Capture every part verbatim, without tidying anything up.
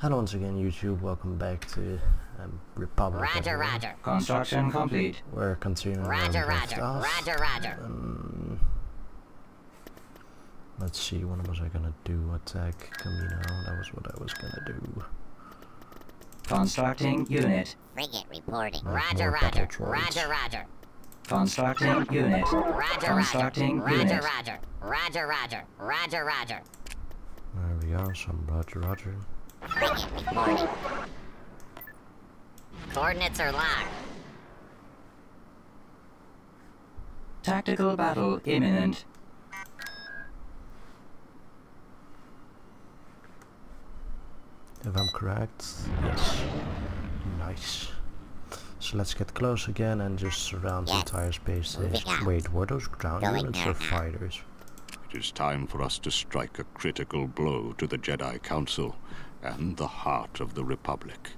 Hello once again, YouTube. Welcome back to um, Republic. Roger, roger. Construction complete. We're continuing. Roger, roger, roger, roger. Um, let's see, what was I gonna do? Attack Camino. That was what I was gonna do. Constructing unit. Frigate reporting. Roger, roger, roger, roger. Constructing unit. Roger, constructing unit. Roger, roger, roger, roger, roger, roger. There we go. Some roger, roger. Frigate reporting. Coordinates are locked. Tactical battle imminent. If I'm correct, yes. Nice. So let's get close again and just surround yes. the entire space station. Wait, were those ground Going units or fighters? It is time for us to strike a critical blow to the Jedi Council and the heart of the Republic.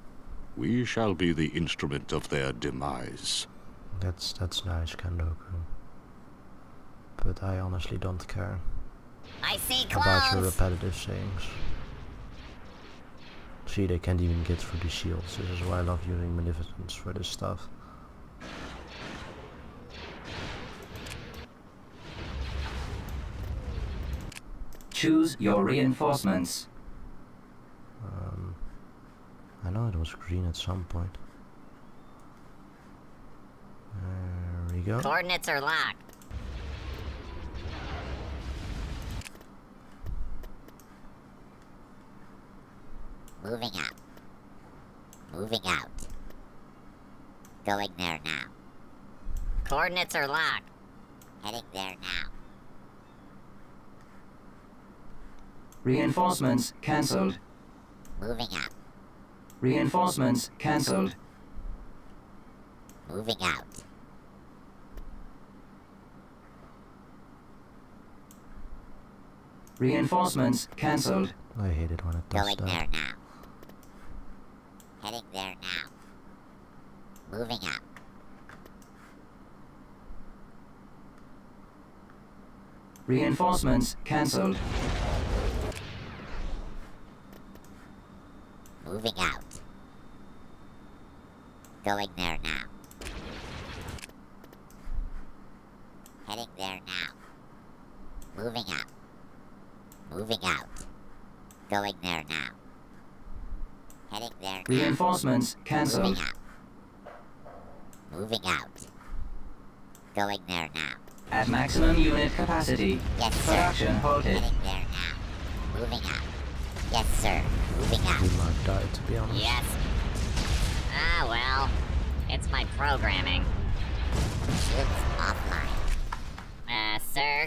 We shall be the instrument of their demise. That's that's nice, Kandoku. But I honestly don't care I see about your repetitive sayings. See, they can't even get through the shields. This is why I love using Magnificence for this stuff. Choose your reinforcements. Um, I know it was green at some point. There we go. Coordinates are locked. Moving out. Moving out. Going there now. Coordinates are locked. Heading there now. Reinforcements cancelled. Moving out. Reinforcements cancelled. Moving out. Reinforcements cancelled. I hate it when it does that. Going there now. Heading there now. Moving out. Reinforcements cancelled. Moving out. Going there now. Heading there now. Moving out. Moving out. Going there now. Heading there. Reinforcements cancelled. Moving out. Moving out. Going there now. At maximum unit capacity. Yes, sir. Production halted. Heading there now. Moving out. Yes, sir. Moving out. We might die, to be honest. Yes. Ah, well. It's my programming. Shields offline. Uh, sir?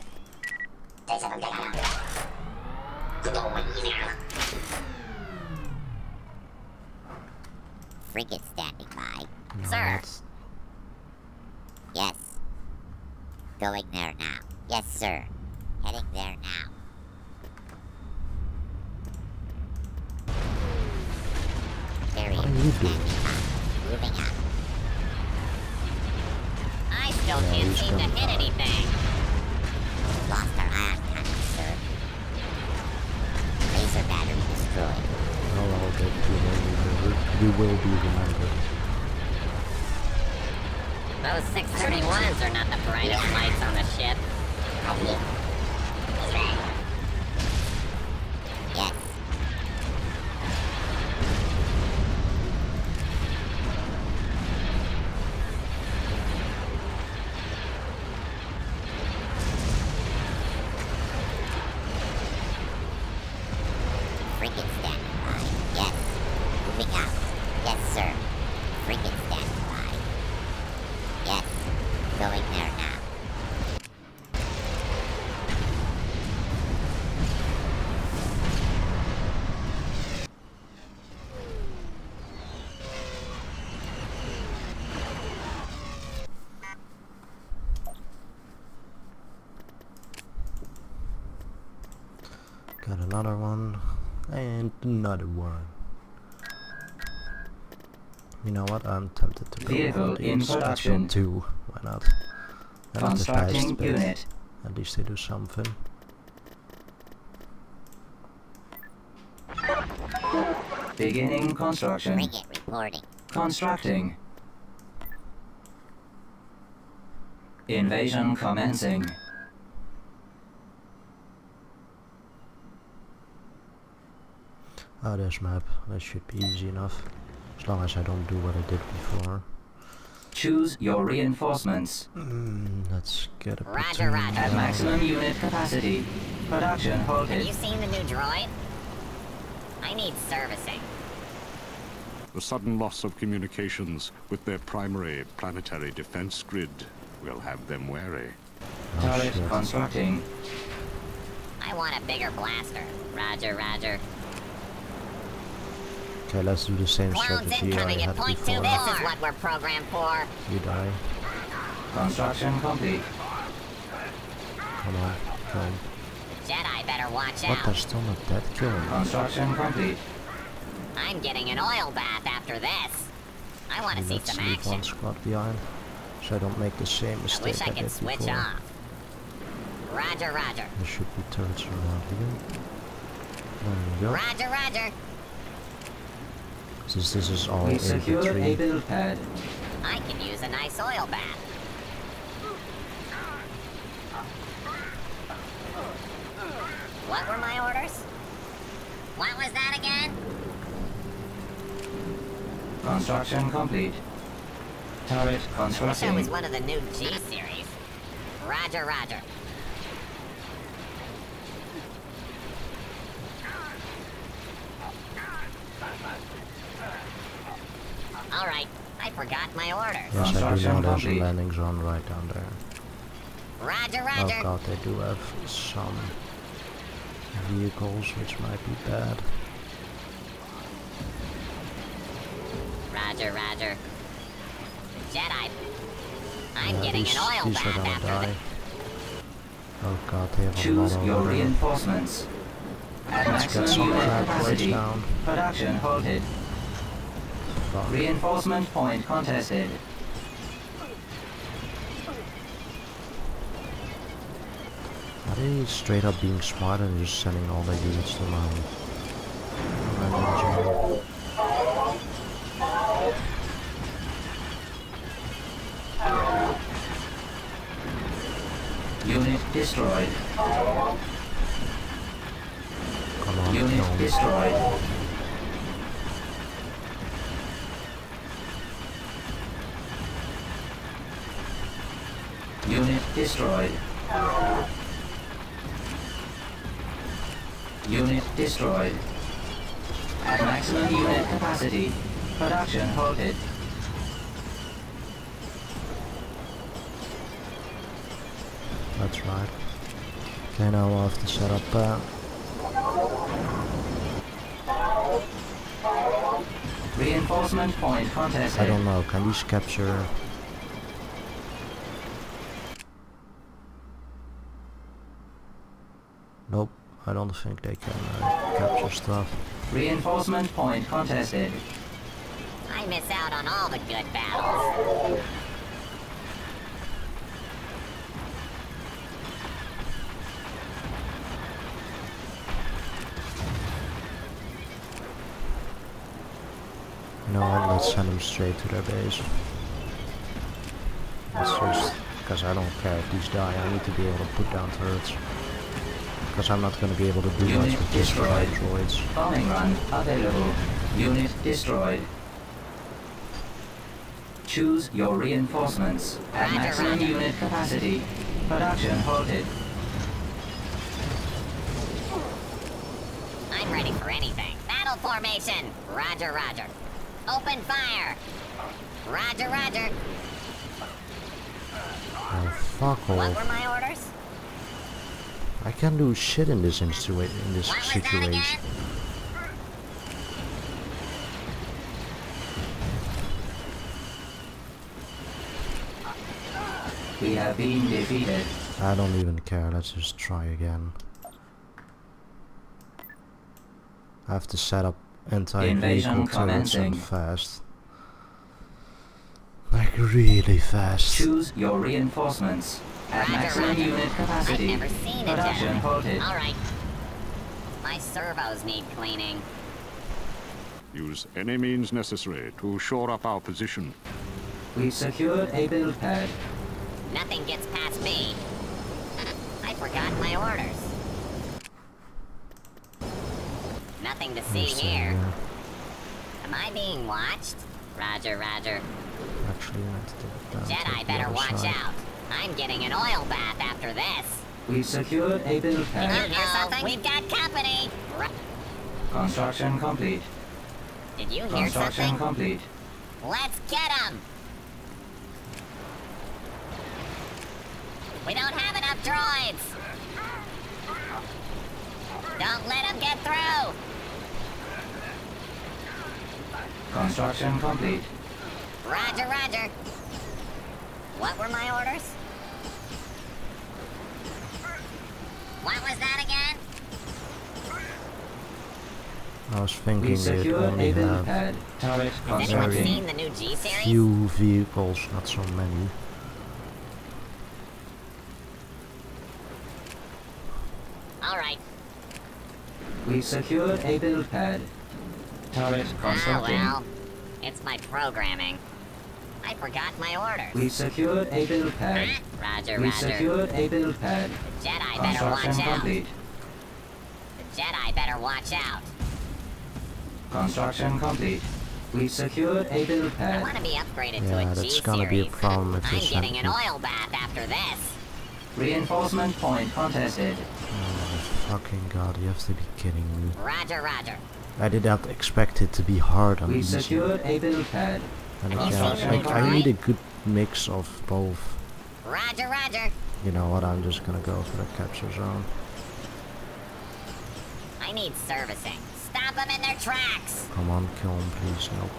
Frigate standing by. No, sir! That's... Yes. Going there now. Yes, sir. Heading there now. Carrier standing by. Moving up. I still yeah, can't seem to hit anything. Lost our eye on cannon, sir. Laser battery destroyed. Oh, well, okay. We will be remembered. Those six thirty-ones are not the brightest yeah. lights on the ship. I mean, yes. Got another one, and another one. You know what, I'm tempted to go in production too. Why not? They're not the fastest, but at least they do something. Beginning construction. Bring it, reporting. Constructing. Invasion commencing. Ah, there's map. That should be easy enough. As long as I don't do what I did before. Choose your reinforcements. Mm, let's get a Roger, roger. At maximum unit capacity. Production halted. Have you seen the new droid? I need servicing. The sudden loss of communications with their primary planetary defense grid will have them wary. Oh, turret shit. Constructing. I want a bigger blaster. Roger, roger. Okay, let's do the same Clones strategy I had point before. Two. This is what we're programmed for. You die. Construction complete. Come on, come on. The Jedi better watch out. But they're still not that killed. Construction complete. I'm getting an oil bath after this. I want to see some action. Let's leave one squad behind, so I don't make the same mistake I, wish I, I did switch before. Off. Roger, roger. There should be turrets around here. There we go. Roger, roger. Since this is all infantry. I can use a nice oil bath. What were my orders? What was that again? Construction complete. Turret construction. I wish I was one of the new G series. Roger, roger. All right, I forgot my orders. Yes, I do know there's a landing zone right down there. Roger, roger. Oh god, they do have some vehicles, which might be bad. Roger, roger. Jedi, I'm yeah, getting these, an oil these bath are gonna after die. The... Oh god, they have Choose a lot of your order. Reinforcements. Let's get some crap words down. Production halted. Reinforcement point contested. Are they straight up being smart and just sending all their units to mine? Unit destroyed. Come on, Unit no. destroyed. Unit destroyed. Unit destroyed. At maximum unit capacity. Production halted. That's right. Okay, now we'll have to set up uh... Reinforcement point contested. I don't know, can we capture... Nope, I don't think they can uh, capture stuff. Reinforcement point contested. I miss out on all the good battles. You know what, let's send them straight to their base. That's just because I don't care if these die, I need to be able to put down turrets. Because I'm not going to be able to do much with these droids. Bombing run available. Unit destroyed. Choose your reinforcements. At maximum unit capacity. Production halted. I'm ready for anything. Battle formation. Roger, roger. Open fire. Roger, roger. Oh, fuck off. What were my orders? I can't do shit in this institu in this situation. We have been defeated. I don't even care. Let's just try again. I have to set up anti-vehicle turrets and fast, like really fast. Choose your reinforcements. At maximum unit capacity. I've never seen it yet. Alright. My servos need cleaning. Use any means necessary to shore up our position. We've secured a build pad. Nothing gets past me. I forgot my orders. Nothing to see here. Am I being watched? Roger, roger. Jedi better watch out. I'm getting an oil bath after this. We've secured a build pad. Did you hear something? We've got company! Construction complete. Did you hear something? Construction complete. Let's get them! We don't have enough droids! Don't let them get through! Construction complete. Roger, roger. What were my orders? What was that again? I was thinking they would only have pad, turret, has anyone seen the new G series? Few vehicles, not so many. Alright. We secured a build pad. Turret constructing. Ah, well. It's my programming. I forgot my orders. We secured a build pad. Ah, roger, we roger. We secured a build pad. The Jedi better watch complete. out. The Jedi better watch out. Construction complete. We secured a build pad. I want to be upgraded yeah, to a G series. Gonna be a problem if I'm getting an oil bath after this. Reinforcement point contested. Oh my fucking god, you have to be kidding me. Roger, roger. I did not expect it to be hard on these. We secured a build pad. And yeah, like, I need a good mix of both. Roger, roger. You know what, I'm just gonna go for the capture zone. I need servicing. Stop them in their tracks! Come on, kill them, please, no.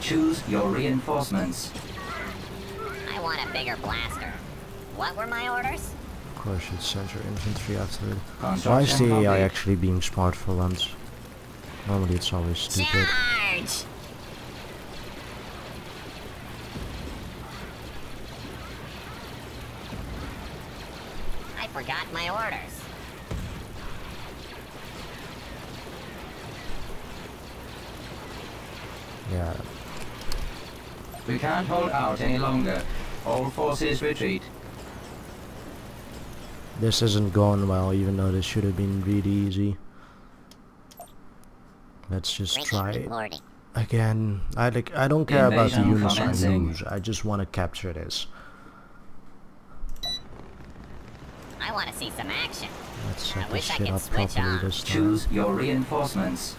Choose your reinforcements. I want a bigger blaster. What were my orders? Of course, it's center infantry after it. Why is the A I actually being smart for once? Normally it's always stupid. Charge! I forgot my orders. Yeah. We can't hold out any longer. All forces retreat. This isn't going well, even though this should have been really easy. Let's just try it again. I like. I don't care about the units I lose. I just want to capture this. I want to see some action. Let's set this shit up properly this time. Choose your reinforcements.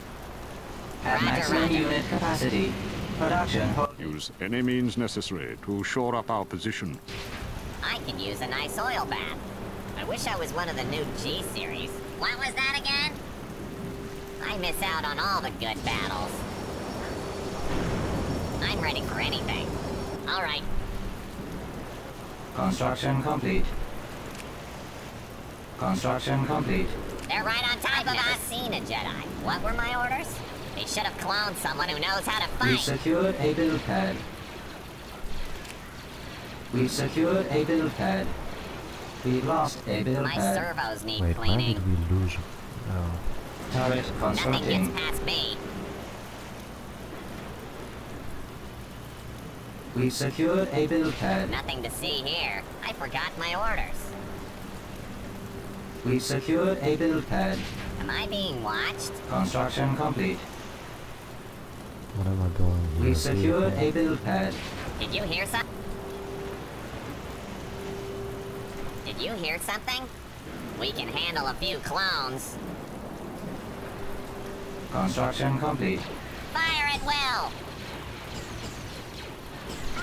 At maximum unit capacity. Production. Use any means necessary to shore up our position. I can use a nice oil bath. I wish I was one of the new G series. What was that again? I miss out on all the good battles. I'm ready for anything. Alright. Construction complete. Construction complete. They're right on top I've of us. Seen a Jedi. What were my orders? They should have cloned someone who knows how to fight. We've secured a build pad. We've secured a build pad. We lost a build My pad. My servos need Wait, cleaning. Why did we lose? No. Turret constructing. Nothing gets past me. We've secured a build pad. Nothing to see here. I forgot my orders. We've secured a build pad. Am I being watched? Construction complete. What am I doing here? We secured a build pad. Did you hear something? Did you hear something? We can handle a few clones. Construction complete. Fire at will!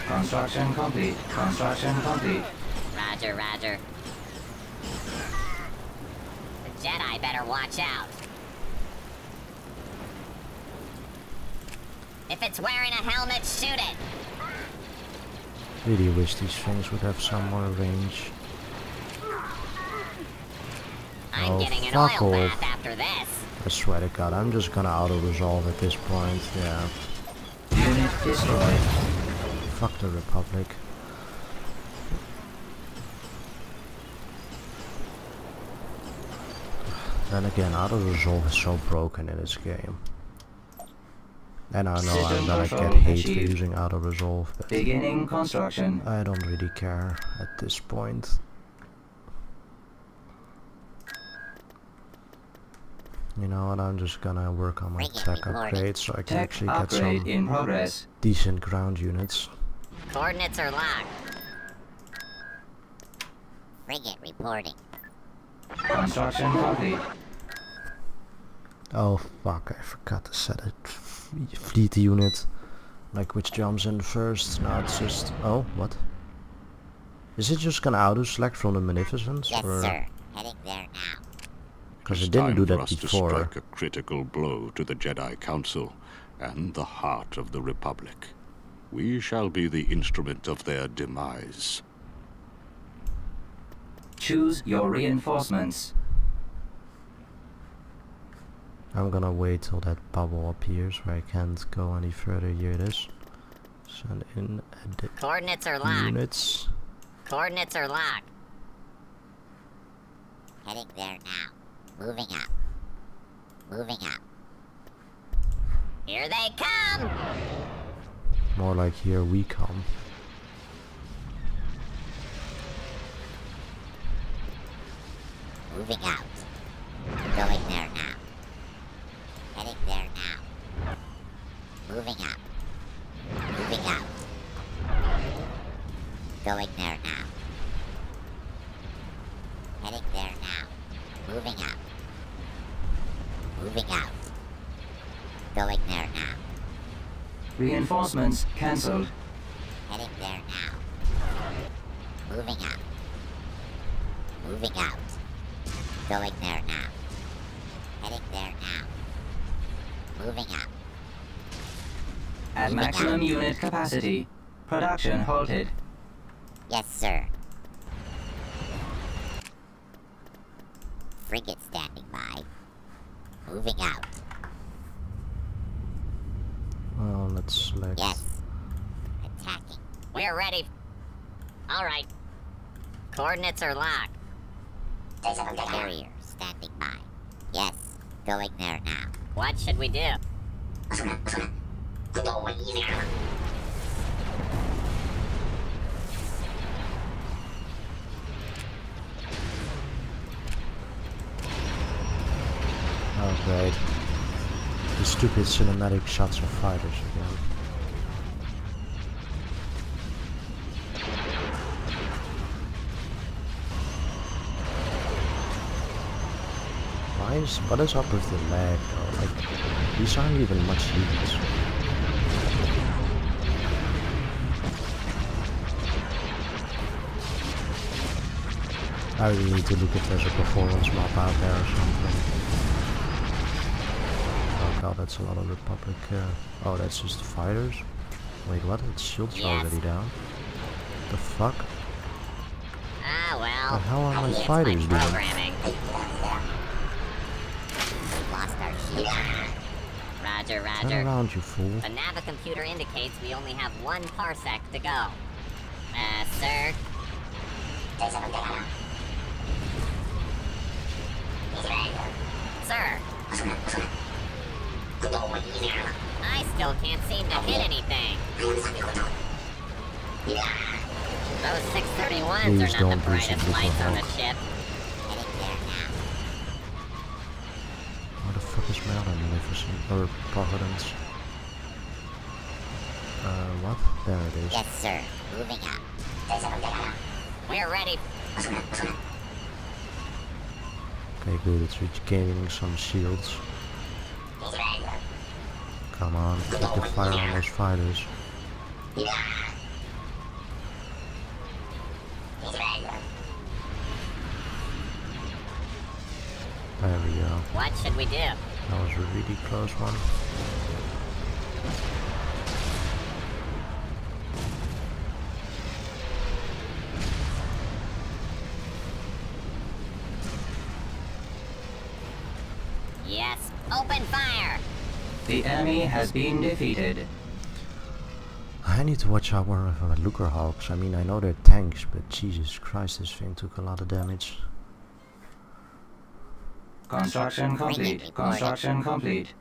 Construction complete. Construction complete. Roger, roger. The Jedi better watch out. If it's wearing a helmet, shoot it! Really wish these things would have some more range. I'm oh, getting an oil bath after this. I swear to god, I'm just gonna auto-resolve at this point, yeah. Unit destroyed. Fuck the Republic. Then again, auto-resolve is so broken in this game. And I know System I'm gonna get hate achieved. for using auto resolve. But Beginning construction. I don't really care at this point. You know what, I'm just gonna work on my tech upgrade so I can tech actually get some in progress. decent ground units. Coordinates are locked. Frigate reporting. Construction complete. Oh fuck, I forgot to set a fleet unit. Like which jumps in first, now it's just... Oh, what? Is it just gonna auto-select from the Magnificence? Yes or? sir, heading there now. Because it didn't do that before. Strike a critical blow to the Jedi Council and the heart of the Republic. We shall be the instrument of their demise. Choose your reinforcements. I'm gonna wait till that bubble appears where I can't go any further. Here it is. Send in the coordinates are locked. Units. Coordinates are locked. Heading there now. Moving up. Moving up. Here they come! More like here we come. Moving out. Going there now. Heading there now. Moving up. Moving out. Going there now. Heading there now. Moving up. Moving out. Going there now. Reinforcements cancelled. Heading there now. Moving out. Moving out. Going there now. Heading there now. Moving out. At Moving maximum out. unit capacity. Production halted. Yes, sir. Frigate standing by. Moving out. Well, let's select. Yes. Attacking. We're ready. Alright. Coordinates are locked. There's a barrier standing by. Yes. Going there now. What should we do? Oh great. The stupid cinematic shots of fighters again. Why is, what is up with the lag though? Like, these aren't even much units. I really need to look if there's a performance map out there or something. Oh, that's a lot of Republic. Uh, oh, that's just fighters. Wait, what? Its shields yes. already down. The fuck? Ah, well. The hell are my fighters my doing? We lost our shield. Roger, roger. Turn around, you fool. The Nava computer indicates we only have one parsec to go. Uh, sir. Sir. I still can't seem to hit anything. Those six thirty-ones Please are not the brightest lights on the ship. What the fuck is Melon Magnificent? Or Providence? Uh, what? There it is. Yes, sir. Moving up. We're ready. Okay, good. It's regaining some shields. Come on, take the fire on those fighters. There we go. What should we do? That was a really close one. Yes, open fire! The enemy has been defeated. I need to watch out for my Looker Hawks. I mean, I know they're tanks, but Jesus Christ, this thing took a lot of damage. Construction complete. Construction complete.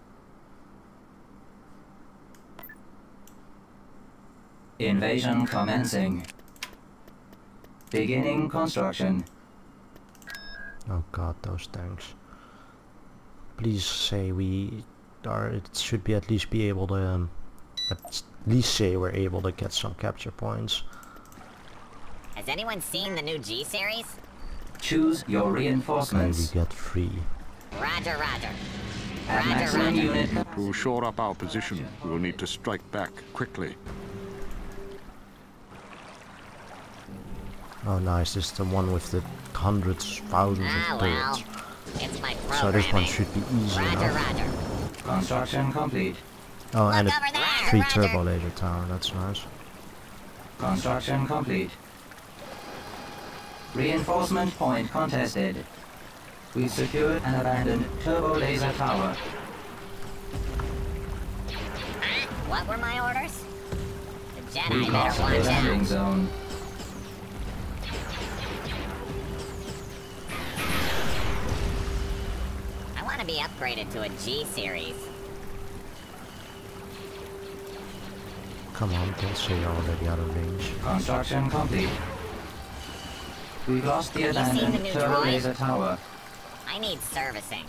Invasion commencing. Beginning construction. Oh god, those tanks. Please say we are, it should be at least be able to, um, at least say we're able to get some capture points. Has anyone seen the new G series? Choose your reinforcements. Okay, we got three. Roger, roger. Roger, roger. We'll shore up our position. We will need to strike back quickly. Oh nice, this is the one with the hundreds, thousands ah, of turrets. Well, it's my program. So this one should be easy roger, enough. Roger. Construction complete. Oh, look, and a three turbo laser tower, that's nice. Construction complete. Reinforcement point contested. We've secured an abandoned turbo laser tower. Ah, what were my orders? The Jedi better watch out. The landing zone. I want to be upgraded to a G series. Come on, don't say you're already out of range. Construction complete. We've lost the abandoned turbo laser tower. I need servicing.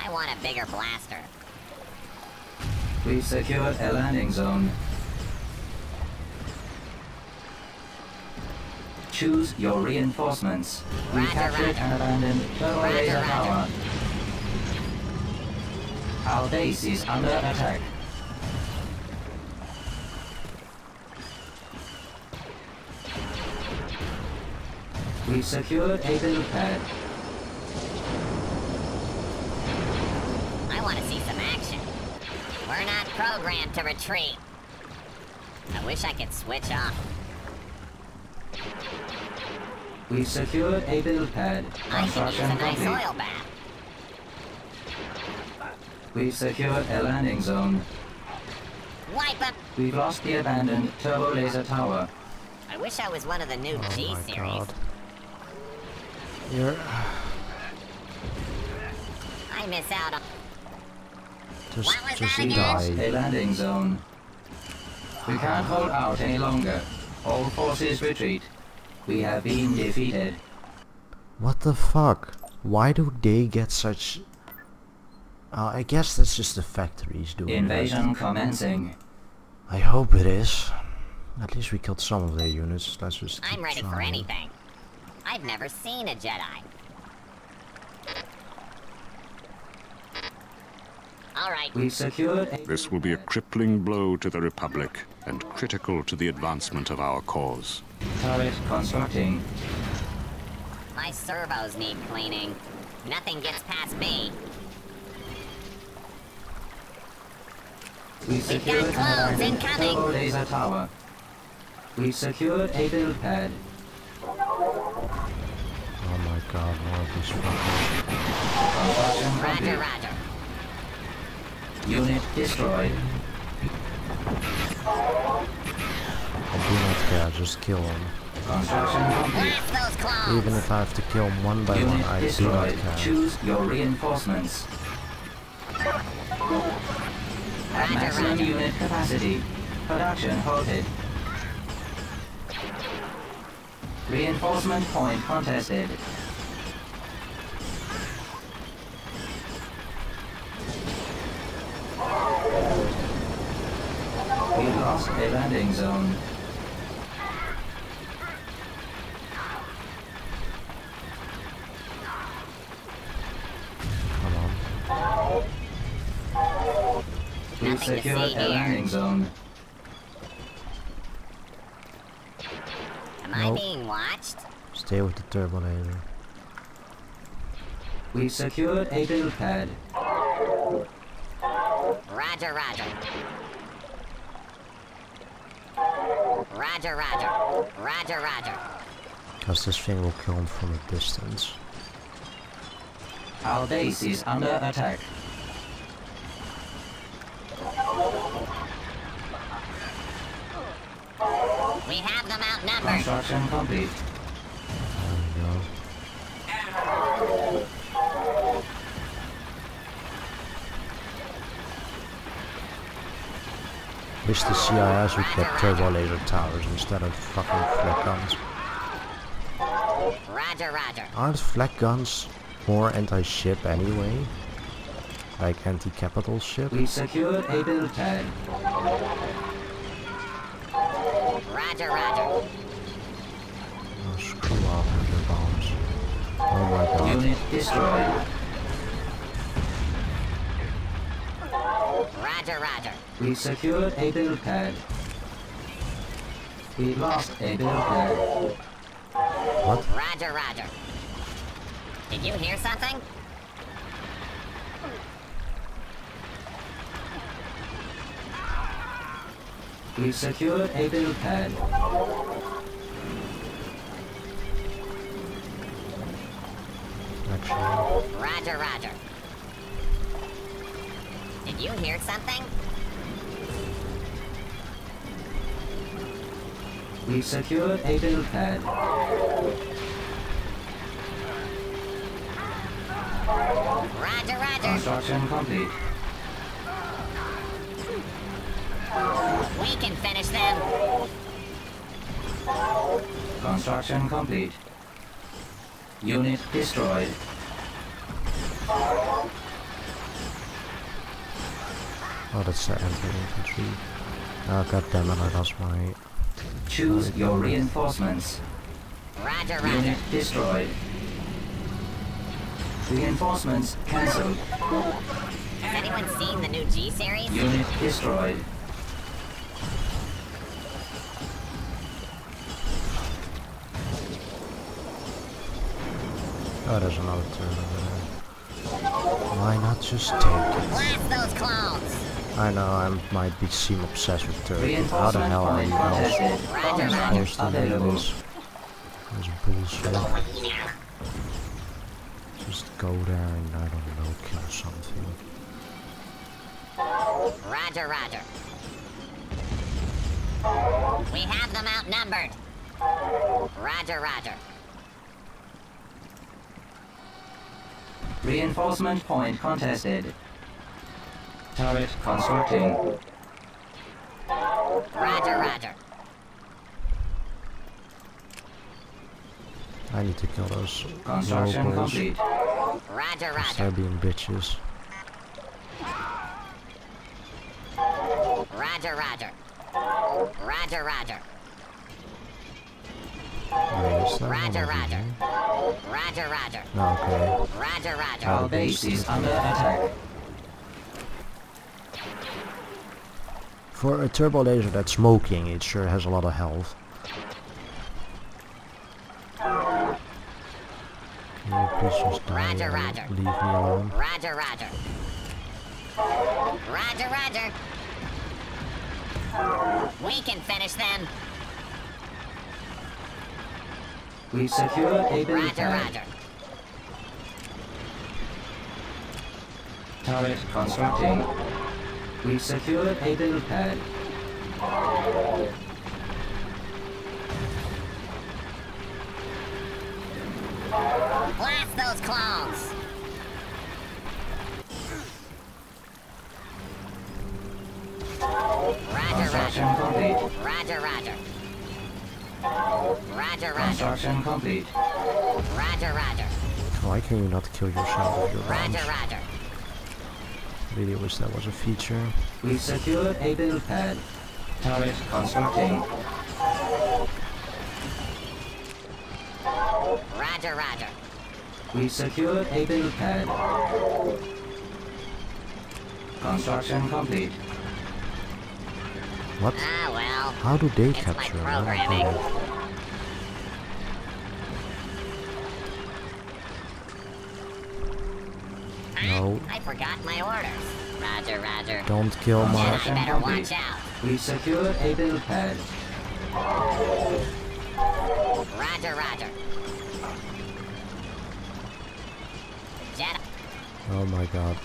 I want a bigger blaster. We've secured a landing zone. Choose your reinforcements. We captured an abandoned turbo laser tower. Our base is under attack. We've secured a build pad. I want to see some action. We're not programmed to retreat. I wish I could switch off. We've secured a build pad. I can use a nice oil bath. We've secured a landing zone. Wipe up! We've lost the abandoned turbo laser tower. I wish I was one of the new oh G series. God. Here. I miss out on. Just, what was just that again? Die. A landing zone. We can't hold out any longer. All forces retreat. We have been defeated. What the fuck? Why do they get such? Uh, I guess that's just the factories doing. Invasion that. Commencing. I hope it is. At least we killed some of their units. Let's just. I'm ready trying. For anything. I've never seen a Jedi. All right. We've secured. This will be a crippling blow to the Republic and critical to the advancement of our cause. Turret constructing. My servos need cleaning. Nothing gets past me. We've secured We've got clothes incoming. Turbo laser tower. We've secured a build pad. Oh my god, more of this fucking... Roger, roger. Unit destroyed. I do not care, just kill him. Even if I have to kill him one by Unit one, I destroyed. Do not care. Choose your reinforcements. At maximum unit capacity. Production halted. Reinforcement point contested. We lost a landing zone. Come on. We secured a landing zone. Am nope. I being watched? Stay with the turbo laser. We've secured a build pad. Roger, roger. Roger, roger. Roger, roger. Because this thing will kill him from a distance. Our base is under attack. We have them outnumbered. Construction complete. There we go. Wish the C I S would get turbo laser towers instead of fucking flat guns. Roger, roger. Aren't flat guns more anti-ship anyway? Like anti-capital ship? We secured a build tag. Roger, roger. Oh, screw off with your bombs. Oh my god. Unit destroyed. Roger, roger. We secured a build pad. We lost a build pad. What? Roger, roger. Did you hear something? We secured a build pad. Actually. Roger, roger. Did you hear something? We secured a build pad. Roger, roger. Construction complete. We can finish them. Construction complete. Unit destroyed. Oh, that's the infantry. Oh, god damn it, I lost my... Choose oh, your reinforcements. Roger, roger. Unit destroyed. Reinforcements cancelled. Has anyone seen the new G series? Unit destroyed. Oh, there's another turn over there. Why not just take it? Blast those clones! I know, I might be seem obsessed with turrets. How the hell are you else supposed to do this? This bullshit. Just go there and, I don't know, kill something. Roger, roger. We have them outnumbered. Roger, roger. Reinforcement point contested. Turret constructing. Roger, roger. I need to kill those construction locals. Complete. Roger, roger. They're being bitches. Roger, roger. Roger, roger. Wait, roger, roger. Roger, roger. No, okay. Roger, roger. Our base is under attack. For a turbo laser that's smoking, it sure has a lot of health. Can you please just die and leave me alone? Roger, roger. Roger, roger. We can finish them. We secure a base. Roger, roger. Turret constructing. We secured a build pad. Blast those clones! Roger, roger. Complete. Roger, roger. Roger, roger. Construction complete. Roger, roger. Why can you not kill yourself with your rounds? Roger, roger. Really wish that was a feature. We secured a build pad. Turret constructing. Roger, roger. We secured a build pad. Construction complete. What? Ah, well. How do they it's capture my programming? No. I forgot my orders. Roger, roger. Don't kill my... I better watch out. We secured a build pad. Roger, roger. Jet. Oh my god.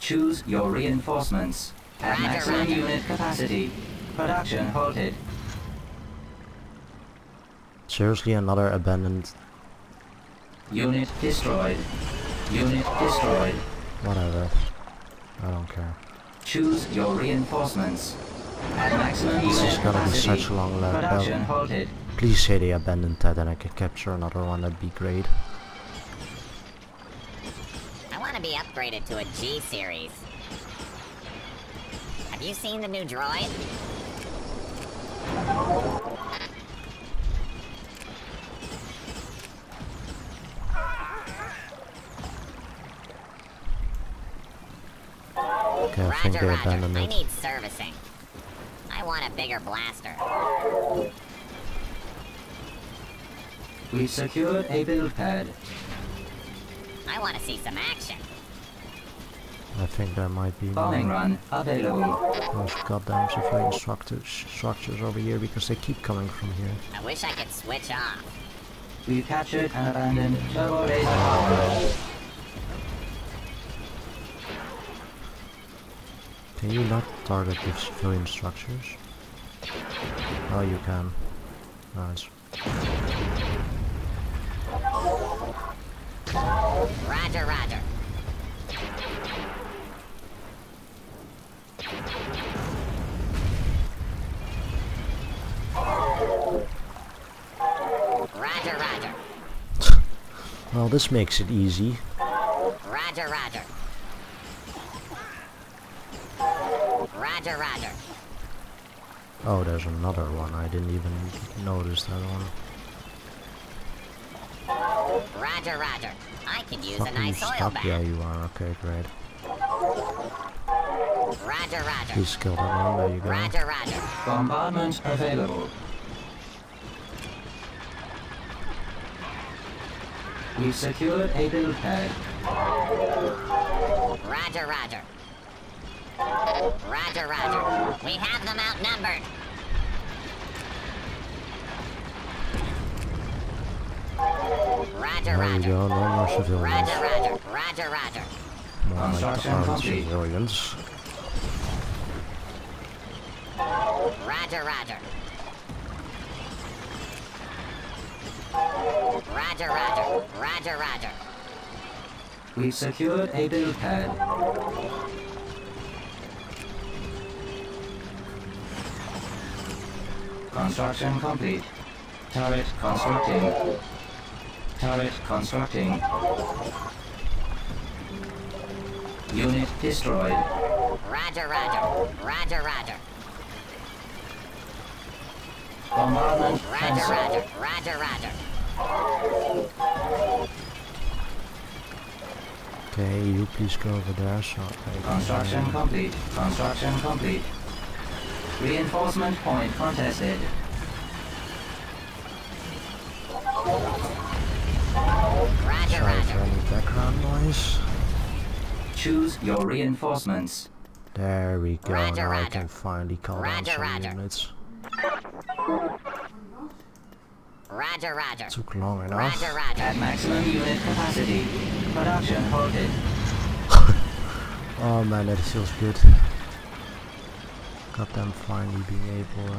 Choose your reinforcements. At maximum unit capacity. Production halted. Seriously, another abandoned... Unit destroyed. Unit destroyed. Whatever. I don't care. Choose your reinforcements. At maximum this is gonna be such a long level. Production halted. Please say they abandoned that and I can capture another one, that'd be great. I wanna be upgraded to a G series. Have you seen the new droid? Okay, I think they abandoned it. I need servicing. I want a bigger blaster. We secured a build pad. I want to see some action. I think there might be bombing run available. Those goddamn surveying structures, structures over here because they keep coming from here. I wish I could switch off. We captured and abandoned turbo laser power. Can you not target these civilian structures? Oh, you can. Nice. Roger, roger. Roger, roger. Well, this makes it easy. Roger, roger. Roger, roger. Oh, there's another one. I didn't even notice that one. Roger, roger. I could use a nice oil bath. Yeah, you are. Okay, great. Roger, roger. Please kill that one. There you go. Roger, roger. Bombardment available. We secured a build pad. Roger, roger. Roger, roger. We have them outnumbered. Roger, roger. There we go. No more civilians. Roger, roger. Roger, roger. More like the armed civilians. Roger, roger. Roger, roger. Roger, roger. We secured a build pad. Construction complete. Turret constructing. Turret constructing. Unit destroyed. Roger, roger. Roger, roger. Bombardment cancelled. Roger, roger. Roger, roger. Okay, you please go over there. So construction complete. Construction complete. Reinforcement point contested. Roger, roger. Any background noise? Choose your reinforcements. There we go. Roger, now roger. I can finally call roger, down some roger. Units. Roger, roger. Took long enough. Roger, roger. At maximum unit capacity. Production halted. Oh man, that feels good. Got them finally being able to...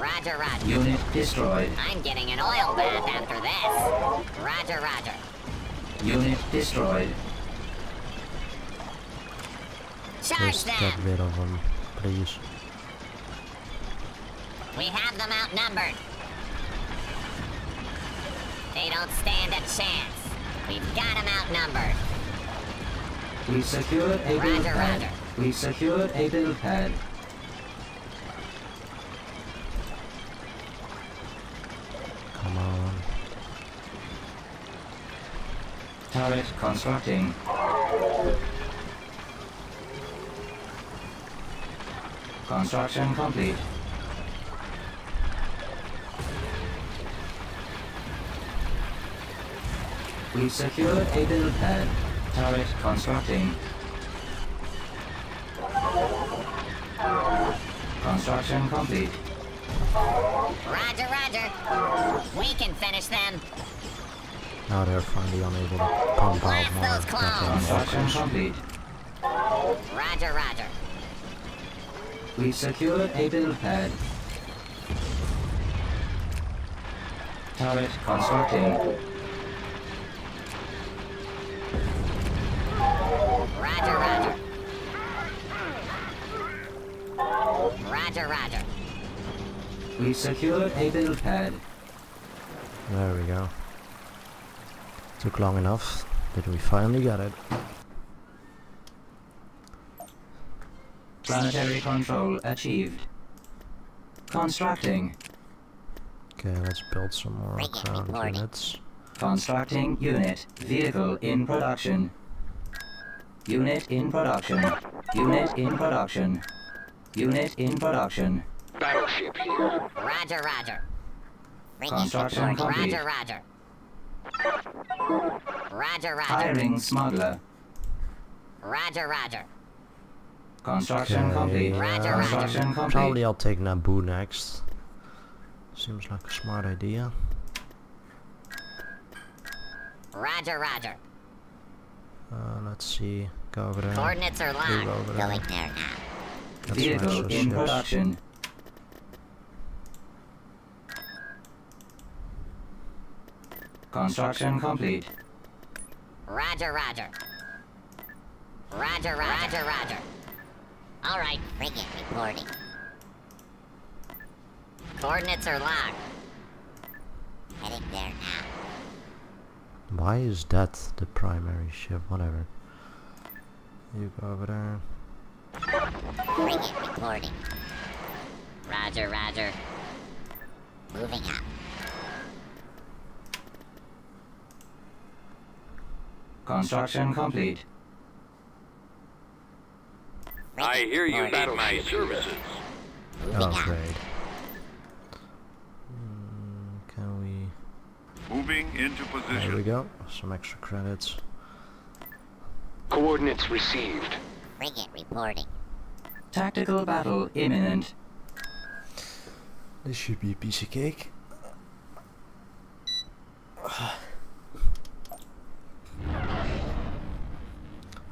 Roger, roger. Unit destroyed. I'm getting an oil bath after this. Roger, roger. Unit destroyed. Charge Just them. Get rid of them, please. We have them outnumbered. They don't stand a chance. We've got them outnumbered. We secured a build pad. We secured a build pad. Come on. Turret constructing. Construction complete. We secured a build pad. Turret constructing. Construction complete. Roger, roger. We can finish them. Now they're finally unable to pump out more. Blast those clones. Construction complete. Roger, roger. We secured a build pad. Atomic Consulting. Roger, roger. Roger, roger. We secured a build pad. There we go. Took long enough, but we finally got it. Planetary control achieved. Constructing. Okay, let's build some more ground units. Constructing unit. Vehicle in production. Unit in production. Unit in production. Unit in production. Battleship here. Roger, roger. Construction complete. Roger, roger. Roger, roger. Hiring smuggler. Roger, roger. Construction okay, complete. Uh, roger, construction roger. Complete. Probably I'll take Naboo next. Seems like a smart idea. Roger, roger. Uh, let's see. Go over there. Coordinates are locked. Going there now. That's vehicle in ships. Production. Construction complete. Roger, roger. Roger, roger, roger. All right, bring it. Reporting. Coordinates are locked. Heading there now. Why is that the primary ship? Whatever. You go over there. Bring it. Reporting. Roger, roger. Moving out. Construction complete. I hear you need my services. Oh, great. Mm, can we... Moving into position. There we go. Some extra credits. Coordinates received. Bring it, reporting. Tactical battle imminent. This should be a piece of cake.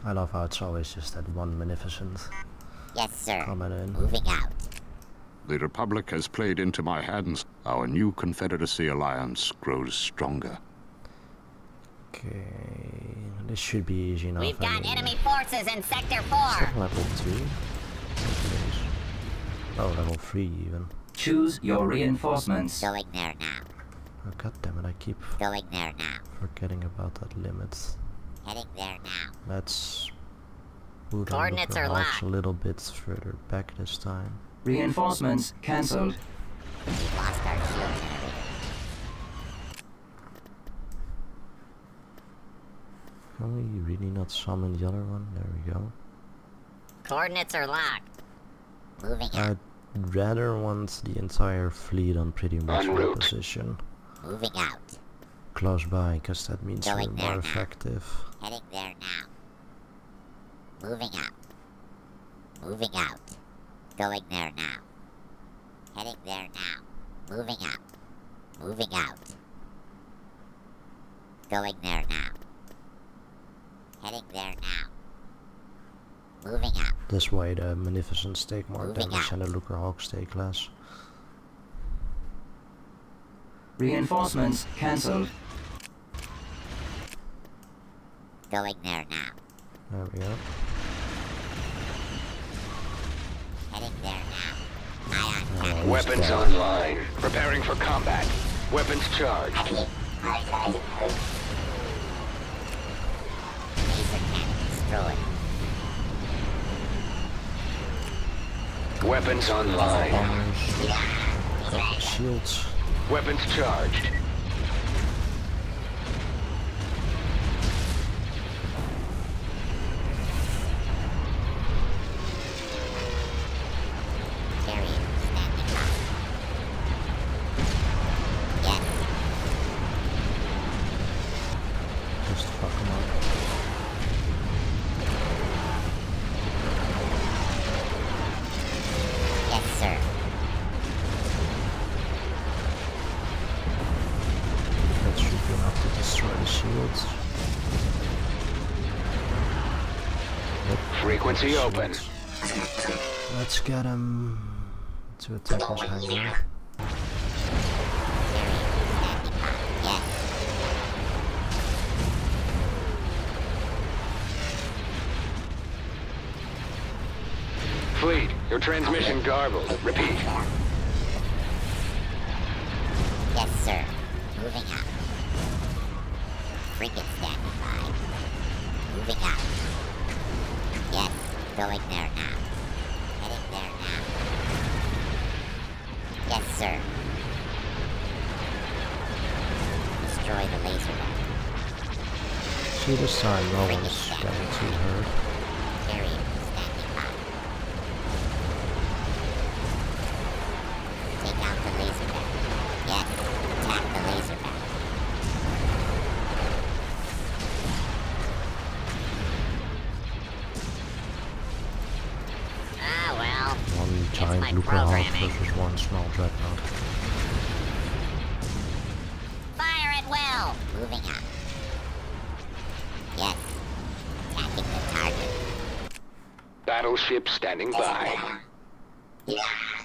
I love how it's always just that one magnificent yes, sir. Comment in. Moving out. The Republic has played into my hands. Our new Confederacy alliance grows stronger. Okay, this should be easy enough. We've got I mean, enemy forces in Sector four. Level two. Oh, level three even. Choose your reinforcements. Going there now. Oh, God damn it! I keep going there now. Forgetting about that limit. Heading there now. Let's move on a little bit further back this time. Reinforcements cancelled. We lost our shield. Can we really not summon the other one? There we go. Coordinates are locked. Moving out. I'd rather want the entire fleet on pretty much one position. Moving out. Close by, because that means going we're more now. Effective. Heading there now. Moving out. Moving out. Going there now. Heading there now. Moving out. Moving out. Going there now. Heading there now. Moving out. This way the Magnificents take more moving damage out. And the Lucre Hawks take less. Reinforcements cancelled. Going there now. There we go. Heading there now. I am right, weapons down. Online. Preparing for combat. Weapons charged. Laser cannon destroyed. Weapons online. Oh, shields. Weapons charged. Frequency open. Let's get him to attack his hangar. Your transmission garbled. Repeat. Yes, sir. Moving up. Frigate standing by. Moving up. Yes, going there now. Heading there now. Yes, sir. Destroy the laser gun. She was sorry, no one's going to her. Small dreadnought. Fire at will! Moving up. Yes. Attacking the target. Battleship standing Isn't by. Yeah.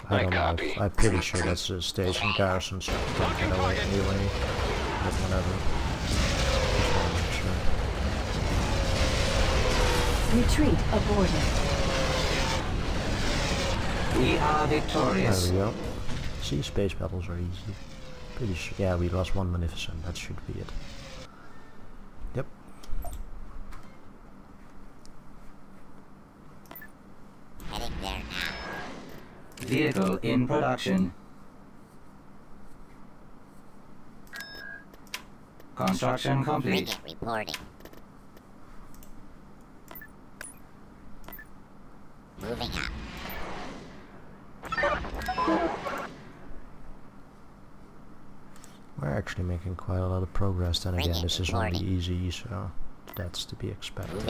I, I don't copy. Know. I'm pretty sure that's the station garrison, so I'm not gonna wait anyway. But whatever. Sure. Retreat aborted. We are victorious. There we go. See, space battles are easy. Pretty sure. Yeah, we lost one Magnificent. That should be it. Yep. Heading there now. Vehicle in production. Construction complete. Reporting. Moving up. We're actually making quite a lot of progress. Then again, this is only easy, so that's to be expected.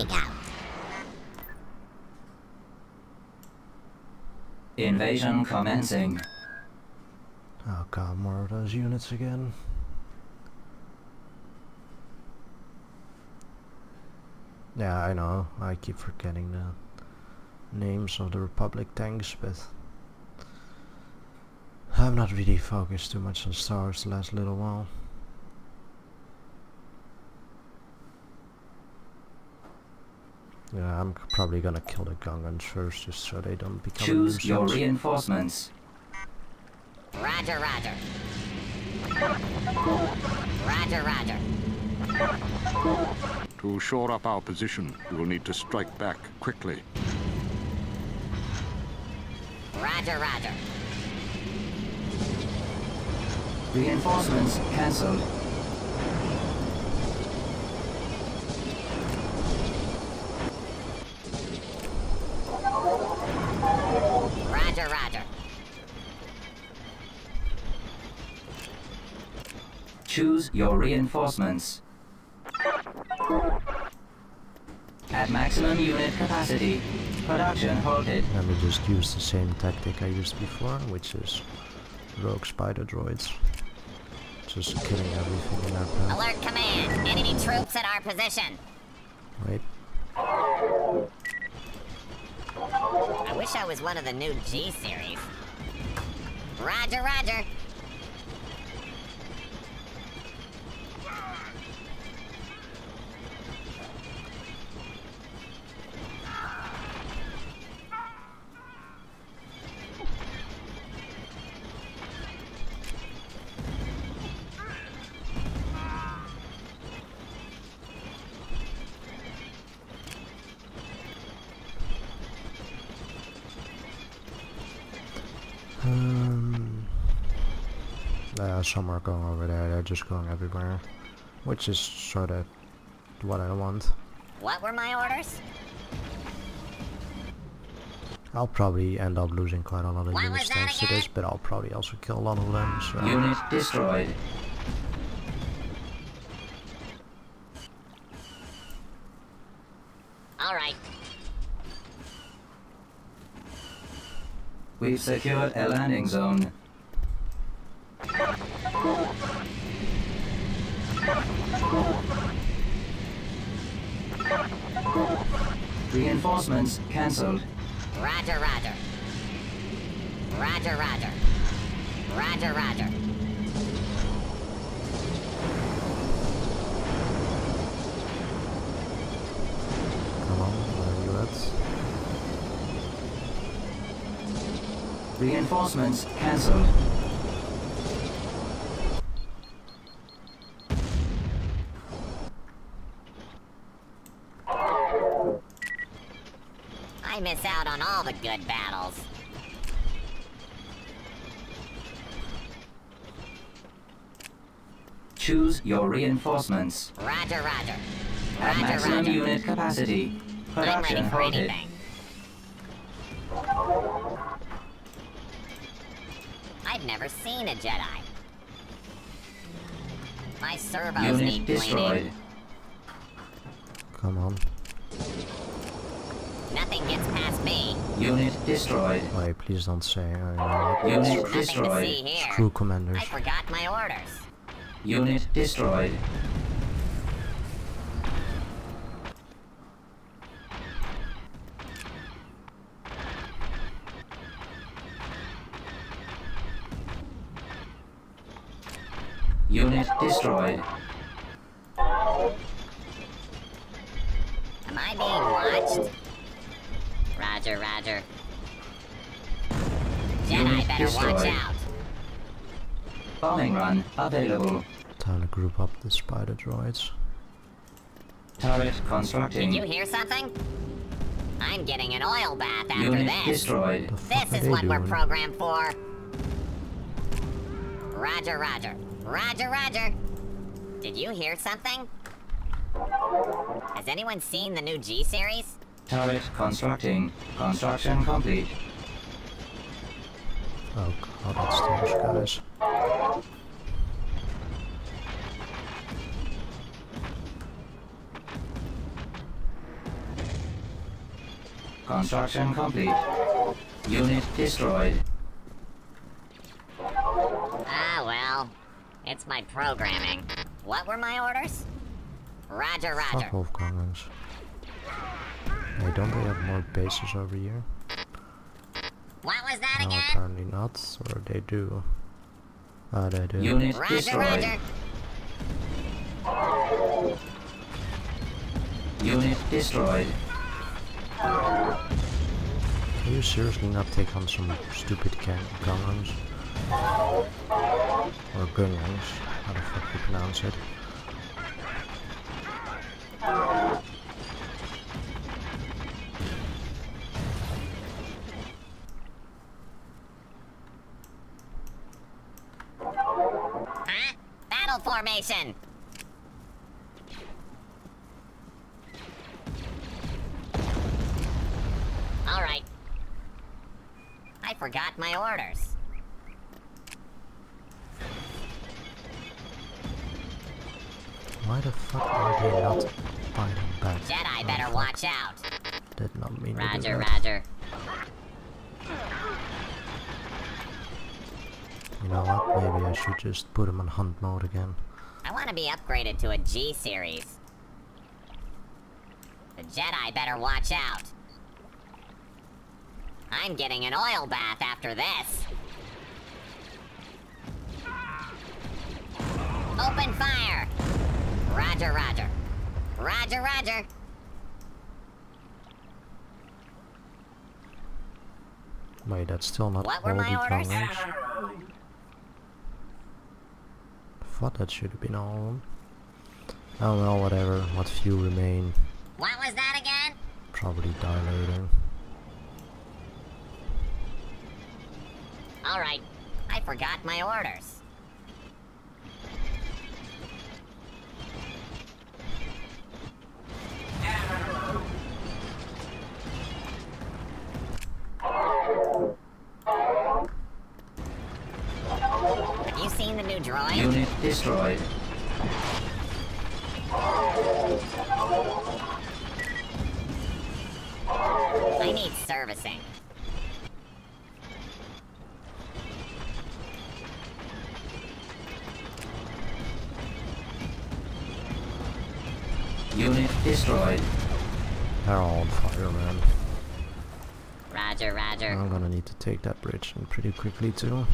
Invasion commencing. Oh god, more of those units again. Yeah, I know. I keep forgetting the names of the Republic tanks, but I'm not really focused too much on Star Wars the last little while. Yeah, I'm probably gonna kill the Gungans first just so they don't become Choose losers. Your reinforcements. Roger, roger. Roger, roger. To shore up our position, we will need to strike back quickly. Roger, roger. Reinforcements cancelled. Roger, roger. Choose your reinforcements. At maximum unit capacity, production halted. Let me just use the same tactic I used before, which is rogue spider droids. Just killing everything in our path. Alert command! Enemy troops at our position! Wait. I wish I was one of the new G series. Roger, roger! Some are going over there, they're just going everywhere, which is sort of what I want. What were my orders? I'll probably end up losing quite a lot of units thanks to this, but I'll probably also kill a lot of them. So. Unit destroyed. Alright. We've secured a landing zone. Reinforcements cancelled. Roger, roger. Roger, roger. Roger, roger. Come on, where are you at? Reinforcements cancelled. I miss out on all the good battles. Choose your reinforcements. Roger, roger. At maximum unit capacity. Production I'm ready for halted. Anything. I've never seen a Jedi. My servos unit need destroyed. Cleaning. Come on. Nothing gets past me. Unit destroyed. Wait, please don't say. Uh, unit nothing destroyed. To see here. Screw commanders. I forgot my orders. Unit destroyed. Unit destroyed. Am I being watched? Roger, roger. The Jedi unit better destroyed. Watch out. Bombing run available. Time to group up the spider droids. Turret constructing. Did you hear something? I'm getting an oil bath after unit this. Destroyed. This is what doing? We're programmed for. Roger, roger. Roger, roger. Did you hear something? Has anyone seen the new G-Series? Turret constructing. Construction complete. Oh god, that's those guys. Construction complete. Unit destroyed. Ah well, it's my programming. What were my orders? Roger, roger. Fuck off, Kongs. Hey, don't they have more bases over here? What was that no, again? Apparently not, or they do. Ah, oh, they do. Unit roger, destroyed. Roger. Unit destroyed. Can you seriously not take on some stupid Gungans? Or Gungans, how the fuck you pronounce it? Huh? Battle formation! Alright. I forgot my orders. Why the fuck are they not fighting back? Jedi better oh, watch out. Did not mean to do that. Roger, roger. You know what? Maybe I should just put them on hunt mode again. I want to be upgraded to a G series. The Jedi better watch out. I'm getting an oil bath after this. Open fire! Roger, roger. Roger, roger. Wait, that's still not what all were my orders? I thought that should have been all. Oh well, whatever. What few remain. What was that again? Probably dilating. Alright, I forgot my orders. Have you seen the new droid? Unit destroyed. I need servicing. Unit destroyed. They're all on fire, man. Roger, roger. I'm gonna need to take that bridge and pretty quickly too.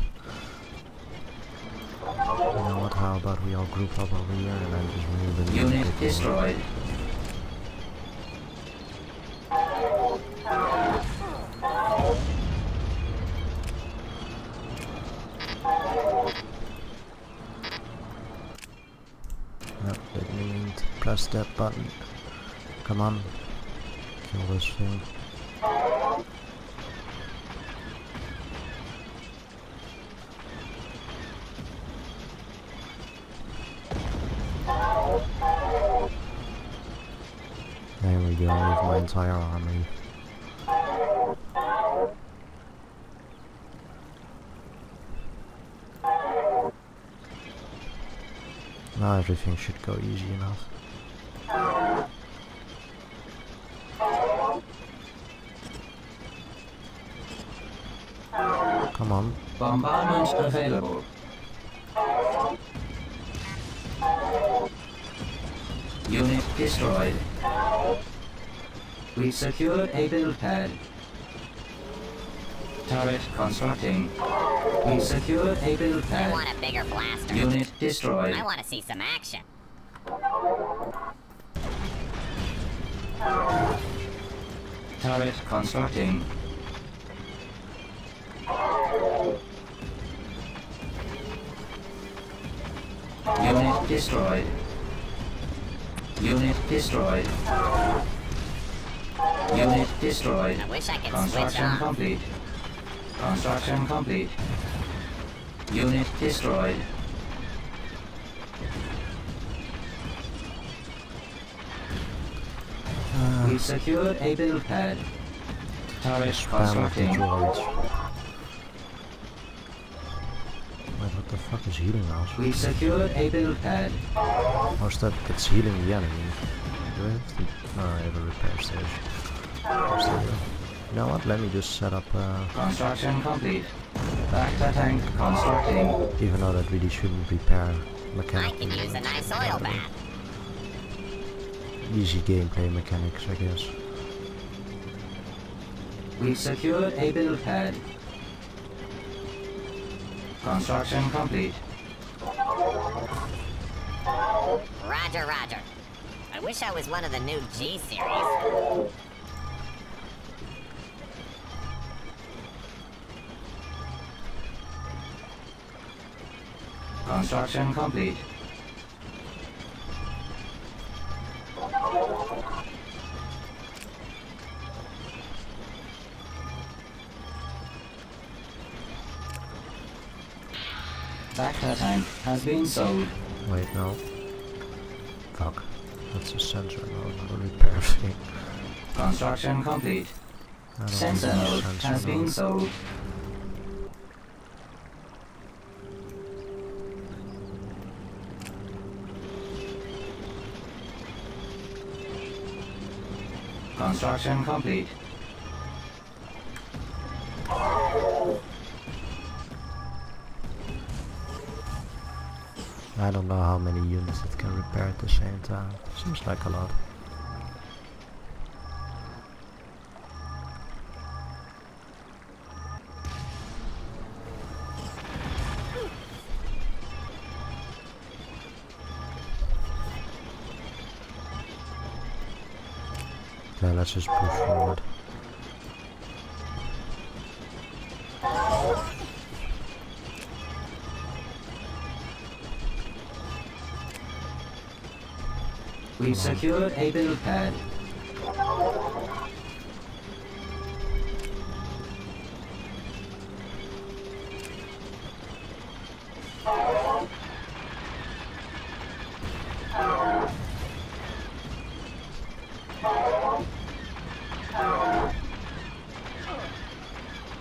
You know what? How about we all group up over here and then just move in. Unit destroyed. press that button. Come on. Kill this thing. There we go, with my entire army. Now everything should go easy enough. Come on. Bombardment available. Unit destroyed. We secured a build pad. Turret constructing. We secured a build pad. I want a bigger blaster. Unit destroyed. I want to see some action. Turret constructing. Unit destroyed. Unit destroyed. Unit destroyed. I wish I could Construction switch complete. Construction complete. Unit destroyed. Uh, we secured a build pad. Turret constructing. Wait, what the fuck is healing us? We secured a build pad. What's that? It's healing the enemy. Do I have to? No, I have a repair station. Repair station. You know what, let me just set up uh, construction complete. Back to tank constructing. Even though that really shouldn't repair mechanics. I can use a nice oil bath. Easy gameplay mechanics, I guess. We secured a build pad. Construction complete. Roger, roger. I wish I was one of the new G series. Construction complete. Backer tank has been sold. Wait, no. Fuck. That's a sensor node, not a repair thing. Construction complete. Sensor node has been sold. Construction complete. I don't know how many units it can repair at the same time. Seems like a lot. Now let's just push forward. We secured a build pad.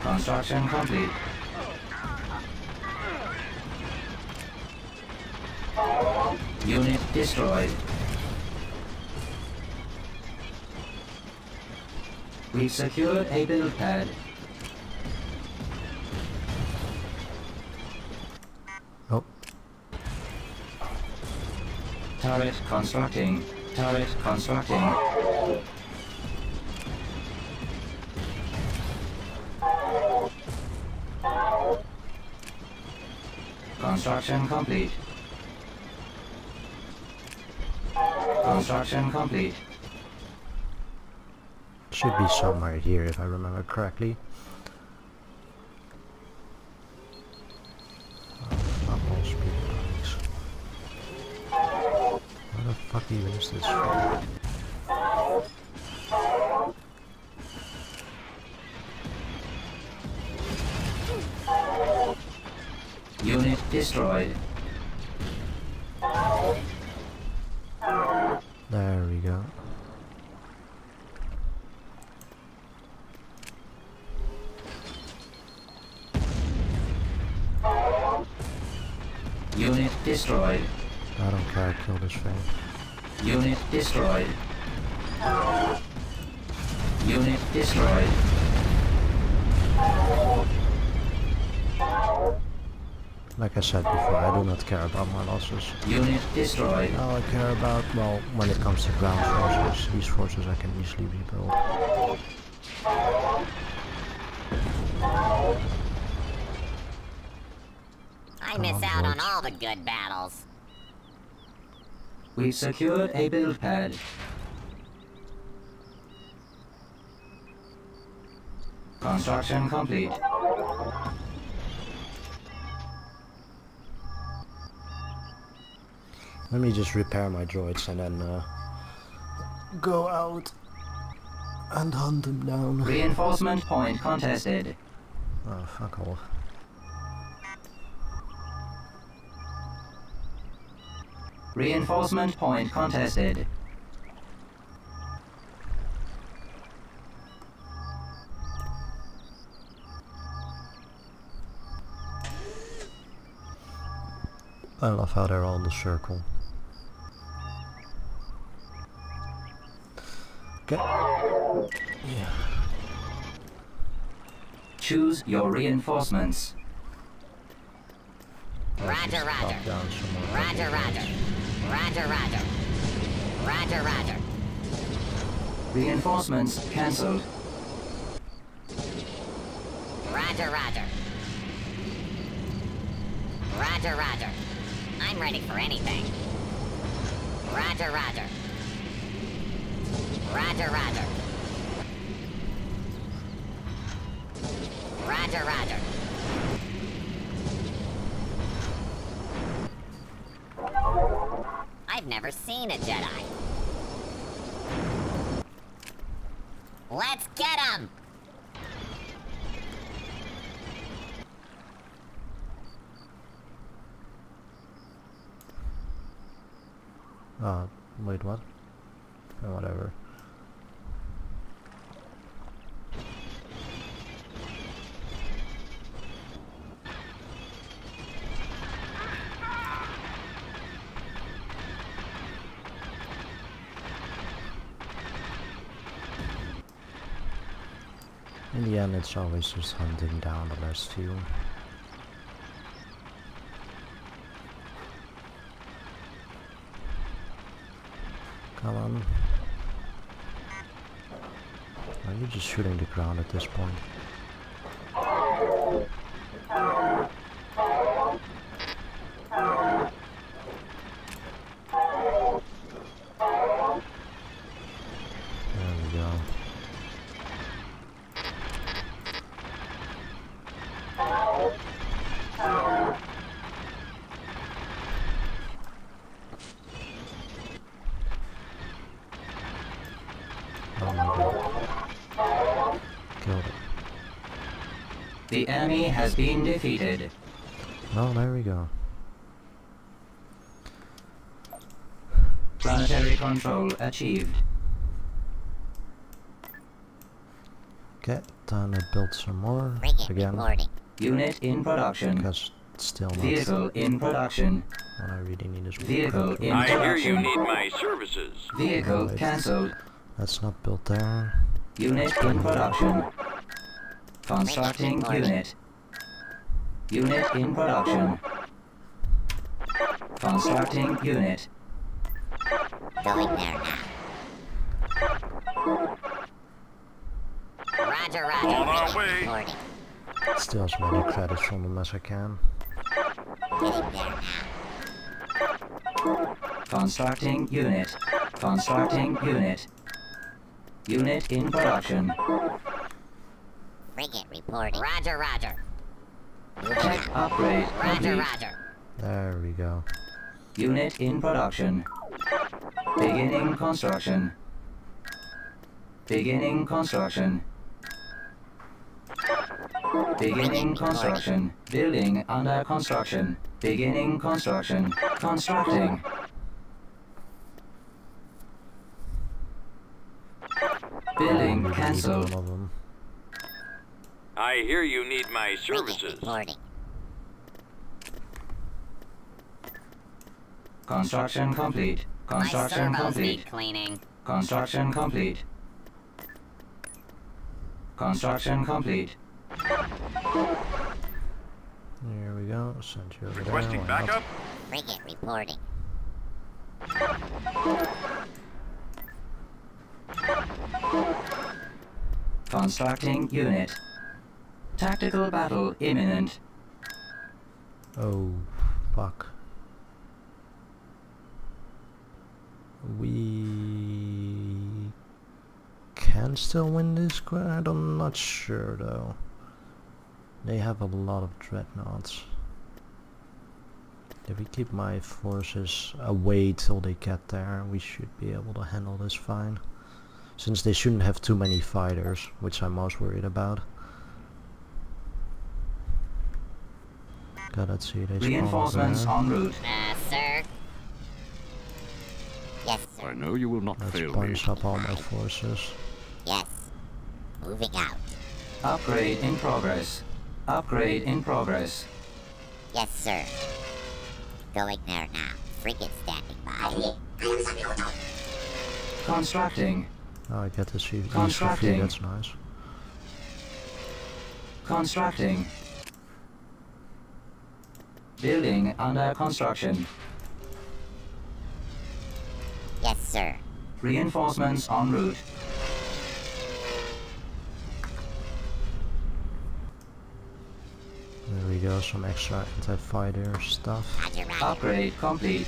Construction complete. Unit destroyed. We secured a build pad. Oh. Turret constructing. Turret constructing. Construction complete. Construction complete. Should be somewhere here if I remember correctly. Not all speed bikes. Where the fuck even is this right? Unit destroyed. There we go. Unit destroyed. I don't care, kill this thing. Unit destroyed. Unit destroyed. Like I said before, I do not care about my losses. Unit destroyed. Now I care about, well, when it comes to ground forces, these forces I can easily rebuild. I miss oh, out on all the good battles. We've secured a build pad. Construction complete. Let me just repair my droids and then uh, go out and hunt them down. Reinforcement point contested. Oh, fuck all. Reinforcement point contested. I love how they're all in the circle. Okay. Yeah. Choose your reinforcements. Roger, roger. Roger, roger. Roger, roger. Roger, roger. Reinforcements cancelled. Roger, roger. Roger, roger. I'm ready for anything. Roger, roger. Roger, roger. Roger, roger. I've never seen a Jedi. Let's get him! Uh, wait, what? Oh, whatever. In the end, it's always just hunting down the best few. Come on. Are you just shooting the ground at this point? The enemy has been defeated. Oh, there we go. Planetary control achieved. Okay, time to build some more. Again. Unit in production. Because it's still not. Vehicle in production. What I really need is vehicle in I production. I hear you need my services. Vehicle oh, cancelled. That's not built there. Unit in production. Constructing unit. Unit in production. Constructing unit. Going there now. Roger, roger. On our way. Still as many credits from them as I can. Getting there now. Constructing unit. Constructing unit. Unit in production. Frigate reporting. Roger, roger. Tech upgrade. Roger, roger. There we go. Unit in production. Beginning construction. Beginning construction. Beginning construction. Building under construction. Beginning construction. Constructing. Building cancelled. I hear you need my services. Construction complete. Construction complete. Construction complete. Construction complete. There we go. Send you over. Requesting backup. Frigate reporting. Constructing unit. Tactical battle imminent. Oh, fuck. We can still win this quad? I'm not sure though. They have a lot of dreadnoughts. If we keep my forces away till they get there, we should be able to handle this fine. Since they shouldn't have too many fighters, which I'm most worried about. God, let's see. Reinforcements en route. Yes, sir. Yes, sir. I know you will not fail me. Let's bunch up all my forces. Yes. Moving out. Upgrade in progress. Upgrade in progress. Yes, sir. Going there now. Frigate standing by. Constructing. Oh, I get to see these for free. That's nice. Constructing. Building under construction. Yes, sir. Reinforcements en route. There we go, some extra anti-fighter stuff. Upgrade complete.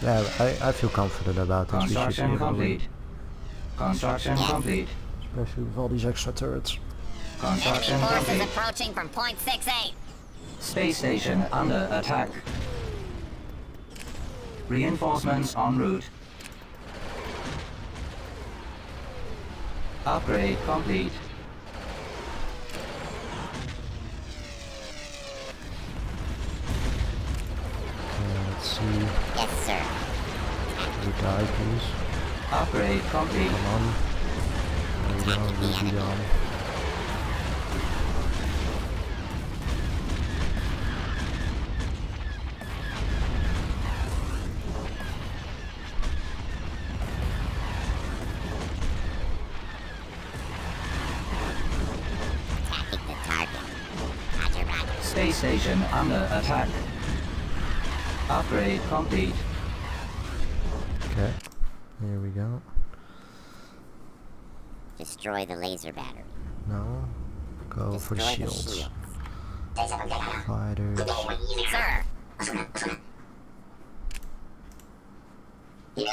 Yeah, I, I feel confident about this. Construction complete. Construction complete. Especially with all these extra turrets. Construction complete. Enemy forces approaching from point six eight. Space station under attack. Reinforcements en route. Upgrade complete. Let's see. Yes, sir. You die, please. Upgrade complete. Come on. There we go. We'll be on. Space station under attack. Upgrade complete. Okay, here we go. Destroy the laser battery. No, go Destroy for shields. shields. Fighters. Sir. Yeah.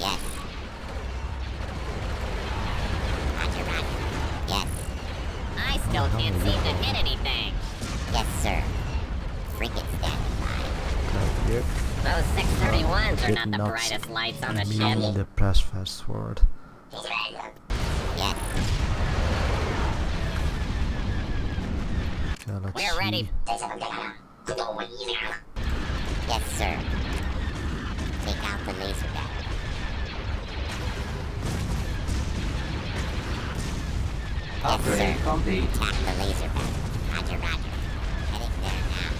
Yes. Still can't seem to hit anything. Yes, sir. Frigate standing by. Yep. Those six thirty-ones are not the brightest lights on the ship. The press fast forward. Yes. We're ready. Yes, sir. Take out the laser battery. Upgrade yes, complete. Attack the laser battery. Roger, roger. Heading there now.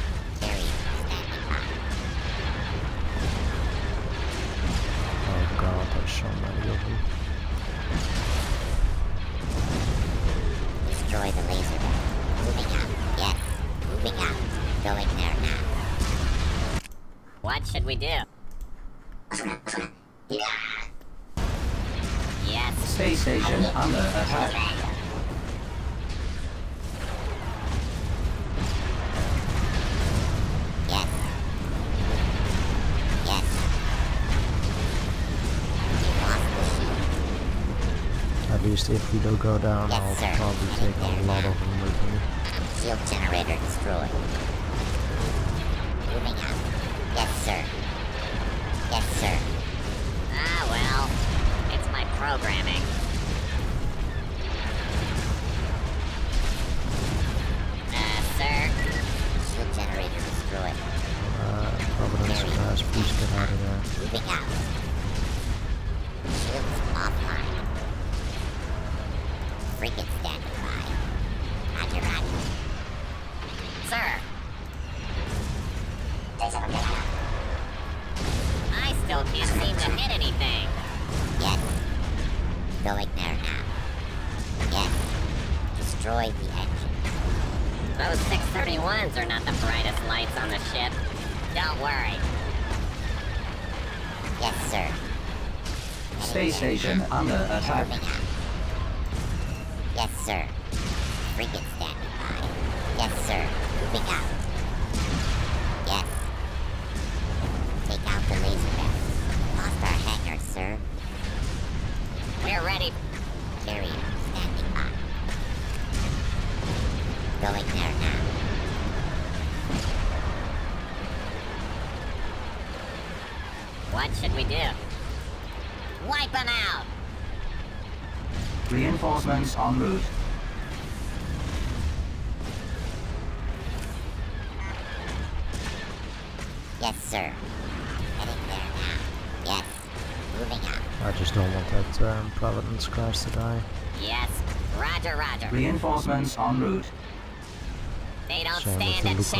Carry standing by. Oh god, there's so many of them. Destroy the laser battery. Moving out. Yes. Moving out. Going there now. What should we do? Yeah. Yes. Space station under attack. At least if we don't go down, yes, I'll sir. probably take a lot of them with me. Shield generator destroyed. sir. Yes, sir. Ah, well. It's my programming. Ah, sir. Shield generator destroyed. Uh, Providence guys, please get out of there. Moving out. Shields offline. Freaking standing by. Roger, roger. Sir. I still can't seem to hit anything. Yes. Going there now. Yes. Destroy the engine. Those six thirty-ones are not the brightest lights on the ship. Don't worry. Yes, sir. Space station under attack. Yes, sir. Freaking standing by. Yes, sir. Moving out. Yes. Take out the laser bell. Lost our hangar, sir. We're ready. Carrier standing by. Going there now. What should we do? Wipe them out! Reinforcements en route. Yes, sir. Heading there now. Yes. Moving out. I just don't want that um, Providence crash to die. Yes. Roger, roger. Reinforcements en route. They don't so stand a chance.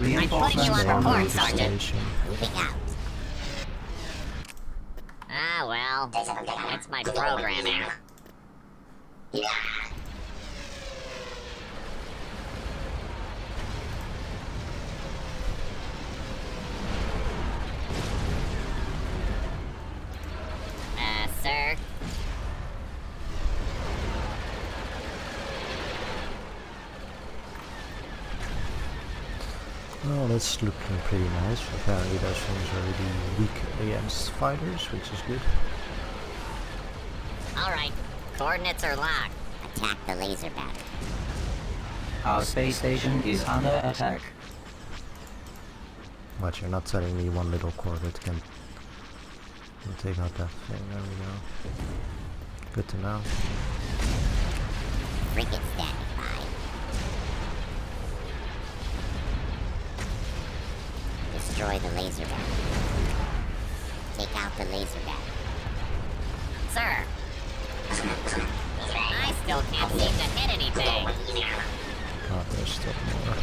I'm putting you on report, Sergeant. Moving out. Ah, well. That's my programming. Yeah. Uh, sir? Well, that's looking pretty nice. Apparently those things are really weak against fighters, which is good. Alright, coordinates are locked. Attack the laser battery. Our space station is under attack. But you're not telling me one little coordinate can... We'll take out that thing, there we go. Good to know. Freaking standing by. Destroy the laser battery. Take out the laser battery. Sir! I still can't seem to hit anything! God, there's still more.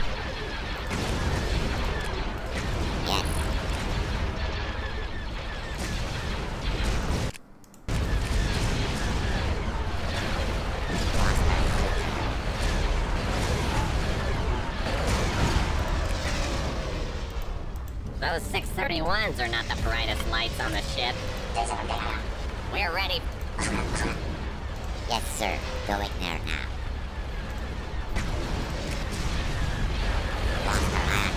Yes. Those six thirty-ones are not the brightest lights on the ship. We're ready. Yes, sir. Going there now.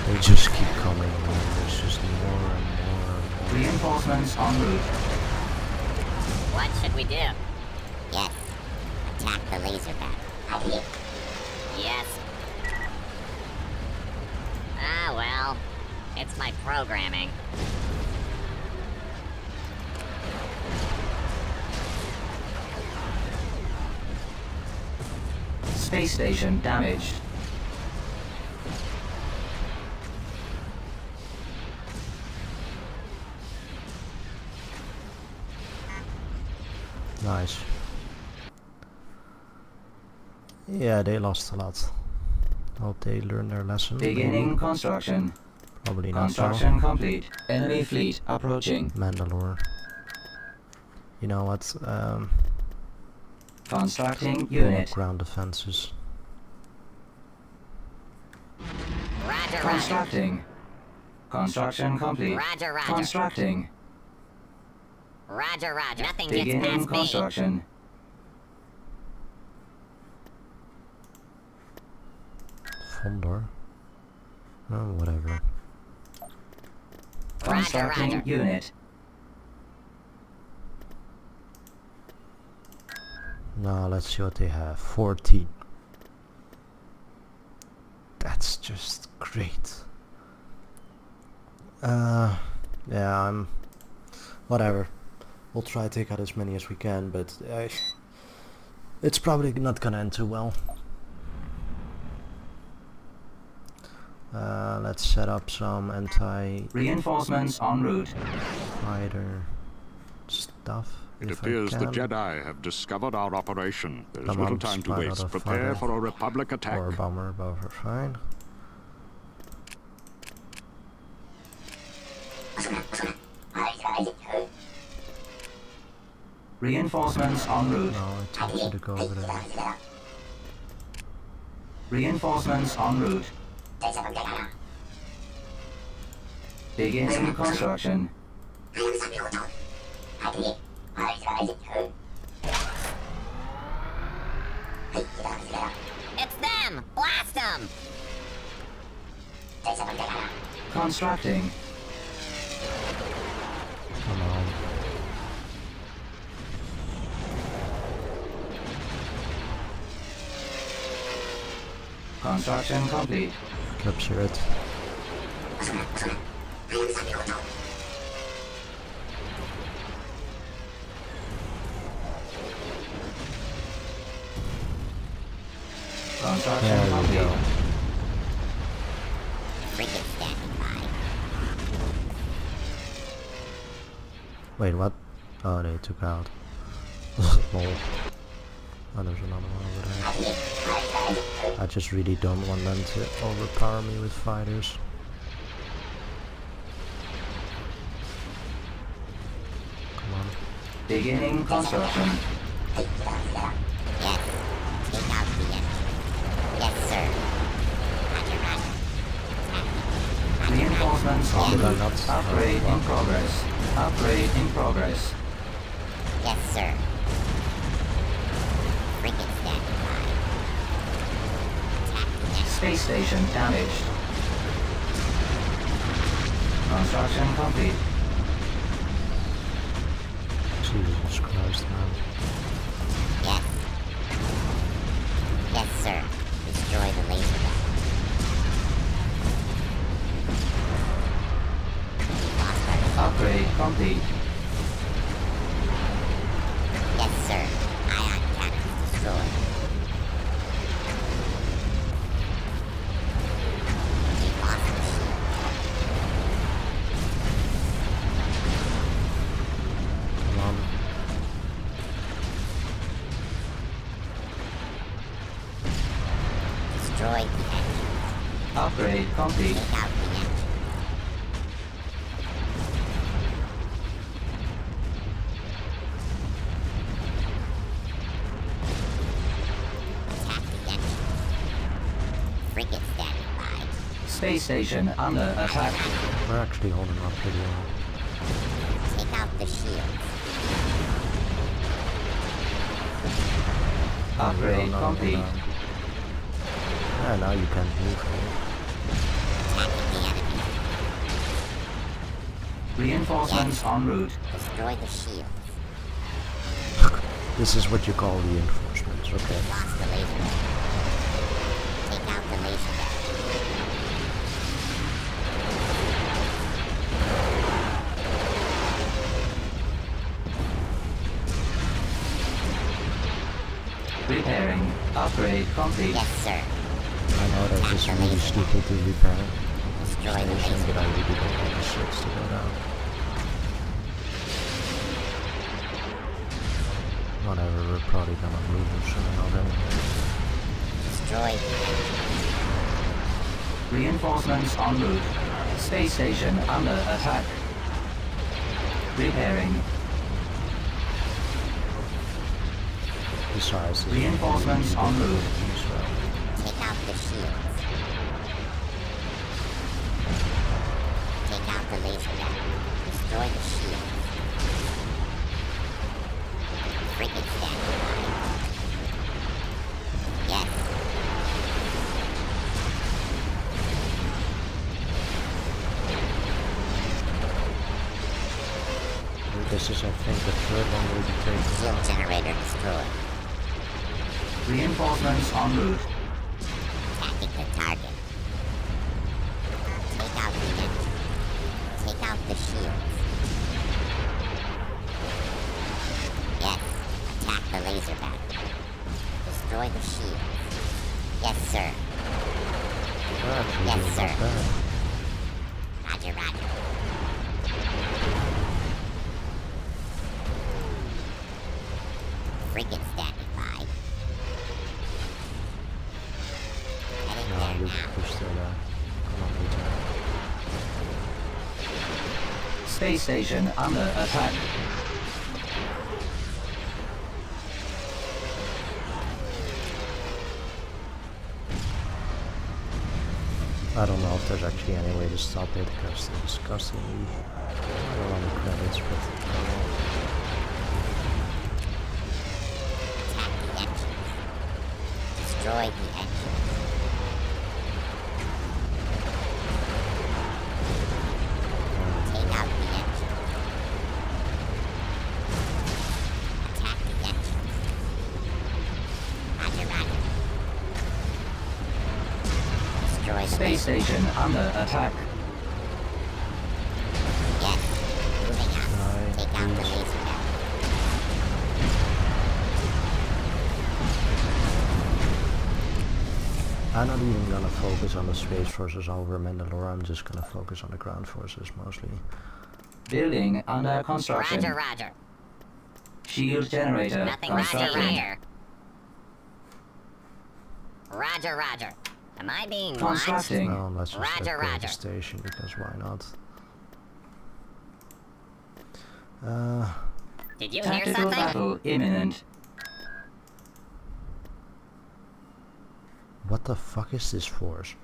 They just keep coming. There's just more and more and more. Reinforcements en route. What should we do? Yes. Attack the laser battery. Yes. Ah, well. It's my programming. Space station damaged. Nice. Yeah, they lost a lot. Hope they learned their lesson. Beginning construction. Probably not. Construction complete. Enemy fleet approaching. Mandalore. You know what? Um, Constructing unit. Ground defenses. Roger, Constructing. Roger. Construction complete. Roger, roger. Constructing. Roger, roger. Nothing gets past me. Beginning construction. Fondor. Oh, whatever. Constructing roger, roger. Unit. Now let's see what they have. fourteen. That's just great. Uh, yeah, I'm... whatever. We'll try to take out as many as we can, but I, it's probably not gonna end too well. Uh, let's set up some anti... Reinforcements en route. Fighter... stuff. It appears the Jedi have discovered our operation. There is little time to waste. Prepare for a Republic attack. Or a bomber, both are fine. Reinforcements en route. No, it tells you to go over there. Reinforcements en route. Begin construction. It's them! Blast them! Constructing. Come on. Construction complete. Capture it. Construction there we complete. Go. Wait, what? Oh, they took out. Oh, there's another one over there. I just really don't want them to overpower me with fighters. Come on. Beginning construction. Reinforcements on route. Upgrade in progress. Upgrade in progress. Yes, sir. Freaking standing by. Space station damaged. Construction complete. Jesus Christ, man. Yes. Yes, sir. Destroy the laser gun. Upgrade complete. Yes, sir. Ion cannon destroyed. Keep off the shield. Come on. Destroyed the engine. Upgrade complete. Space station under attack. We're actually holding up pretty well. Take out the shields. Upgrade complete. Ah, now you can't move here. Reinforcements en route. Destroy the shields. This is what you call reinforcements, okay? Lost the laser. Take out the laser. Repairing. Upgrade complete. Yes, sir. I know that this is really stupid to repair. Destroy the station, but I really don't want the ships to go down. Whatever, we're probably gonna move them soon or not. Destroy the engine. Reinforcements en route. Space station under attack. Repairing. Reinforcements en route. Take out the shields. Take out the laser gun. Destroy the shields. Freaking standing by. Yes. This is, I think, the third one we'll be taking. Shield generator destroyed. Reinforcements en route. Attacking the target. Take out the engine. the shields. Yes. Attack the laserback. Destroy the shield. Yes, sir. Roger, yes, sir. Roger, roger. Frigate standing by. Heading no, there now. Push that out. Come on, Peter. Space station under attack. I don't know if there's actually any way to stop it because they're discussing all on the credits with the attack the engines. Destroy the engines. Take out the engines. Attack the engines. Roger, roger. Space station under attack. Yes. Take out. Take out the laser gun. I'm not even gonna focus on the space forces over Mandalore. I'm just gonna focus on the ground forces mostly. Building under construction. Roger, roger. Shield generator. Nothing roger here. Roger, roger. Am I being watched? No, let's just roger, roger. The station because why not? Uh, Did you hear something? Battle imminent. What the fuck is this force?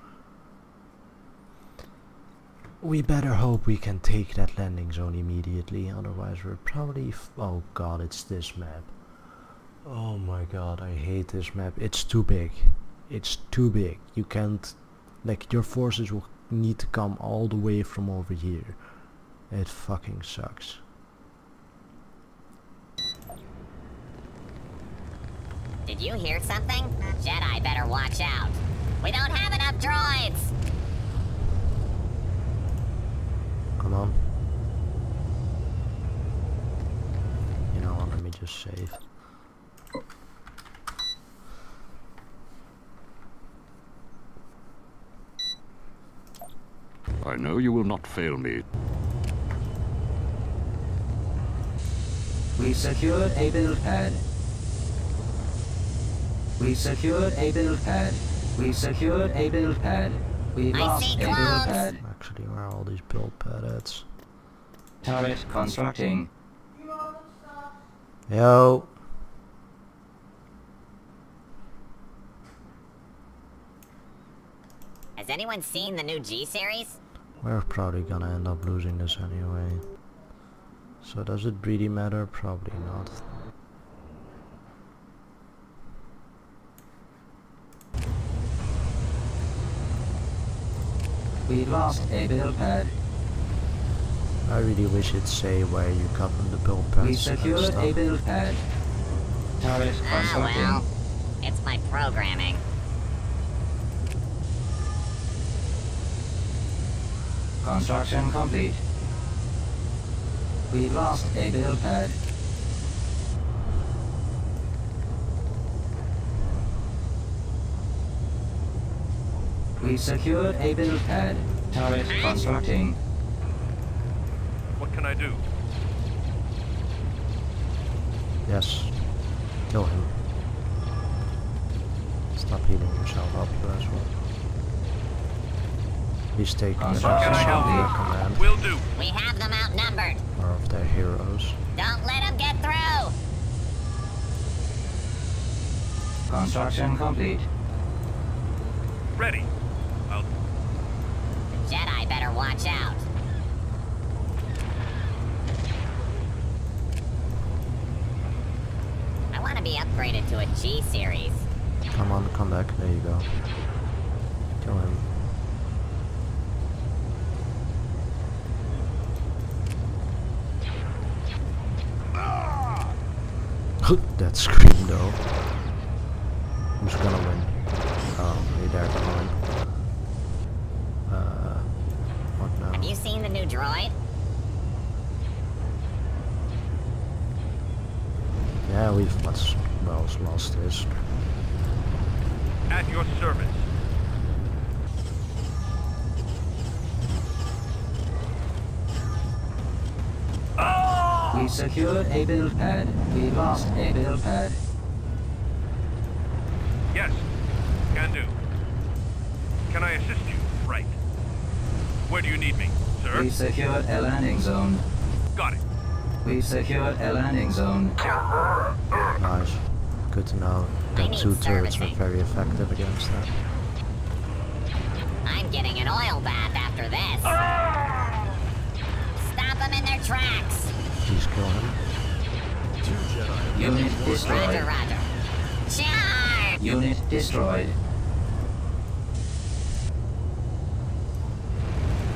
We better hope we can take that landing zone immediately, otherwise we're probably f oh god, it's this map. Oh my god, I hate this map. It's too big. It's too big. You can't, like, your forces will need to come all the way from over here. It fucking sucks. Did you hear something? Jedi better watch out. We don't have enough droids! Come on. You know what, let me just save. I know you will not fail me. We've secured a build pad. We've secured a build pad. We've secured a build pad. We've lost a build pad. Actually, where are all these build pad ads? Turret constructing. Yo. Has anyone seen the new G series? We're probably gonna end up losing this anyway. So does it really matter? Probably not. We lost a build pad. I really wish it'd say where you got from the build pad. We secured a build pad. Ah well, it's my programming. Construction complete. We lost a build pad. We secured a build pad. Turret constructing. What can I do? Yes. Kill him. Stop healing yourself up, you asshole. He's taking uh, so can I help you? Will do. We have them outnumbered. Or of their heroes. Don't let them get through. Construction complete. Ready. I'll... The Jedi better watch out. I want to be upgraded to a G series. Come on, come back. There you go. Kill him. That scream though. Who's gonna win? Oh, hey, they're gonna win. Uh, what now? Have you seen the new droid? we've lost, well, lost this. At your service. Oh! We secured a build pad. We lost a build pad. Yes, can do. Can I assist you? Right. Where do you need me, sir? We secured a landing zone. Got it. We secured a landing zone. Nice. Good to know. The two turrets were very effective against that. I'm getting an oil bath after this. Ah! Stop them in their tracks. Please kill him. Two Jedi. Unit destroyed. Roger, roger. Charge! Unit destroyed.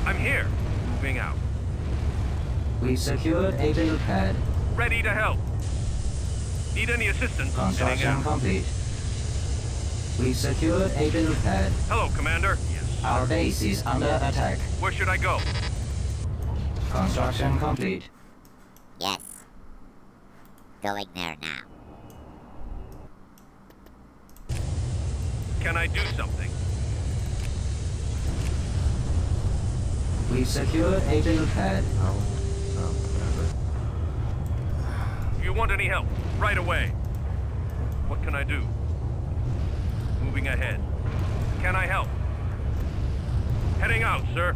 I'm here. Moving out. We secured a build pad. Ready to help. Need any assistance? Construction complete. We secured a build pad. Hello, Commander. Yes. Our base is under attack. Where should I go? Construction complete. Yes. Going there now. Can I do something? We secured a build pad. Oh. You want any help? Right away. What can I do? Moving ahead. Can I help? Heading out, sir.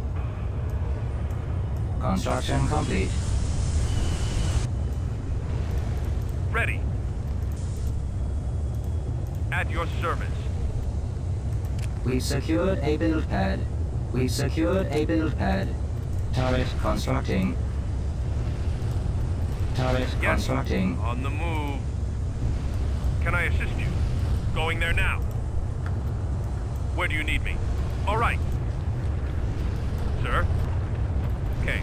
Construction complete. Ready. At your service. We secured a build pad. We secured a build pad. Turret constructing. Turret yes. Constructing. On the move. Can I assist you? Going there now. Where do you need me? All right. Sir? Okay.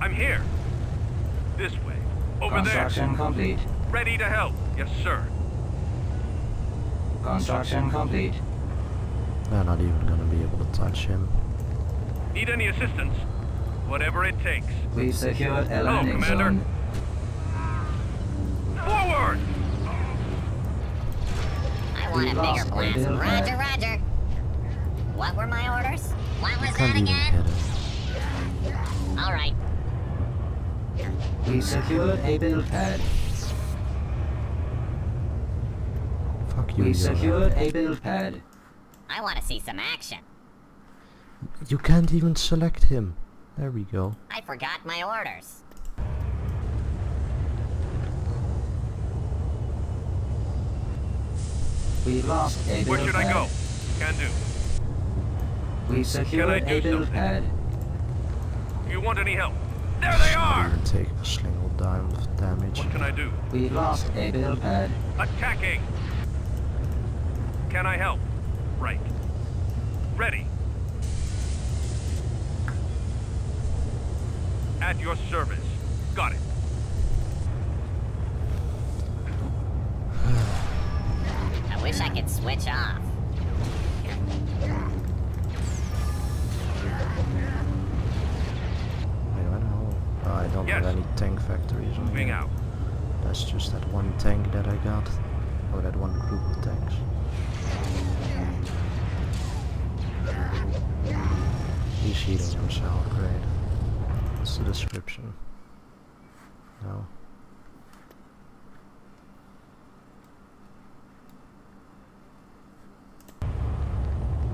I'm here. This way. Over there. Construction complete. Ready to help. Yes, sir. Construction complete. They're not even going to be able to touch him. Need any assistance? Whatever it takes. We secured a landing zone. Hello, Commander. Forward! I want a bigger blast. Roger, roger. What were my orders? What was that again? All right. We secured a build pad. Fuck you. We secured a build pad. I want to see some action. You can't even select him. There we go. I forgot my orders. We lost a build pad. Where should I go? Can do. We secured a build pad. You want any help? There they are! I didn't take a single dime of damage. What can I do? We lost a build pad. Attacking! Can I help? Right. Ready. At your service. Got it. I wish I could switch off. Wait, what the hell? Oh, I don't yes. have any tank factories. Moving out. That's just that one tank that I got. Or that one group of tanks. These heroes are so great. What's the description? No.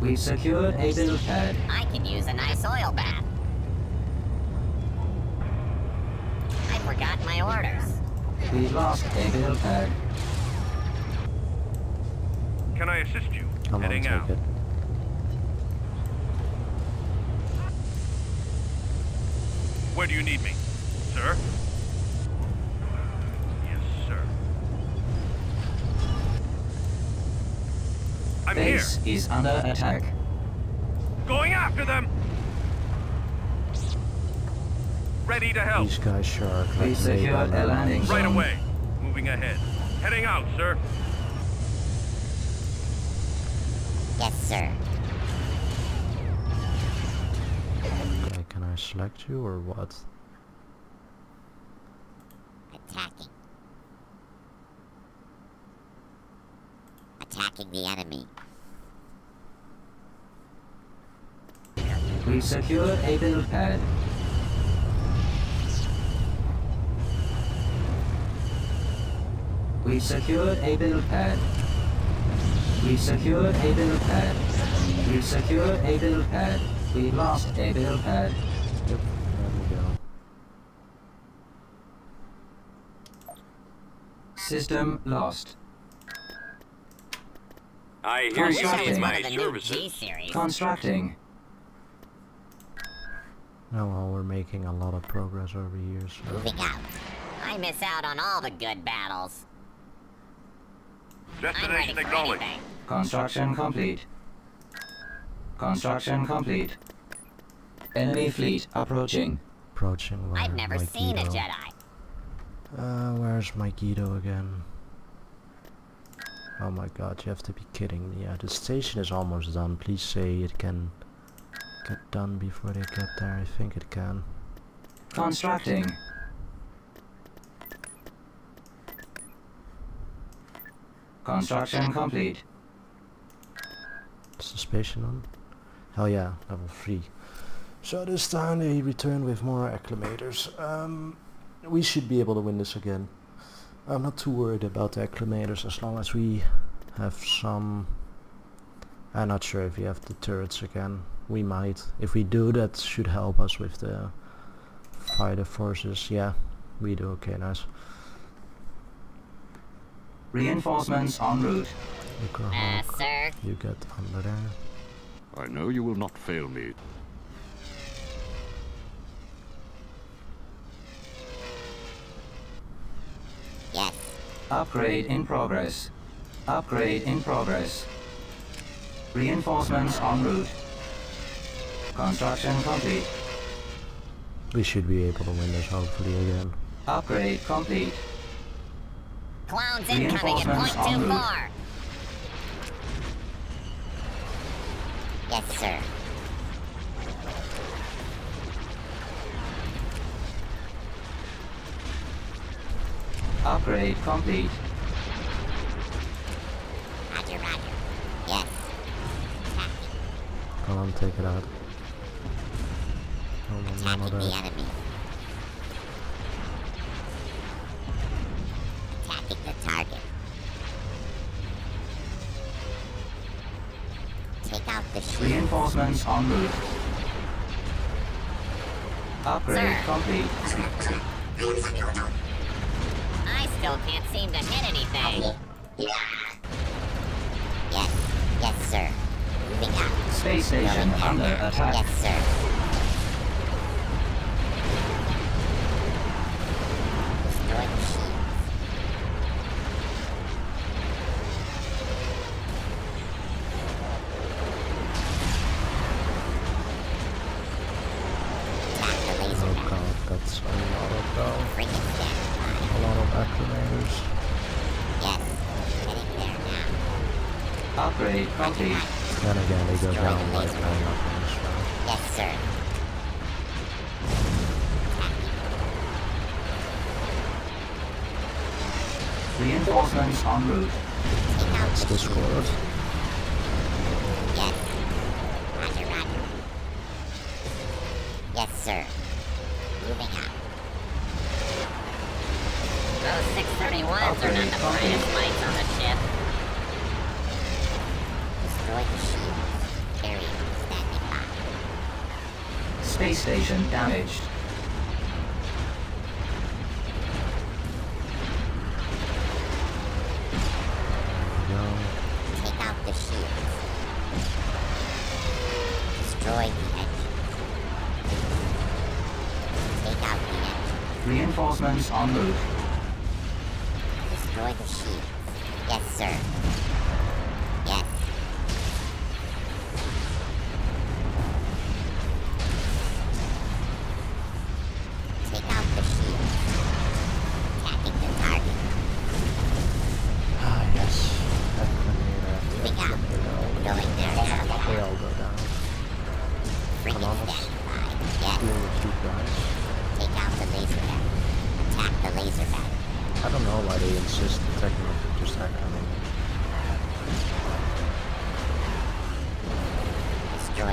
We secured a build pad. I can use a nice oil bath. I forgot my orders. We lost a build pad. Can I assist you? Come Heading on, out. It. Where do you need me, sir? Yes, sir. I'm Base here. Base is under attack. Going after them. Ready to help. These guys sure are crazy. We secured a landing zone. Right away. Moving ahead. Heading out, sir. Yes, sir. Okay, can I select you or what? Attacking. attacking the enemy. We secure a build pad. We secured a build pad. We secured a build pad. We secured a build pad. We lost a build pad. Yep, there we go. System lost. I hear you need my services. Constructing. Oh well, we're making a lot of progress over years. So. Moving out. I miss out on all the good battles. Destination acknowledged. Construction complete. Construction complete. Enemy fleet approaching. Approaching. Where? I've never Mike seen Guido. a Jedi. Uh, where's my Guido again? Oh my God! You have to be kidding me! Yeah, the station is almost done. Please say it can get done before they get there. I think it can. Constructing. Construction complete. Suspension on? Hell yeah, level three. So this time they return with more acclimators. Um, we should be able to win this again. I'm not too worried about the acclimators as long as we have some... I'm not sure if we have the turrets again. We might. If we do, that should help us with the fighter forces. Yeah, we do. Okay, nice. Reinforcements en route. Ah, uh, sir. You get under there. I know you will not fail me. Yes. Upgrade in progress. Upgrade in progress. Reinforcements en route. Construction complete. We should be able to win this hopefully again. Upgrade complete. Clowns incoming at point two far. Yes, sir. Upgrade complete. Roger, roger. Yes. Come on, take it out. Oh, attacking the enemy. Attacking the target. Take out the shield. Reinforcements en route. Upgrade complete. I still can't seem to hit anything. Yeah. Yes. Yes, sir. Moving out. Space station under attack. Yes, sir. Reinforcements en route. That's the squad. Yes. Roger, roger. Yes, sir. Moving out. Those six thirty-ones are not the brightest lights on the ship. Destroy the shield. Carrier standing by. Space station damaged. Reinforcements en route. Destroy the shield. Yes, sir. Yes. Take out the shield. Attacking the target. Ah, yes. Take out. Going there now. They all go down. Freaking standing by. Yes. Take out the laser battery. Attack the laser battery. I don't know why they insist attacking it.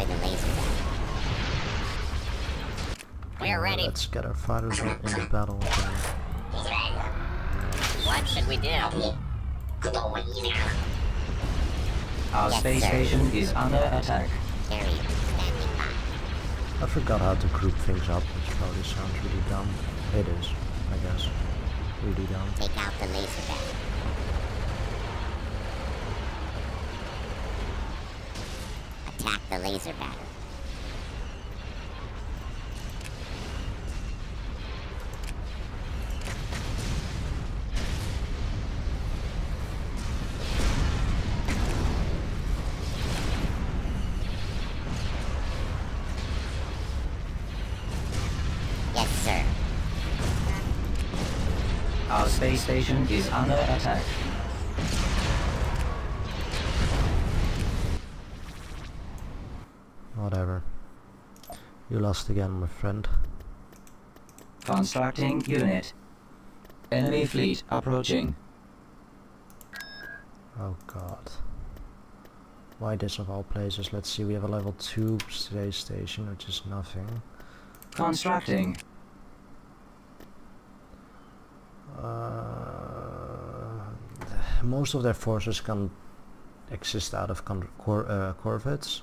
destroy the laser gun. We're ready. Let's get our fighters out into battle. What should we do? Our yes, space sir. station is under attack. Carrier, standing by. I forgot how to group things up, which probably sounds really dumb. It is, I guess. Really dumb. Take out the laser gun. Attack the laser battle. Yes, sir. Our space station is under attack. Whatever. You lost again, my friend. Constructing unit. Enemy fleet approaching. Oh god. Why this of all places? Let's see, we have a level two space station, which is nothing. Constructing. Uh, most of their forces can exist out of cor uh, corvettes.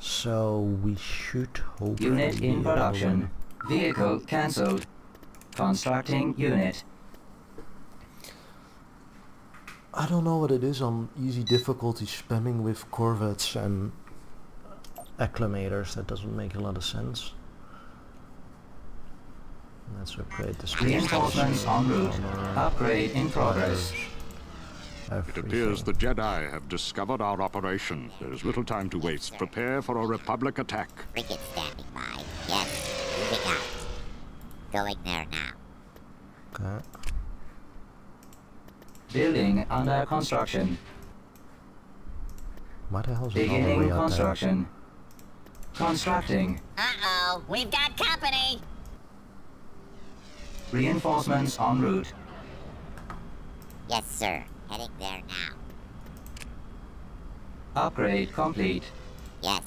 So we should hope. Unit in production. Vehicle cancelled. Constructing unit. I don't know what it is on easy difficulty spamming with corvettes and acclimators. That doesn't make a lot of sense. Let's upgrade the space. Reinforcements en route. Upgrade in progress. Everything. It appears the Jedi have discovered our operation. There is little time to waste. Prepare for a Republic attack. Ricketts standing by. Yes, moving out. Going there now. Okay. Building under construction. What the hell's beginning construction. Constructing. Uh-oh, we've got company. Reinforcements en route. Yes, sir. Heading there now. Upgrade complete. Yes.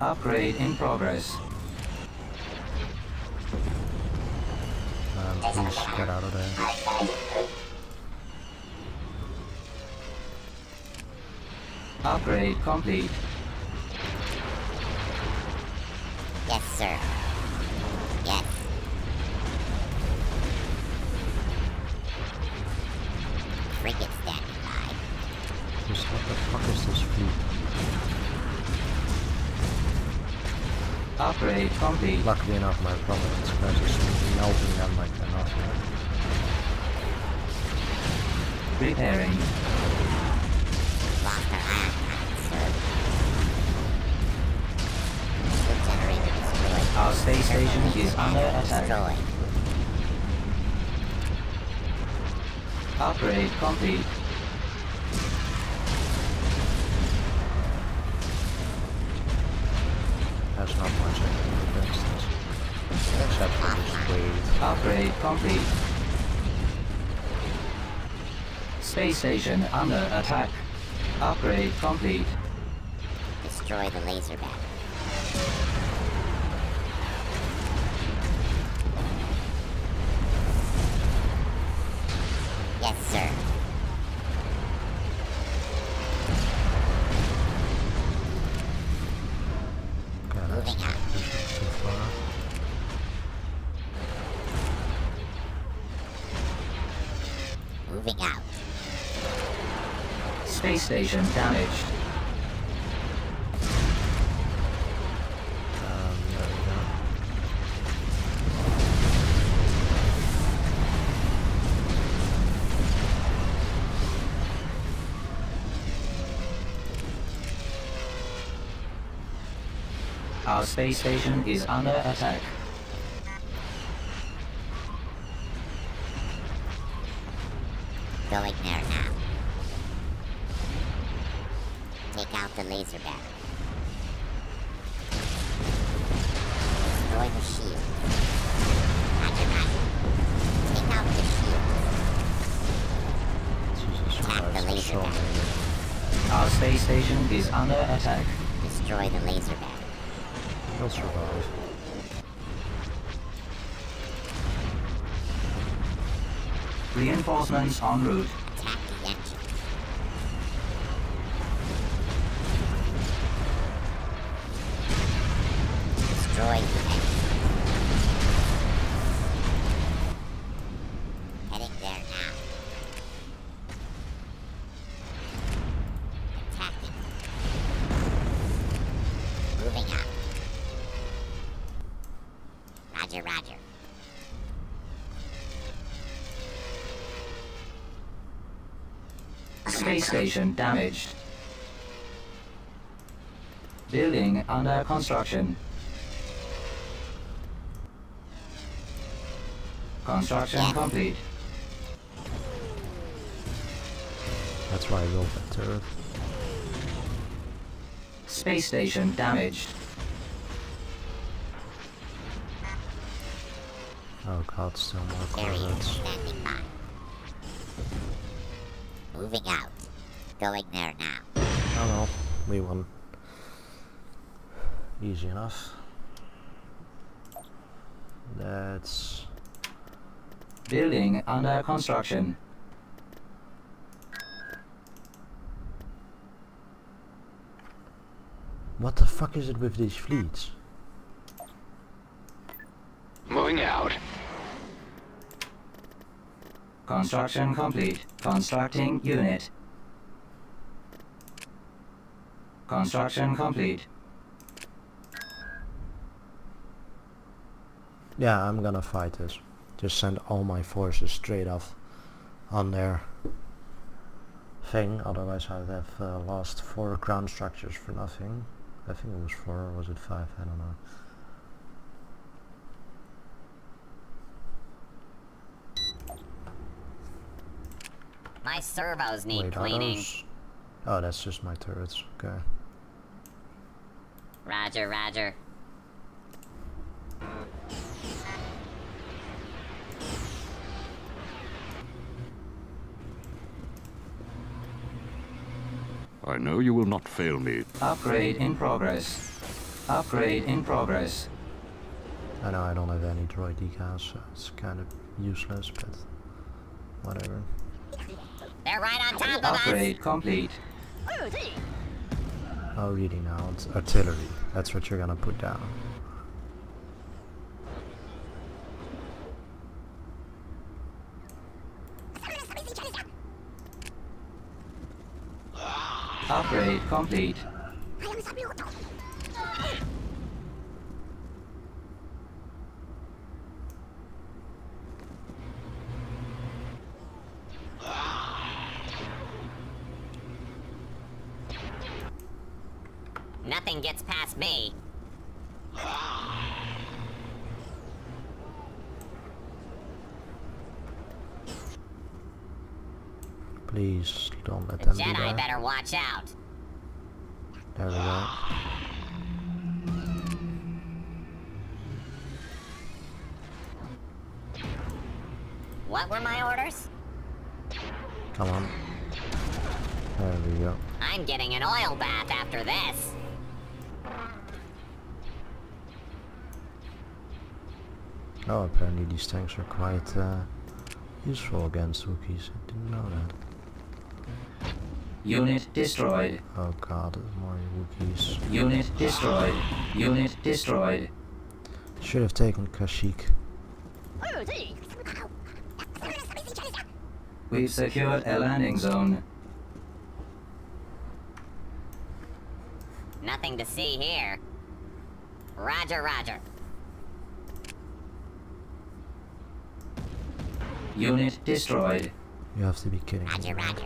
Upgrade in progress. Um, please get out of there. Upgrade complete. Yes, sir. Yes. Frigate standing by. Just what the fuck is this food? Upgrade complete. Luckily enough, my problem is just melting them like they're not there. Repairing. Lost our hand, sir. The generator destroyed. Our space station is under attack. Upgrade complete. That's not much I can do against this. Except for this wave. Upgrade complete. Space station under attack. Upgrade complete. Destroy the laser bat. Yes, sir. God, moving out. So far. Moving out. Space station damaged. Um, there we go. Our space station is under attack. Going there now. Take out the laser battery. Destroy the shield. Roger, roger. Take out the shield. Jesus Attack Christ, the laser battery. Our space station is under attack. destroy the laser bag. He'll survive. Reinforcements en route. Attack the engine. Destroy the engine. Heading there now. Attacking. Moving up. Roger, roger. Space station damaged. Building under construction. Construction yeah. complete. That's why I rolled that turret. Space station damaged. Oh god, still more corvettes. Moving out. Going there now. Oh no, we won. Easy enough. That's... Building under construction. What the fuck is it with these fleets? Moving out. Construction complete. Constructing unit. Construction complete. Yeah, I'm gonna fight this. Just send all my forces straight off on their thing, otherwise I'd have uh, lost four ground structures for nothing. I think it was four, or was it five? I don't know. My servos need Wait, cleaning. Oh, that's just my turrets. Okay. Roger, roger. I know you will not fail me. Upgrade in progress. Upgrade in progress. I know I don't have any droid decals, so it's kind of useless, but whatever. They're right on top of us! Upgrade complete. Oh, really now, it's artillery. That's what you're gonna put down. Upgrade complete. Nothing gets past me. Please don't let the them Jedi do that. Better watch out. There we go. What were my orders? Come on. There we go. I'm getting an oil bath after this. Oh, apparently these tanks are quite uh, useful against Wookiees. I didn't know that. Unit destroyed. Oh god, more Wookiees. Unit destroyed. Unit destroyed. Should have taken Kashyyyk. We've secured a landing zone. Nothing to see here. Roger, roger. Unit destroyed. You have to be kidding. Roger, roger.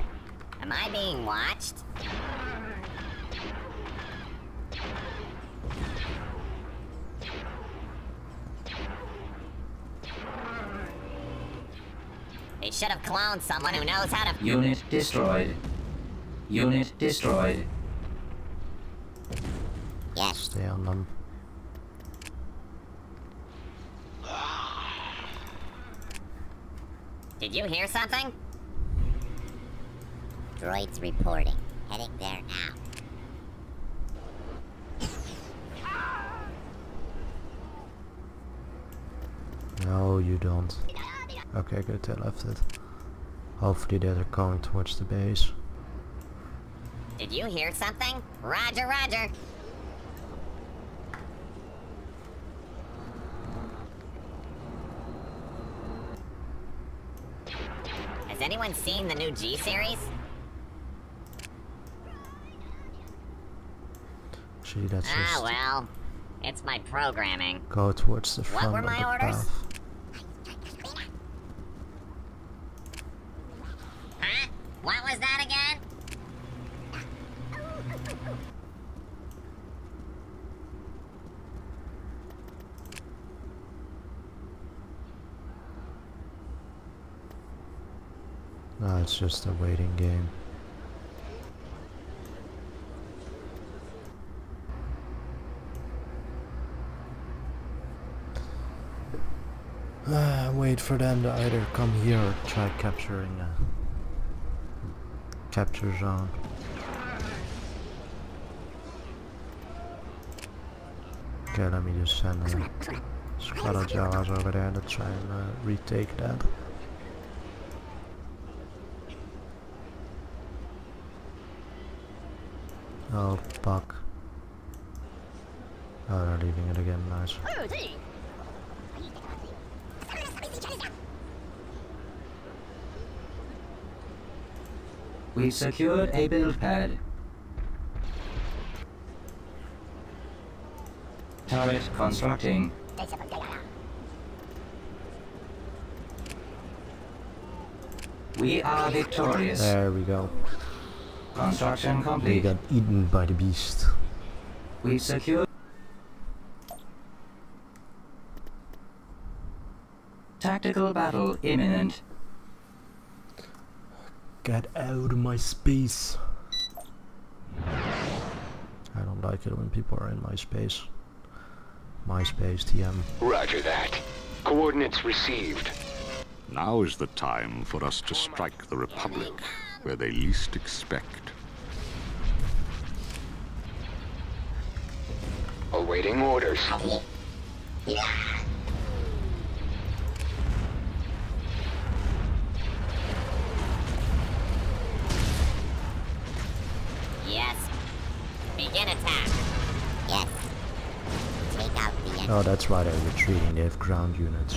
Am I being watched? They should have cloned someone who knows how to... Unit destroyed. Unit destroyed. Yes. Stay on them. Did you hear something? Droids reporting. Heading there now. you don't. Okay, good, they left it. Hopefully they're going towards the base. Did you hear something? Roger, roger. Has anyone seen the new G series? Gee, that's ah, well. It's my programming. Go towards the front. What were my orders? Path. Huh? What was that again? No, it's just a waiting game. Uh, wait for them to either come here or try capturing a capture zone. Okay, let me just send a squad of Jawas over there to try and uh, retake that. Oh, fuck. Oh, they're leaving it again, nice. We secured a build pad. Turret constructing. We are victorious. There we go. Construction complete. We got eaten by the beast. We secured. Tactical battle imminent. Get out of my space. I don't like it when people are in my space. My space, T M. Roger that. Coordinates received. Now is the time for us to strike the Republic where they least expect. Awaiting orders. Yeah. Oh, that's why they're retreating, they have ground units.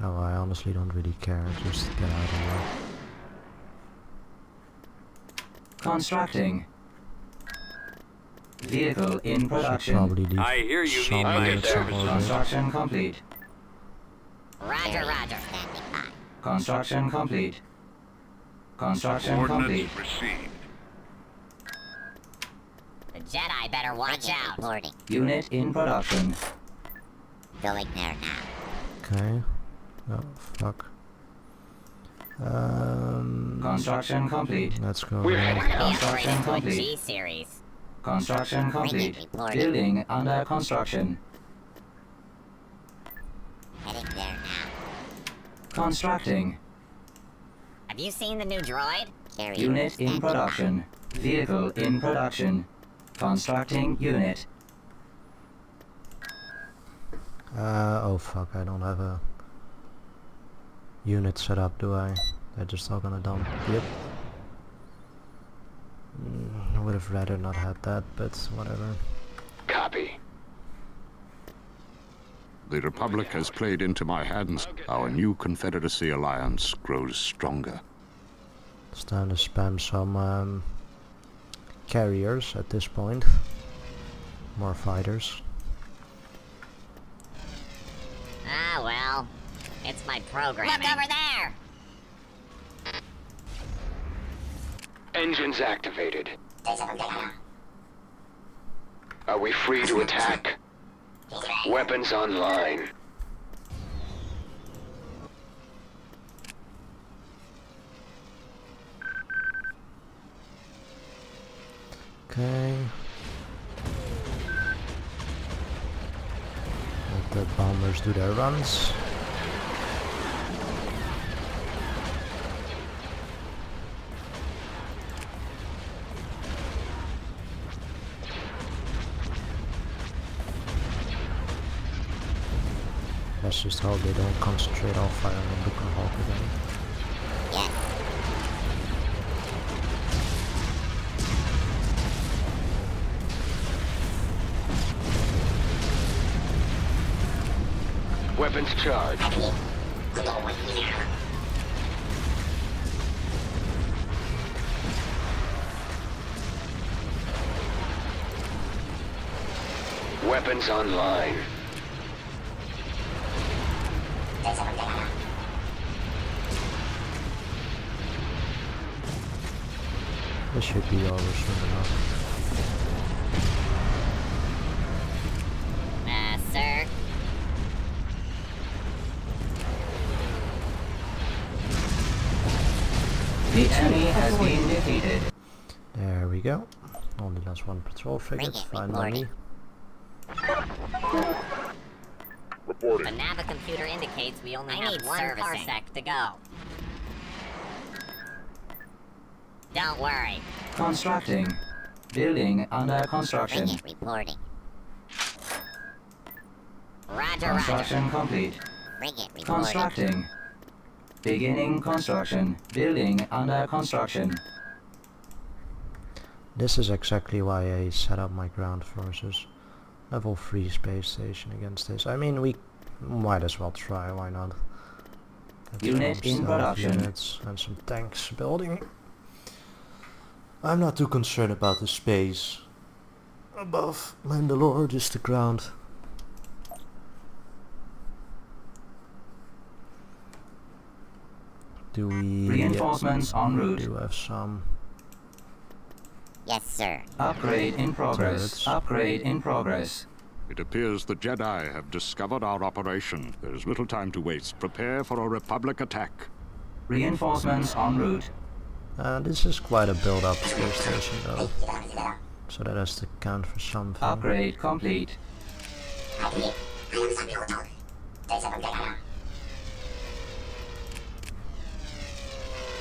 Oh, I honestly don't really care, just get out of the way. Constructing. Vehicle in production. Probably I hear you need my services. Construction complete. Roger, roger. Construction complete. Construction complete. Jedi better watch out. Boarding. Unit in production. Going there now. Okay. Oh, fuck. Um... Construction complete. Let's go. We're heading down. Construction complete. G series. Construction complete. Building under construction. Heading there now. Constructing. Have you seen the new droid? Carrier Unit in production. Up. Vehicle in production. Constructing unit. Uh, oh fuck, I don't have a unit set up, do I? They're just all gonna dump. Yep. Mm, I would have rather not had that, but whatever. Copy. The Republic has played into my hands. Our new Confederacy alliance grows stronger. It's time to spam some, um... carriers at this point. More fighters. Ah, well. It's my program. Look over there! Engines activated. Are we free to attack? Weapons online. Okay. Let the bombers do their runs. that's just how they don't come straight off Fire Emblem Brooklyn Hall with them. Yeah. Weapons charged. Weapons online. This should be all we're showing up. Ah, sir. The enemy has been defeated. There we go. Only lost one patrol frigate, finally. Reporting. But now the computer indicates we only I have one servicing. parsec to go. Don't worry. Constructing. Building under construction. Reporting. Roger, construction roger. complete. Reporting. Constructing. Beginning construction. Building under construction. This is exactly why I set up my ground forces. Level three space station against this. I mean, we might as well try, why not? That's Unit in production. Units and some tanks building. I'm not too concerned about the space above Mandalore, just the ground. Do we... Reinforcements en route. Do we have some... Yes, sir. Upgrade in progress. Turrets. Upgrade in progress. It appears the Jedi have discovered our operation. There is little time to waste. Prepare for a Republic attack. Reinforcements en route. Uh, this is quite a build-up space station, though. So that has to count for something. Upgrade complete.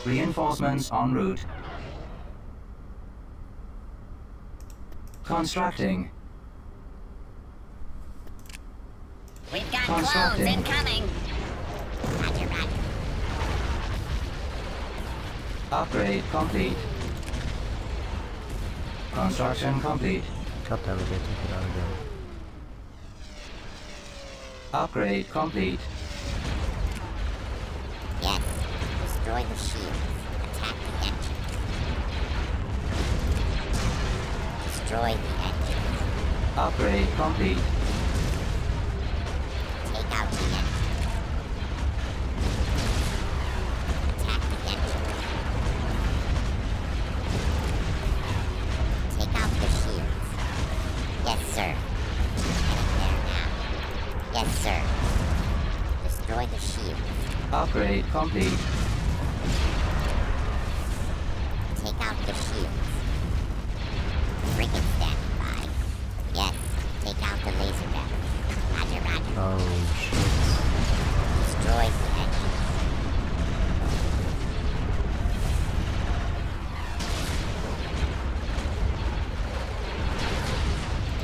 Reinforcements en route. Constructing. We've got clones incoming. Roger, roger. Upgrade complete. Construction complete. Cut the elevator, put out again. Upgrade complete. Yes. Destroy the shield. Attack the engine. Destroy the engine. Upgrade complete. Take out the engine. Attack the engine. Take out the shields. Yes, sir. Heading there now. Yes, sir. Destroy the shields. Upgrade complete. Take out the shields. Frigate standby. Yes, take out the laser barrel. Roger, roger. Oh, shit. Destroy the engine.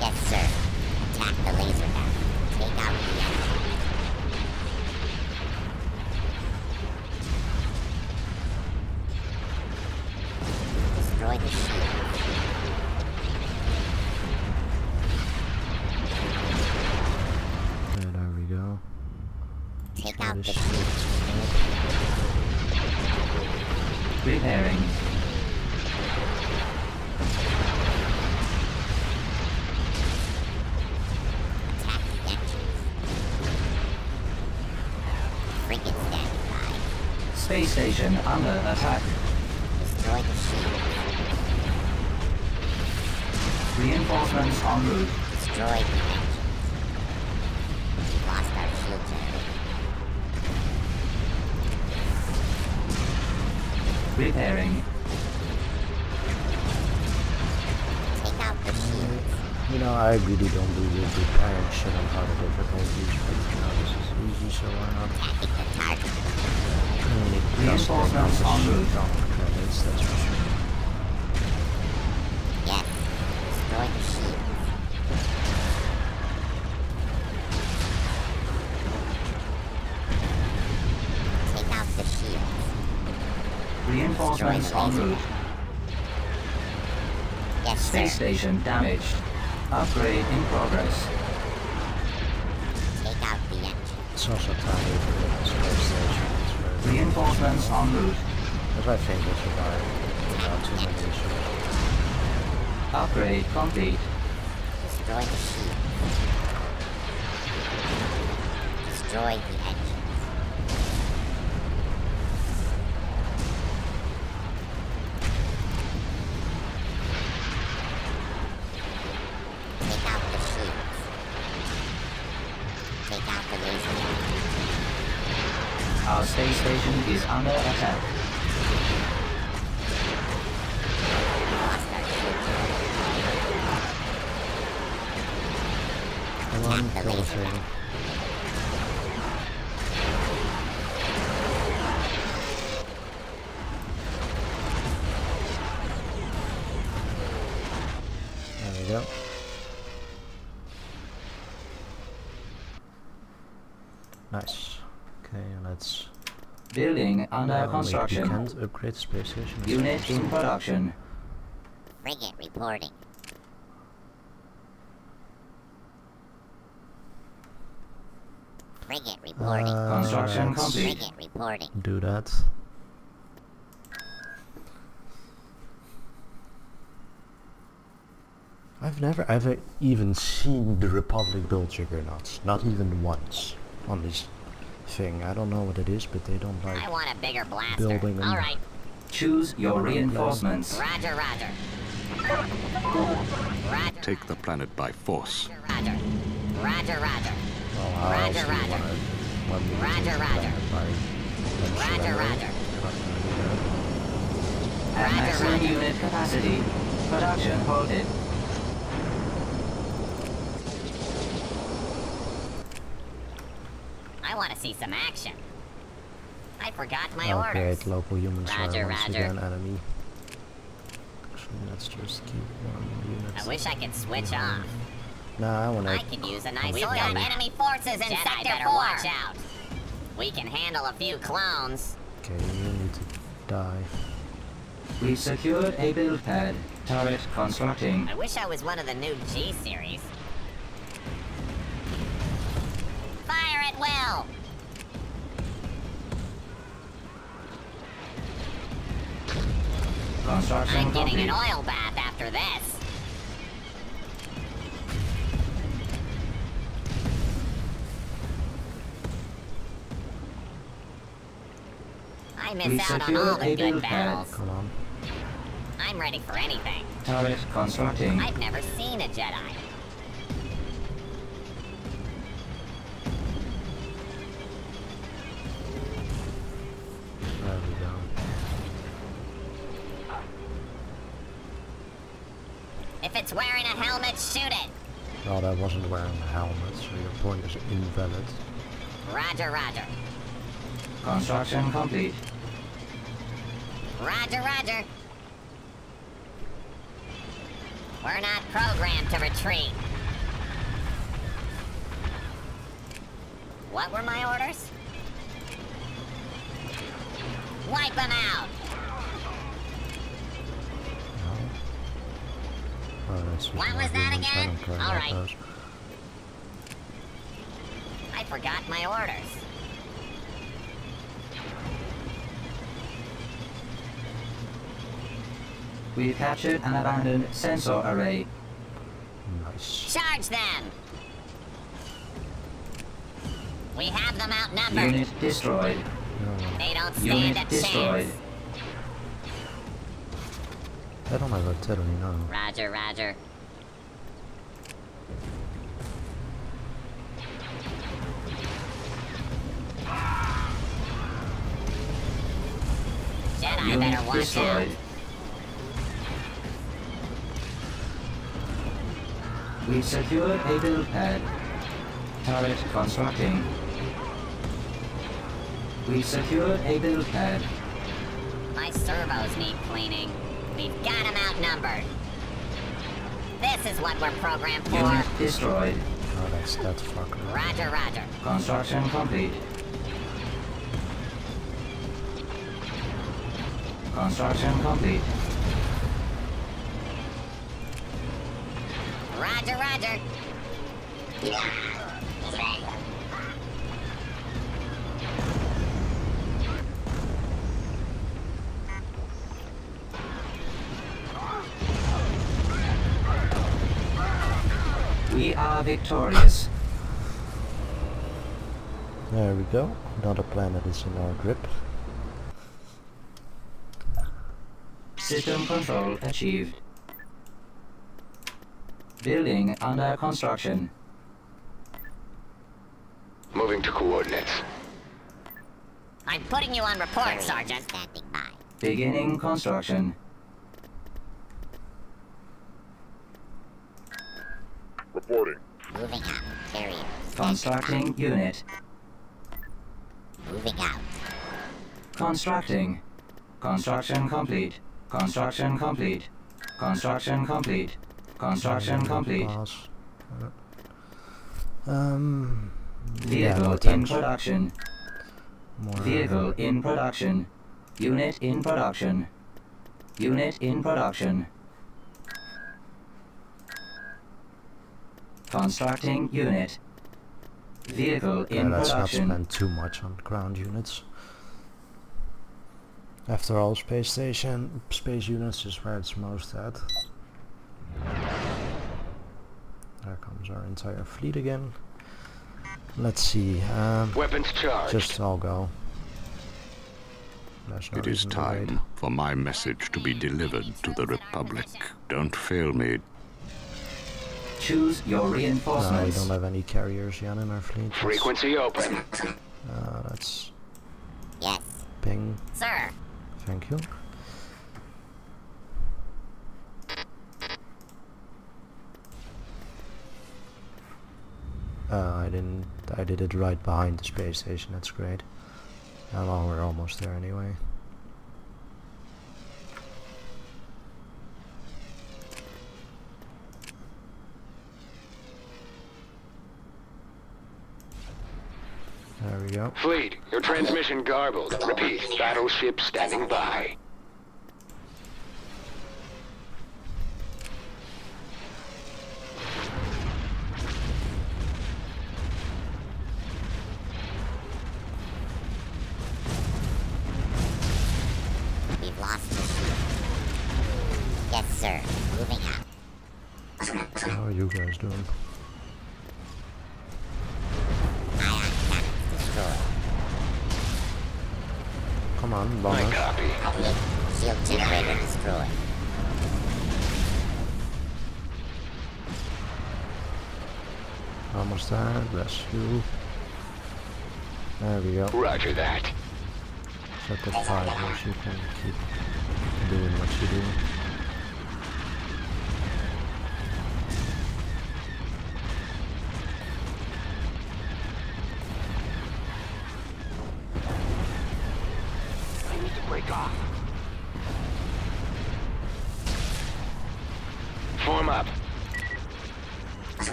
Yes, sir. Attack the laser barrel. Take out the engine. Destroy the shield. Take out the shields. Repairing. Attack the engines. Frigate standby. Space station under attack. Destroy the shields. Reinforcements en route. Destroy the engines. We lost our shield generator. Repairing. Take out the shields. You know, I really don't believe in repairing shit on how to difficult these things. You know, this is easy, so why not? Attacking the target. Really, reinforcements en route. Credits, that's for sure. Yes. Destroy the shields. Guns on route. Yes, sir. Space station damaged. Upgrade in progress. Take out the engine. Social target for the space station. Reinforcements en route. If I think this will die, without too many issues. Upgrade complete. Destroy the ship. Destroy the engine. Our space station is under attack. Alarm filtering. There we go. Nice. Okay, let's. Building under construction. We can't upgrade space station. Unit in production. Frigate reporting. Frigate reporting. Uh, construction complete. Frigate reporting. Do that. I've never ever even seen the Republic build juggernauts. Not even once on this thing. I don't know what it is, but they don't like I want a bigger blaster. Building them. All right. Choose your reinforcements. Roger, roger. Roger. Take the planet by force. Roger, roger. Roger, roger. Well, how roger, else roger. Wanna, roger, roger. Roger, roger. Roger, roger. Roger, unit capacity. Production halted. I want to see some action. I forgot my okay, orders. Okay, local humans roger, are once roger. Again enemy. Actually, let's just keep one unit. I wish I could switch on. Nah, I want to. I can use a nice. We've got enemy forces in Jedi sector better four. Watch out. We can handle a few clones. Okay, you need to die. We secured a build pad. Turret constructing. I wish I was one of the new G series. Fire at will! I'm getting an oil bath after this. I miss out on all the good battles. Come on. I'm ready for anything. Turret constructing. I've never seen a Jedi. If it's wearing a helmet, shoot it! No, that wasn't wearing a helmet, so your point is invalid. Roger, roger. Construction complete. Roger, roger. We're not programmed to retreat. What were my orders? Wipe them out! Oh, what was that again? Alright. Like I forgot my orders. We've captured an abandoned sensor array. Nice. Charge them! We have them outnumbered. Unit destroyed. No. They don't stand Unit a destroyed. Chance. I don't have a turret, no. Roger, roger. Jedi Unit better watch out. We secured a build pad. Turret constructing. We secured a build pad. My servos need cleaning. We've got them outnumbered. This is what we're programmed for. Unit destroyed. Oh, that's that fucker. Roger, roger. Construction complete. Construction complete. Roger, roger. We are victorious. There we go. Another planet is in our grip. System control achieved. Building under construction. Moving to coordinates. I'm putting you on report, Sergeant. Standing by. Beginning construction. Reporting. Moving out. Period. Constructing unit. Moving out. Constructing. Construction complete. Construction complete. Construction complete. Construction complete. Um. Vehicle in production. Vehicle in production. Unit in production. Unit in production. Constructing unit. Vehicle in production. Let's not spend too much on ground units. After all, space station, space units is where it's most at. There comes our entire fleet again. Let's see. Um, Weapons charged. Just all go. No it is time for my message to be delivered to the Republic. Don't fail me. Choose your reinforcements. No, we don't have any carriers yet in our fleet. That's, frequency open. Uh, that's. Yes. Ping. Sir. Thank you. Uh, I didn't. I did it right behind the space station. That's great. Oh, well, we're almost there anyway. There we go. Fleet, your transmission garbled. Repeat, battleship standing by. Doing. Come on, bomber. My copy. Outlook. Shield generator destroyed. Almost there. Bless you. There we go. Roger that. Set the fire so you can keep doing what you do.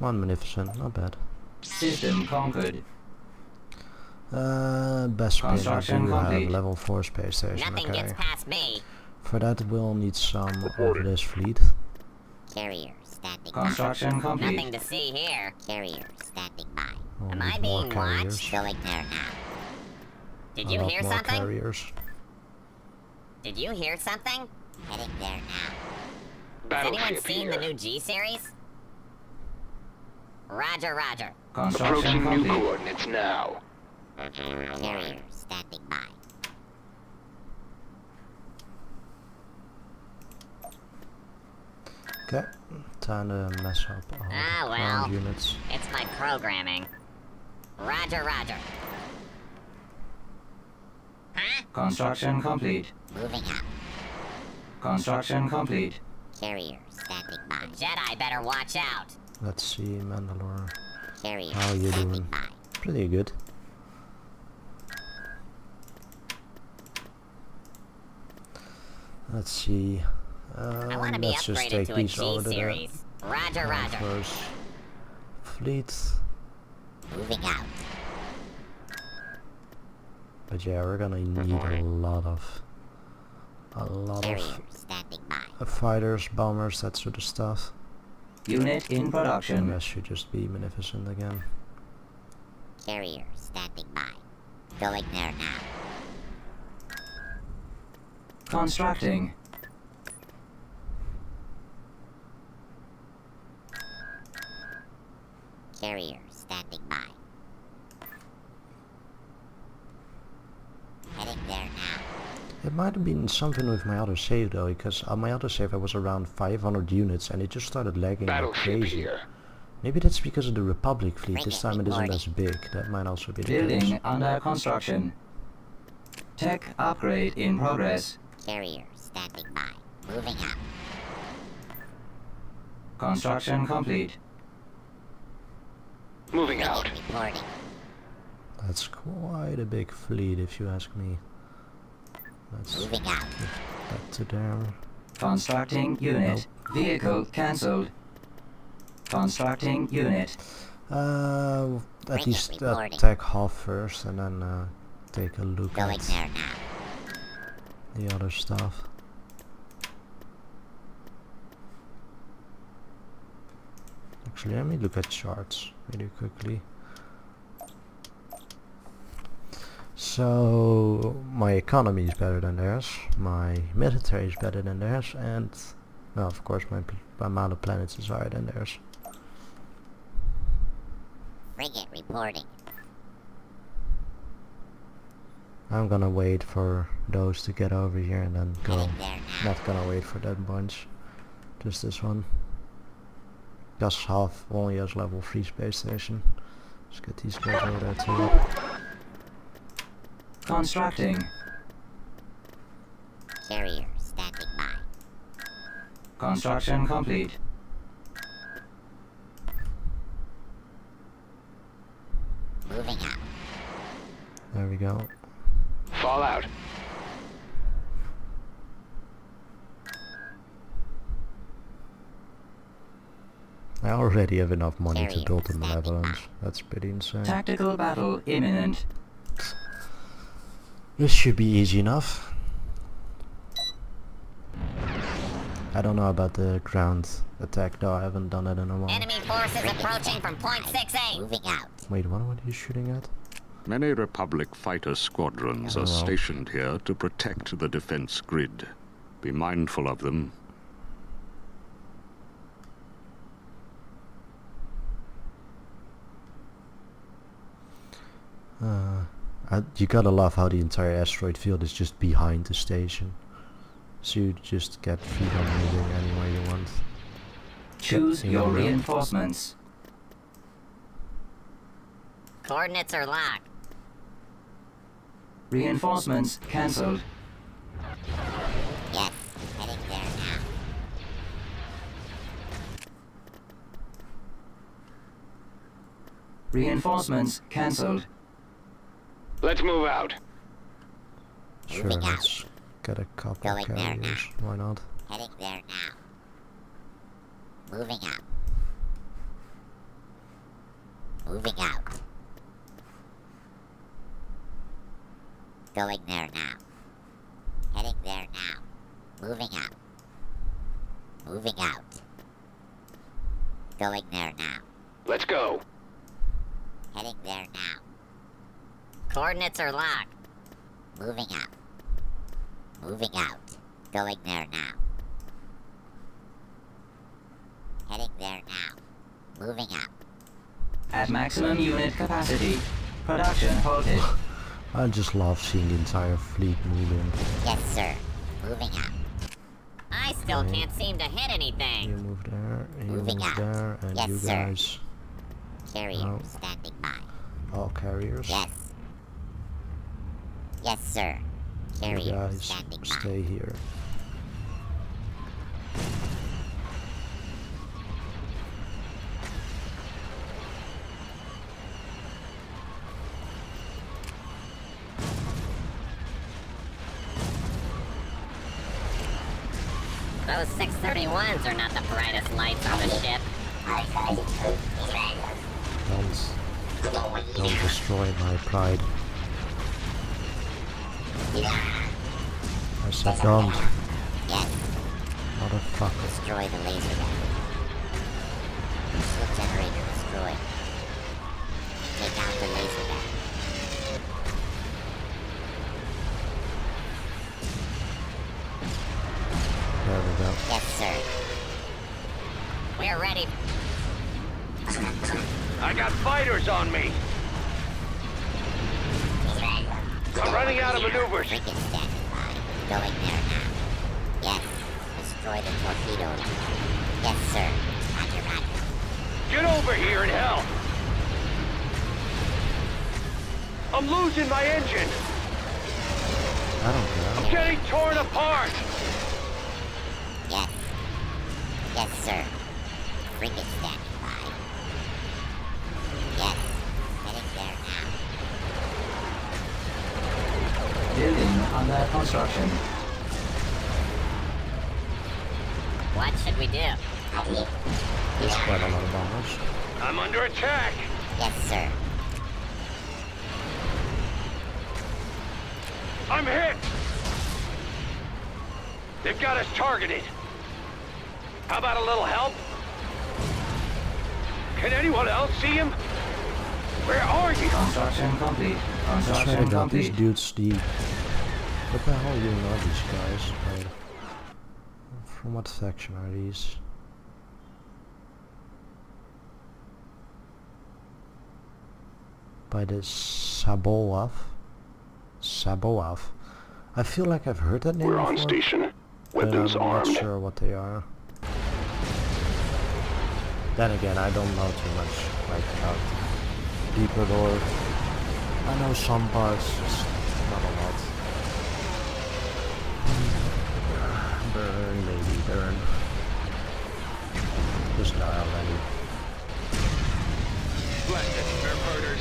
Magnificent, not bad. System conquered. Uh, best space station. Have level four space station. Nothing okay. Gets past me. For that, we'll need some Reported. Of this fleet. Carrier standing Construction by. Complete. Nothing to see here. Carrier standing by. We'll Am I being carriers. Watched? Going there now. Did you hear something? Carriers. Did you hear something? Heading there now. Battle Has anyone seen here. The new G series? Roger, roger. Approaching new coordinates now. Carrier standing by. Okay, time to mess up all ah, the ground well, units. It's my programming. Roger, roger. Huh? Construction complete. Moving out. Construction complete. Carrier standing by. Jedi better watch out. Let's see, Mandalore. Carrier how are you doing? By. Pretty good. Let's see. Um, I let's be just take these over there. Roger, roger. First fleets. Moving out. But yeah, we're gonna need okay. a lot of, a lot Carrier of standing by. fighters, bombers, that sort of stuff. Unit in production. That should just be magnificent again. Carrier standing by. Going there now. Constructing. Carrier standing by. Heading there now. It might have been something with my other save though, because on my other save I was around five hundred units and it just started lagging like crazy. Here. Maybe that's because of the Republic fleet. Bring this time it isn't as big. That might also be the case. Building under construction. Tech upgrade in progress. Carrier standing by. Moving up. Construction complete. Moving out. That's quite a big fleet, if you ask me. Let's Moving out. Back to them. Constructing unit. Nope. Vehicle cancelled. Constructing unit. Uh, at least attack half first, and then uh, take a look Going at there now. the other stuff. Actually, let me look at charts really quickly. So my economy is better than theirs, my military is better than theirs, and well, of course my, my amount of planets is higher than theirs. Frigate reporting. I'm gonna wait for those to get over here and then go. Not gonna wait for that bunch, just this one. Just half only has level three space station. Let's get these guys over there too. Constructing. Carrier standing by. Construction complete. Moving out. There we go. Fallout. I already have enough money Carrier to build the Malevolence. That's pretty insane. Tactical battle imminent. This should be easy enough. I don't know about the ground attack though, I haven't done it in a while. Enemy forces approaching from point six A. Moving out. Wait, what are you shooting at? Many Republic fighter squadrons are stationed here to protect the defense grid. Be mindful of them. Uh, I, you gotta love how the entire asteroid field is just behind the station. So you just get feet on moving anywhere you want. Choose your reinforcements. Coordinates are locked. Reinforcements cancelled. Yes, heading there now. Reinforcements cancelled. Let's move out. Sure, Moving let's out. get a couple Going carriers. Why not? Heading there now. Moving out. Moving out. Going there now. Heading there now. Moving out. Moving out. Going there now. Let's go. Heading there now. Coordinates are locked. Moving out. Moving out. Going there now. Heading there now. Moving out. At maximum unit capacity. Production halted. I just love seeing the entire fleet moving. Yes, sir. Moving out. I still okay. can't seem to hit anything. You move there. You Moving move out. There, and yes, you guys. Sir. Carrier oh. standing by. All carriers. Yes. Yes, sir. Carrier guys, standing stay by. here. Those six thirty-ones are not the brightest lights on the ship. Don't, don't destroy my pride. I succumbed. Yes. Motherfucker. Destroy the laser gun. Slip generator destroyed. Take out the laser gun. There we go. Yes, sir. We're ready. I got fighters on me. I'm running out of maneuvers. We can stand by. Going there now. Yes. Destroy the torpedo. Yes, sir. Roger, roger. Get over here and help. I'm losing my engine. I don't know. I'm getting torn apart. Yes. Yes, sir. Frigate standing by. Yes. Heading there now. Building under construction. What should we do? There's quite a lot of bombers. I'm under attack! Yes, sir. I'm hit! They've got us targeted. How about a little help? Can anyone else see him? Where are you? Construction complete. Construction complete. These dudes, Steve. What the hell do you know these guys? Right? From what section are these? By the Saboav. Saboav. I feel like I've heard that name before. We're on station. Weapons armed. I'm not sure what they are. Then again, I don't know too much like about Deeper Door. I know some parts, just not a lot. Burn, baby, burn. Just die already. Blasted, fair murders.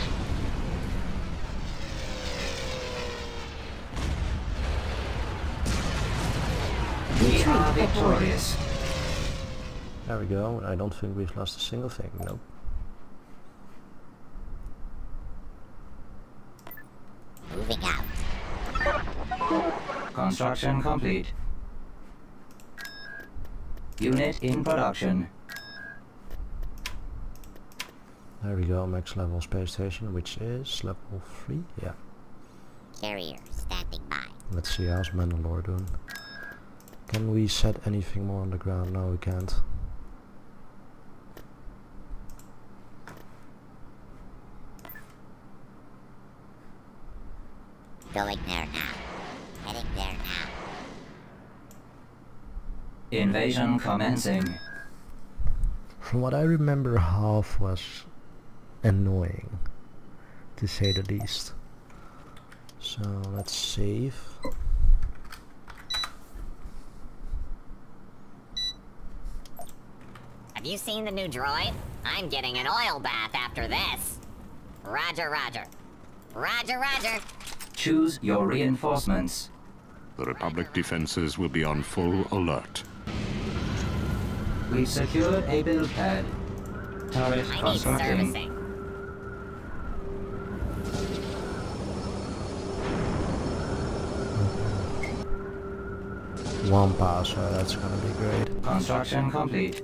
We are victorious. There we go. I don't think we've lost a single thing. Nope. Moving out. Construction complete. Unit in production. There we go. Max level space station, which is level three. Yeah. Carrier standing by. Let's see how's Mandalore doing. Can we set anything more on the ground? No, we can't. Going there now. Heading there now. Invasion commencing. From what I remember, half was annoying, to say the least. So let's save. Have you seen the new droid? I'm getting an oil bath after this. Roger, roger. Roger, roger. Choose your reinforcements. The Republic defenses will be on full alert. We've secured a build pad. Turret constructing. I need servicing. One passer, so that's gonna be great. Construction complete.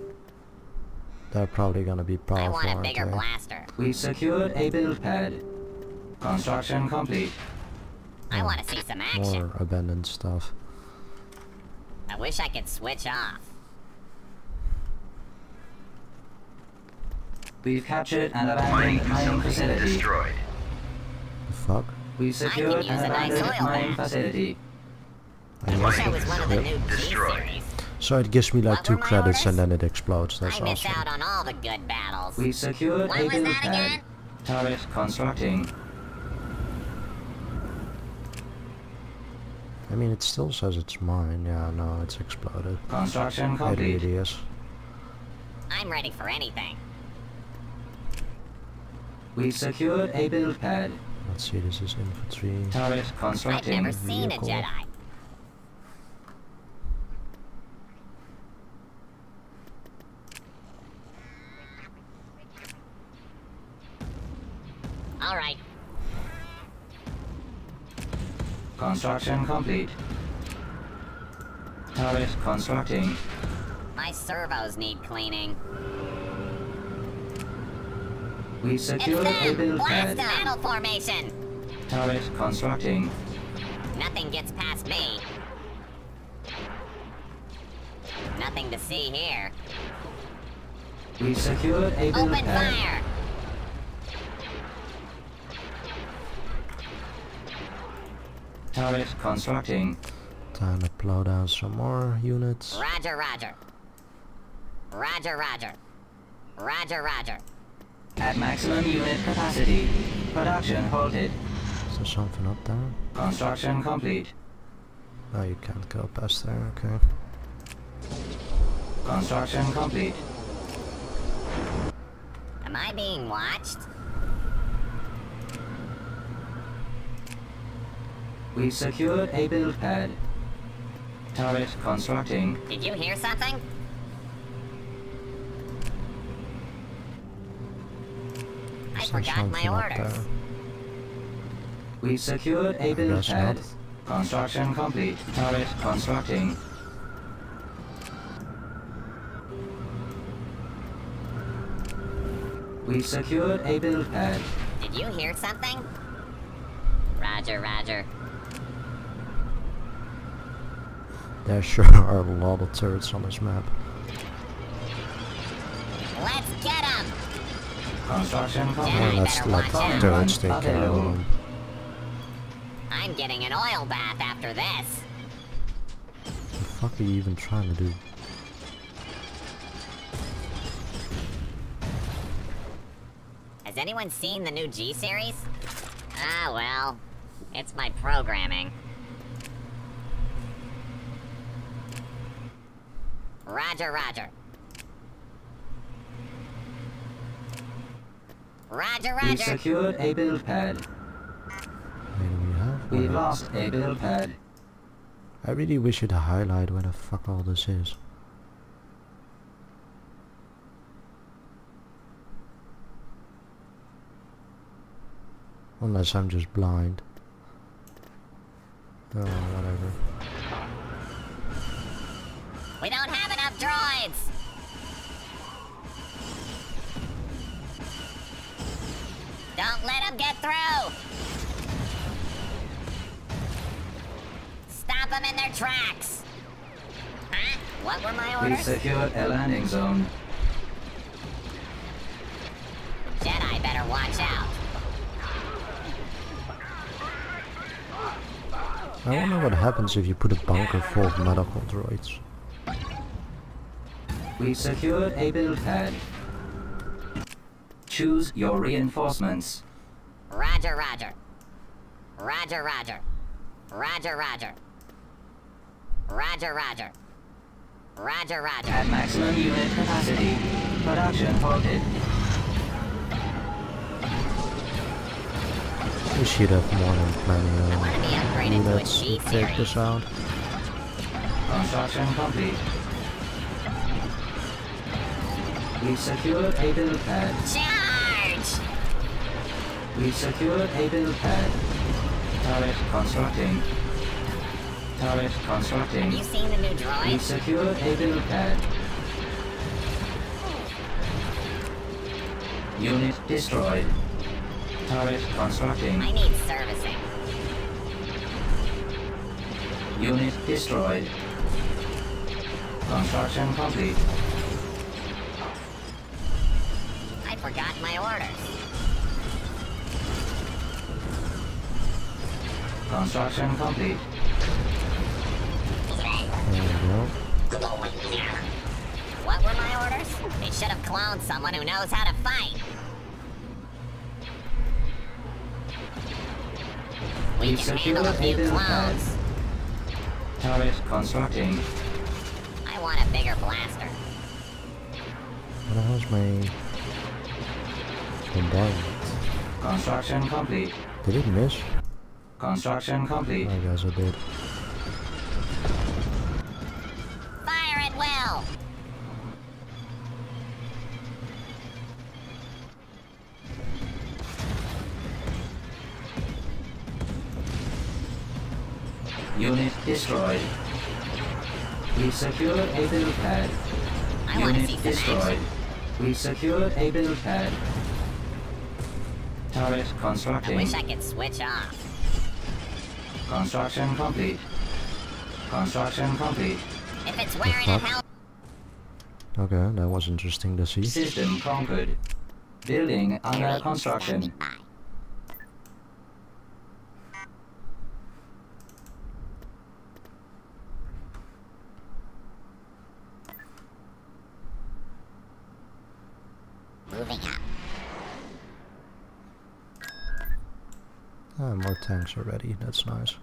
They're probably gonna be powerful. I want a bigger blaster. We've secured a build pad. Construction complete. I want to see some action. More abandoned stuff. I wish I could switch off. We've captured an abandoned mining facility. Destroyed. The fuck? We've secured an abandoned mining facility. I wish I was one of the new destroyed. So it gives me like two credits and then it explodes. That's awesome. I miss out on all the good battles. We've secured a build pad. Turret constructing. I mean, it still says it's mine. Yeah, no, it's exploded. Construction complete. I'm ready for anything. We've secured a build pad. Let's see, this is infantry. Turret constructing. I've never seen a Jedi. All right. Construction complete. Turret constructing. My servos need cleaning. We secure the build pad. Battle formation. Turret constructing. Nothing gets past me. Nothing to see here. We secured a build Open pad. Fire. Turret constructing. Time to plow down some more units. Roger, roger. Roger, roger. Roger, roger. At maximum unit capacity. Production halted. Is there something up there? Construction complete. Oh, you can't go past there, okay. Construction complete. Am I being watched? We've secured a build pad. Turret constructing. Did you hear something? I forgot my orders. We've secured a build pad. Construction complete. Turret constructing. We've secured a build pad. Did you hear something? Roger, roger. There sure are a lot of turrets on this map. Let's get them! Construction complete. That's like turrets they can own. I'm getting an oil bath after this. The fuck are you even trying to do? Has anyone seen the new G series? Ah well, it's my programming. Roger, roger. Roger, roger. We secured a build pad. We, we lost a build pad. I really wish it to highlight where the fuck all this is. Unless I'm just blind. Oh, whatever. We don't have enough droids! Don't let them get through! Stop them in their tracks! Huh? What were my orders? We secured a landing zone. Jedi better watch out. I wonder what happens if you put a bunker full of medical droids. We secured a build pad. Choose your reinforcements. Roger, roger. Roger, roger. Roger, roger. Roger, roger. Roger, roger. At maximum unit capacity. Production halted. We should have more than plenty of. I want to be upgraded to a G series. Take this out. Construction complete. We secured a build pad. Charge! We secured a build pad. Turret constructing. Turret constructing. Have you seen the new droid? We secured a build pad. Unit destroyed. Turret constructing. I need servicing. Unit destroyed. Construction complete. Forgot my orders. Construction complete. There you go. What were my orders? They should have cloned someone who knows how to fight. We We've can handle a few clones. Turret constructing. I want a bigger blaster. What how's my... Construction complete. Did it miss? Construction complete. I guess I did. Fire at will. Unit destroyed. We secured a build pad. Unit destroyed. We secured a build pad. Turret constructing. I wish I could switch off. Construction complete. Construction complete. If it's where in hell. Okay, that was interesting to see. System conquered. Building under construction. Moving up. Ah, more tanks already. That's nice.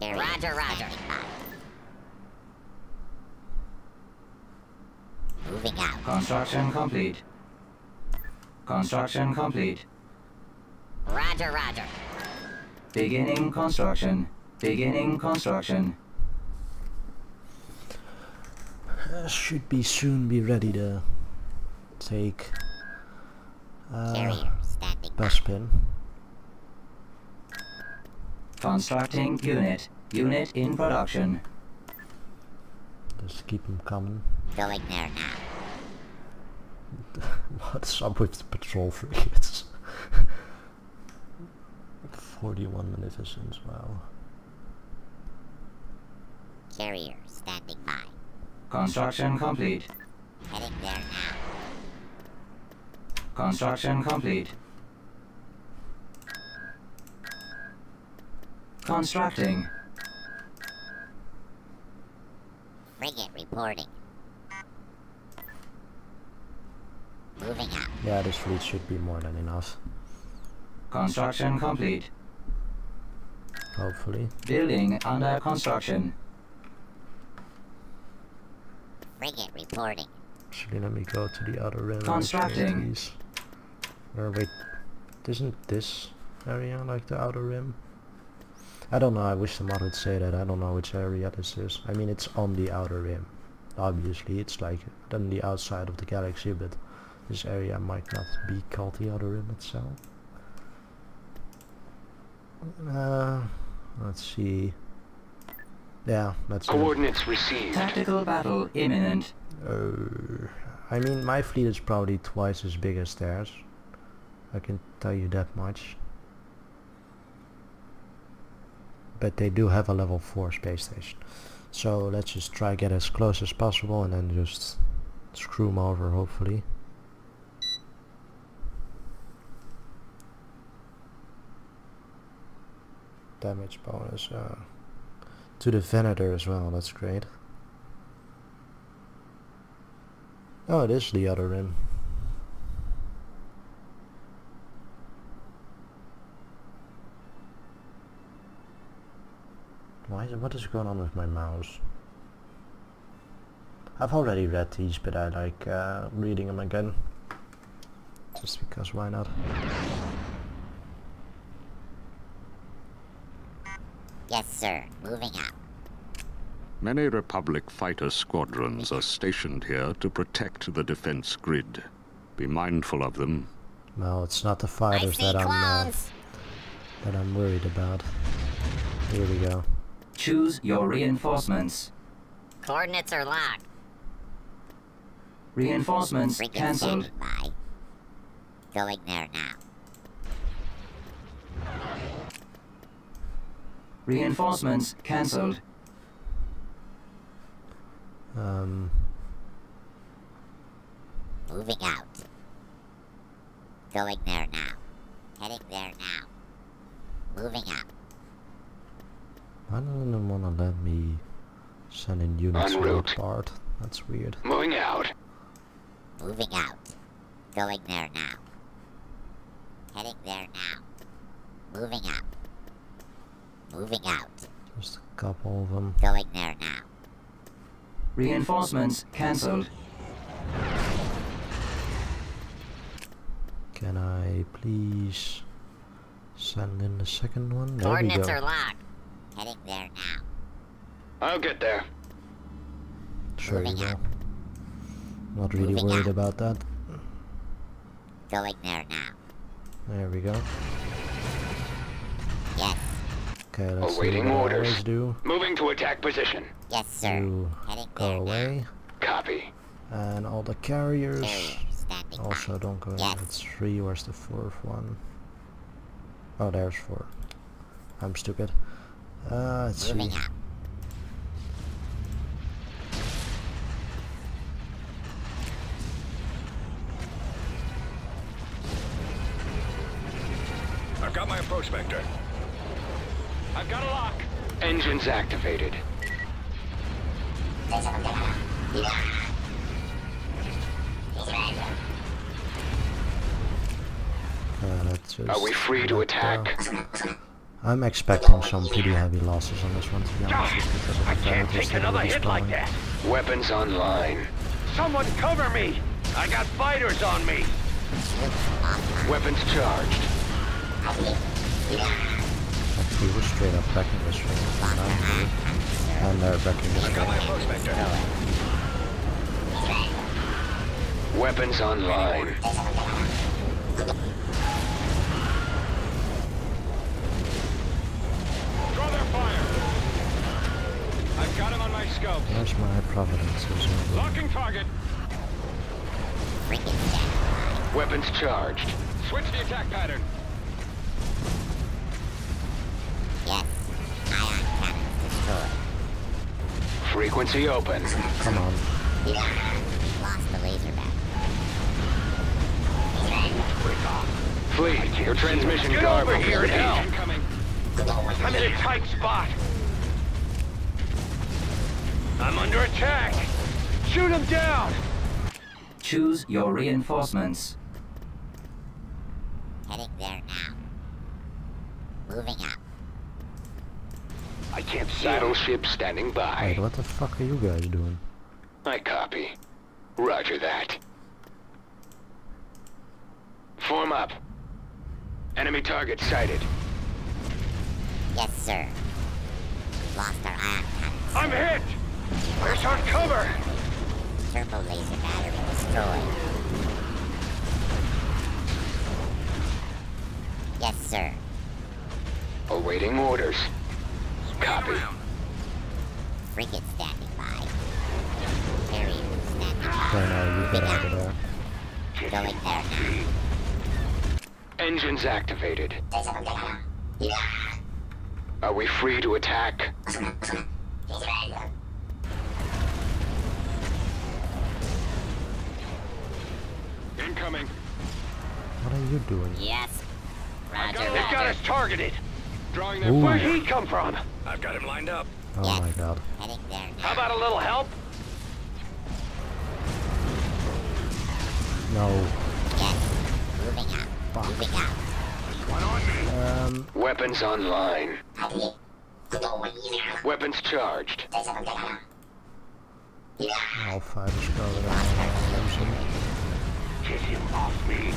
Roger, roger. Moving out. Construction complete. Construction complete. Roger, roger. Beginning construction. Beginning construction. Uh, should be soon be ready to take uh, bus pin. Constructing unit. Unit in production. Just keep them coming. Going there now. What's up with the patrol frigates? forty-one magnificence, wow. Carrier standing by. Construction complete. Heading there now. Construction complete. Constructing. Frigate reporting. Moving out. Yeah, this fleet should be more than enough. Construction complete. Hopefully. Building under construction. Frigate reporting. Actually, let me go to the other end. Constructing. Or wait, isn't this area like the outer rim? I don't know, I wish the mod would say that. I don't know which area this is. I mean, it's on the outer rim. Obviously, it's like on the outside of the galaxy, but this area might not be called the outer rim itself. Uh, let's see. Yeah, let's see. Coordinates received. Tactical battle imminent. Uh, I mean, my fleet is probably twice as big as theirs. I can tell you that much. But they do have a level four space station, so let's just try get as close as possible and then just screw them over, hopefully. Damage bonus uh, to the Venator as well, that's great. Oh, it is the other rim. Why is, what is going on with my mouse? I've already read these, but I like uh, reading them again. Just because, why not? Yes, sir. Moving out. Many Republic fighter squadrons are stationed here to protect the defense grid. Be mindful of them. No, it's not the fighters that I'm, uh, that I'm worried about. Here we go. Choose your reinforcements. Coordinates are locked. Reinforcements cancelled. Going there now. Reinforcements cancelled. Um. Moving out. Going there now. Heading there now. Moving out. I don't wanna let me send in units apart. That's weird. Moving out. Moving out. Going there now. Heading there now. Moving out. Moving out. Just a couple of them. Going there now. Reinforcements cancelled. Can I please send in the second one? There we go. Coordinates are locked. Heading there now. I'll get there. Sure you will. Not really Moving worried out. about that. Going there now. There we go. Yes. Okay, let's awaiting see what orders. I always do. Moving to attack position. Yes, sir. You go away. Copy. And all the carriers. Carrier also by. Don't go away. Yes. That's three. Where's the fourth one? Oh, there's four. I'm stupid. Uh, let's moving see. Up. I've got my approach vector. I've got a lock. Engines activated. Uh, let's just are we free to attack? Uh, I'm expecting some pretty heavy losses on this one, to be honest, because I can't take another hit like that. Weapons online. Someone cover me! I got fighters on me. Weapons charged. Actually, we're straight up backing this one. And they're backing this one. Weapons online. Draw their fire. I've got him on my scope. Where's my providence? Locking target. Weapons charged. Switch the attack pattern. Yes. Frequency open. Come on. Lost the laser back. Fleet, your transmission garb is here now. I'm in a tight spot. I'm under attack. Shoot him down. Choose your reinforcements. Heading there now. Moving up. I can't see. Battleship standing by. Wait, what the fuck are you guys doing? I copy. Roger that. Form up. Enemy target sighted. Yes, sir. Lost our ion cannons. I'm hit! Where's our cover? Turbo laser battery destroyed. Yes, sir. Awaiting orders. Copy. Frigate standing by. Carrier standing by. Going there now. Engines activated. Are we free to attack? Incoming. What are you doing? Yes. Roger, Roger. They've got us targeted. Drawing them. Where'd he come from? I've got him lined up. Oh yes. My god. How about a little help? No. Yes. Fuck. Um, weapons online. Weapons charged. All fighters go around. Get him off me.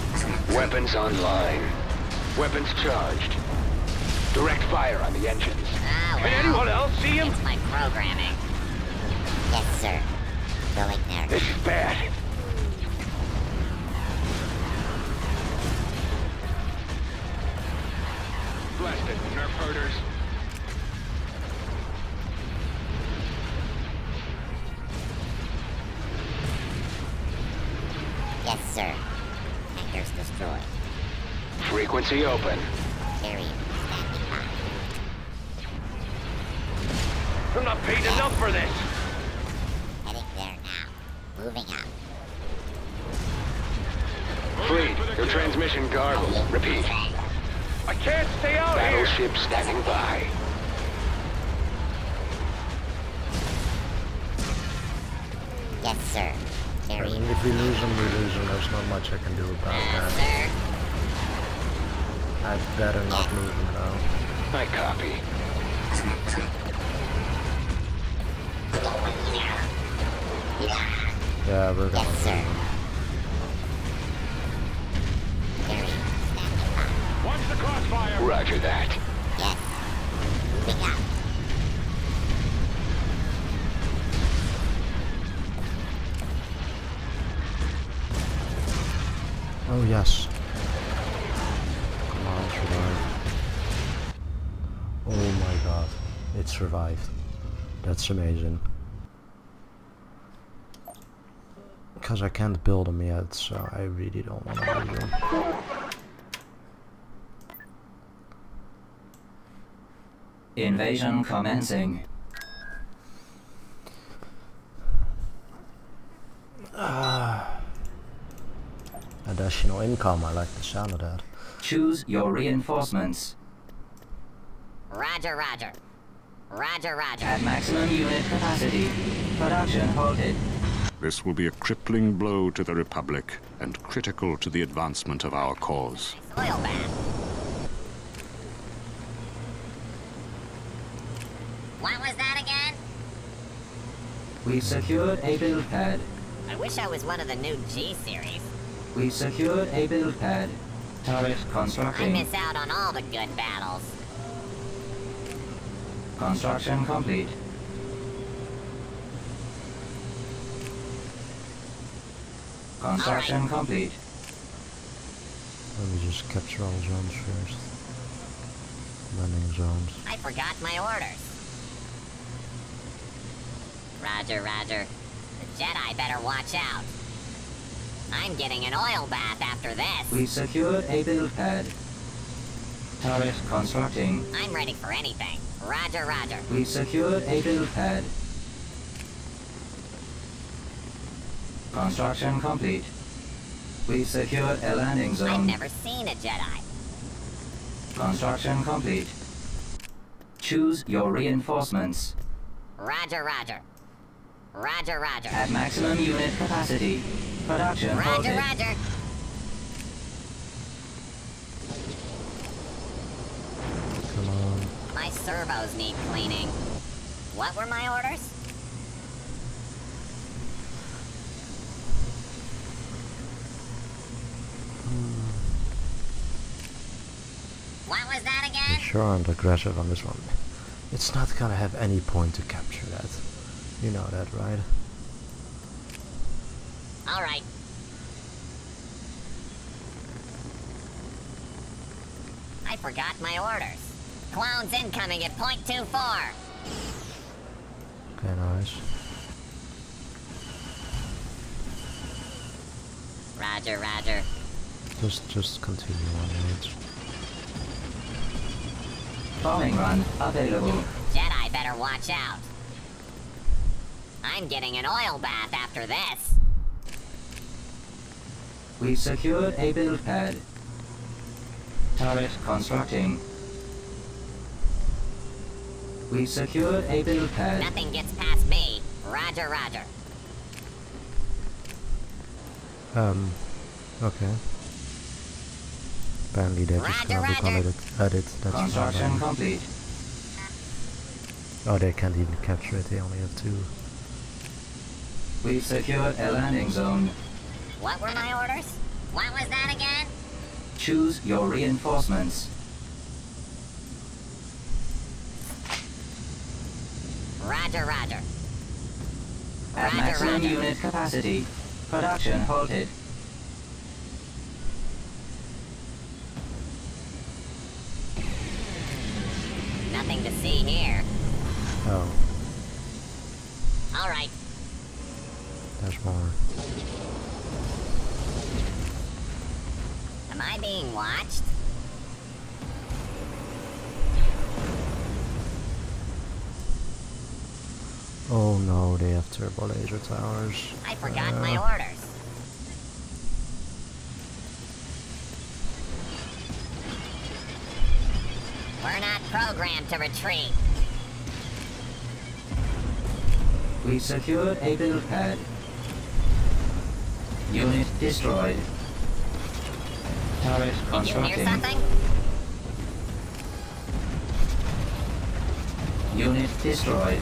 Weapons online. Weapons charged. Direct fire on the engines. Oh, well, can anyone else see him? It's my programming. Yes, sir. Going there. This is bad. Blasted nerf herders. Yes, sir. Hangars destroyed. Frequency open. Carry. I'm not paid yes. enough for this! Heading there now. Moving up. Fleet, your transmission garbled. Repeat. I can't stay out Battleship here! Battleship standing by. Yes, sir. I mean, if we lose them, we lose them. There's not much I can do about yes, that. Sir. I'd better not yes. lose them now. I copy. Yeah, we're going yes, sir. Watch the crossfire. Roger that. Yes. Yeah. Oh yes. Come on, survive. Oh my god, it survived. That's amazing. Because I can't build them yet, so I really don't want to build them. Invasion commencing. Ah. Additional income, I like the sound of that. Choose your reinforcements. Roger, roger. Roger, roger. At maximum unit capacity, production halted. This will be a crippling blow to the Republic and critical to the advancement of our cause. Oil ban. What was that again? We've secured a build pad. I wish I was one of the new G series. We've secured a build pad. Turret constructing. I miss out on all the good battles. Construction complete. Construction right. complete. Let me just capture all zones first. Landing zones. I forgot my orders. Roger, roger. The Jedi better watch out. I'm getting an oil bath after this. We've secured a build pad. Turret constructing. I'm ready for anything. Roger, roger. We've secured a build pad. Construction complete. We've secured a landing zone. I've never seen a Jedi. Construction complete. Choose your reinforcements. Roger, roger. Roger, roger. At maximum unit capacity. Production halted. Roger, roger. Come on. My servos need cleaning. What were my orders? What was that again? You sure aren't aggressive on this one. It's not gonna have any point to capture that. You know that, right? Alright. I forgot my orders. Clones incoming at point two four. Okay, nice. Roger, roger. Just, just continue on it. Bombing run available. Jedi better watch out. I'm getting an oil bath after this. We've secured a build pad. Turret constructing. We've secured a build pad. Nothing gets past me. Roger, roger. Um, okay. Apparently they just gonna become edit, edit, that's Construction complete. Oh, they can't even capture it, they only have two. We've secured a landing zone. What were my orders? What was that again? Choose your reinforcements. Roger, roger. At maximum unit capacity, production halted. Nothing to see here. Oh. Alright. There's more. Am I being watched? Oh no, they have turbo laser towers. I forgot uh, my orders. We're not programmed to retreat. We secured a build pad. Unit destroyed. Turret constructing. Did you hear something? Unit destroyed.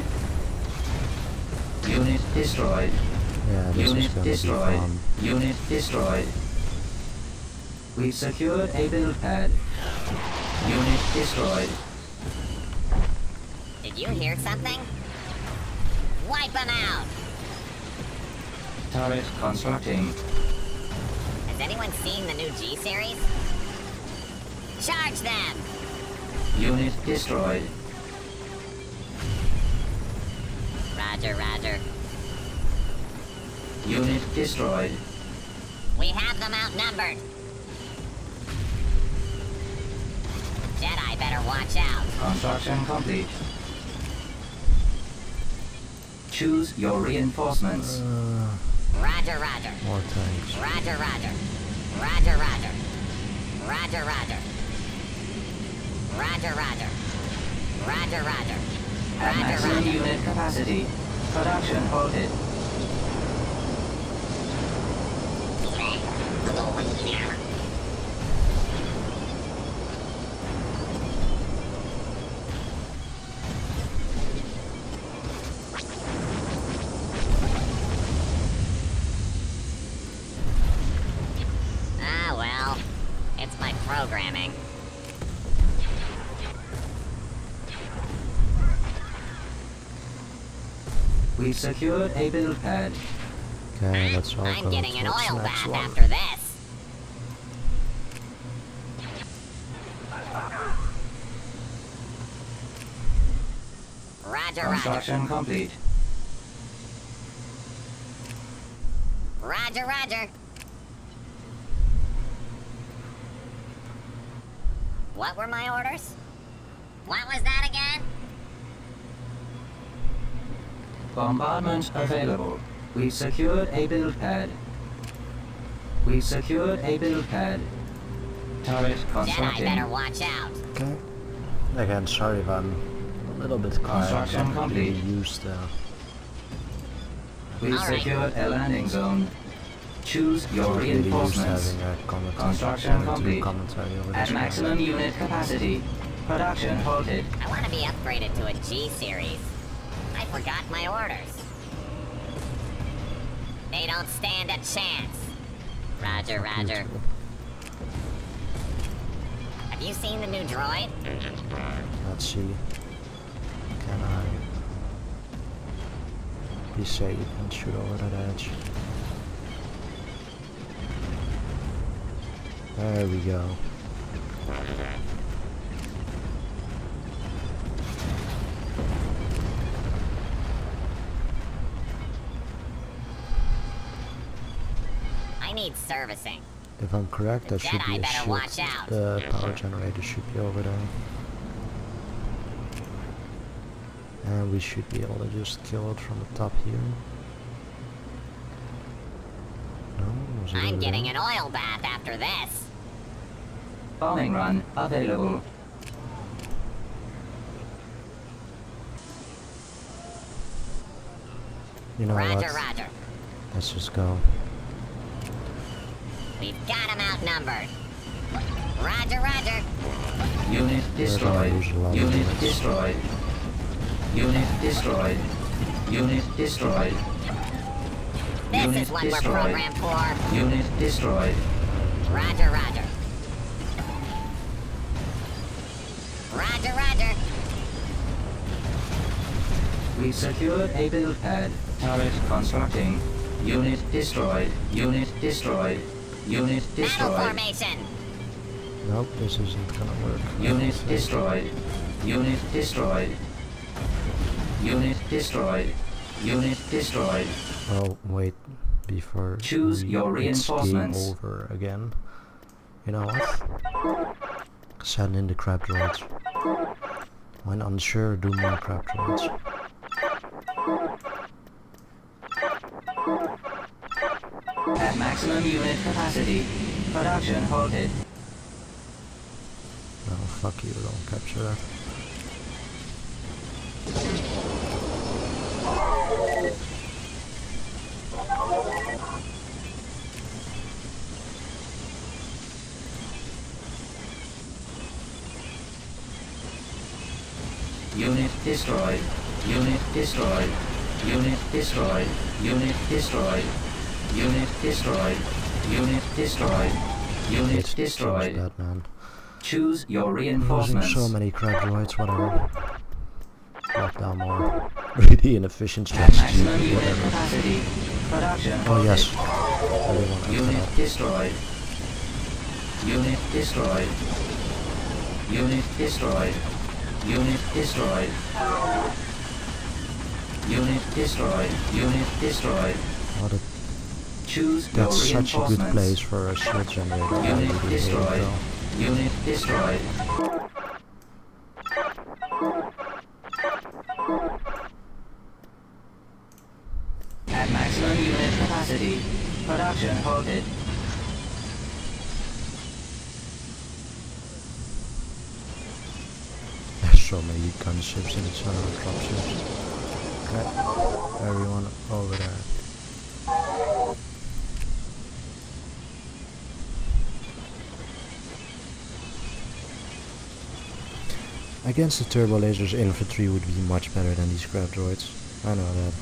Unit destroyed. Yeah, this Unit is gonna destroyed. Be fun. Unit destroyed. We secured a build pad. Unit destroyed. Did you hear something? Wipe them out! Turret constructing. Has anyone seen the new G series? Charge them! Unit destroyed. Roger, roger. Unit destroyed. We have them outnumbered. Jedi better watch out. Construction complete. Choose your reinforcements. Uh, roger, roger. More tanks. Roger, roger. Roger, roger. Roger, roger. Roger, roger. Roger, roger. At maximum unit capacity. Production halted. Ah, well, it's my programming. We've secured a build pad. Okay, let's roll. I'm getting an oil bath one. After this. Roger, construction roger. Complete. Roger, roger. What were my orders? What was that again? Bombardment available. We've secured a build pad. We've secured a build pad. Turret constructed. Jedi better watch out. Okay. Again, sorry if I'm a little bit quiet. Construction complete. Used to... We've right. secured a landing zone. Choose your really reinforcements. Construction complete. At maximum unit capacity. Production halted. I want to be upgraded to a G series. I forgot my orders. They don't stand a chance. Roger, roger. Have you seen the new droid? Let's see. Can I be safe and shoot over that edge? There we go. I need servicing. If I'm correct, that should be a ship. The power generator should be over there. And we should be able to just kill it from the top here. No, was it I'm getting there? An oil bath after this. Bombing run available. You know roger, what? Roger. Let's just go. We've got them outnumbered. Roger, roger. Unit destroyed. Unit destroyed. Unit destroyed. Unit destroyed. This Unit is what destroyed. We're programmed for. Unit destroyed. Roger, roger. Roger, roger. We secured a build pad. Turret constructing. Unit destroyed. Unit destroyed. Unit destroyed. Battle formation. Nope, this isn't gonna work. Unit destroyed. Unit destroyed. Unit destroyed. Unit destroyed. Oh wait, before choose we your reinforcements over again. You know what? Send in the crab droids. When unsure, do more crab droids. At maximum unit capacity, production halted. Oh fuck you, don't capture that. Unit destroyed. Unit destroyed. Unit destroyed. Unit destroyed. Unit destroyed. Unit destroyed. Unit it's destroyed. Bad, man. Choose your reinforcements. So many crab droids, whatever. Lock down more. Really inefficient strategy. Whatever. Production. Oh yes. Unit destroyed. Unit destroyed. Unit destroyed. Unit destroyed. Unit destroyed. Unit destroyed. What a Choose That's such a good place for a shield generator. Unit destroyed. Unit destroyed. At maximum unit capacity. Production halted. There's so many gunships and some dropships. Got everyone over there. Against the turbo lasers, infantry would be much better than these crab droids. I know that.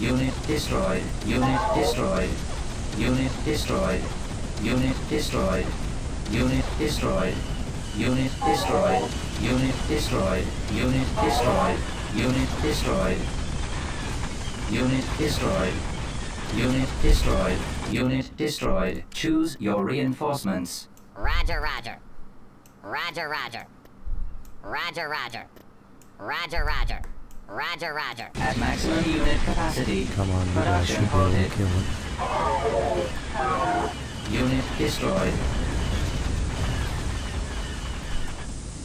Unit destroyed. Unit destroyed. Unit destroyed. Unit destroyed. Unit destroyed. Unit destroyed. Unit destroyed. Unit destroyed. Unit destroyed. Unit destroyed. Unit destroyed. Unit destroyed. Choose your reinforcements. Roger, roger. Roger, roger. Roger, roger. Roger, roger. Roger, roger. At maximum unit capacity. Come on, guys, should be able to kill him. Unit destroyed.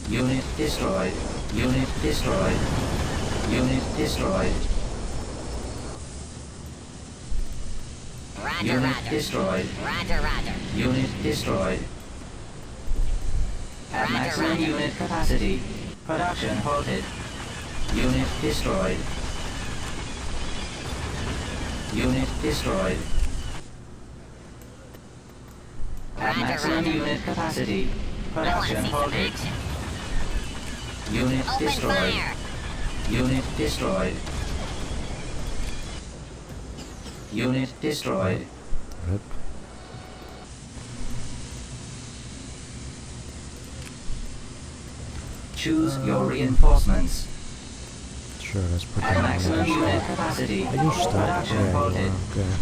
Unit destroyed. Unit destroyed. Unit destroyed. Roger, unit roger. Destroyed. Roger, roger. Unit destroyed. At roger, maximum roger. Unit capacity. Production halted. Unit destroyed. Unit destroyed. At roger, maximum roger. Unit capacity. Production halted. Unit Open destroyed. Fire. Unit destroyed. Unit destroyed. Rip. Choose your reinforcements. Sure, let's put that maximum unit capacity. Are you stuck? Production halted. Okay.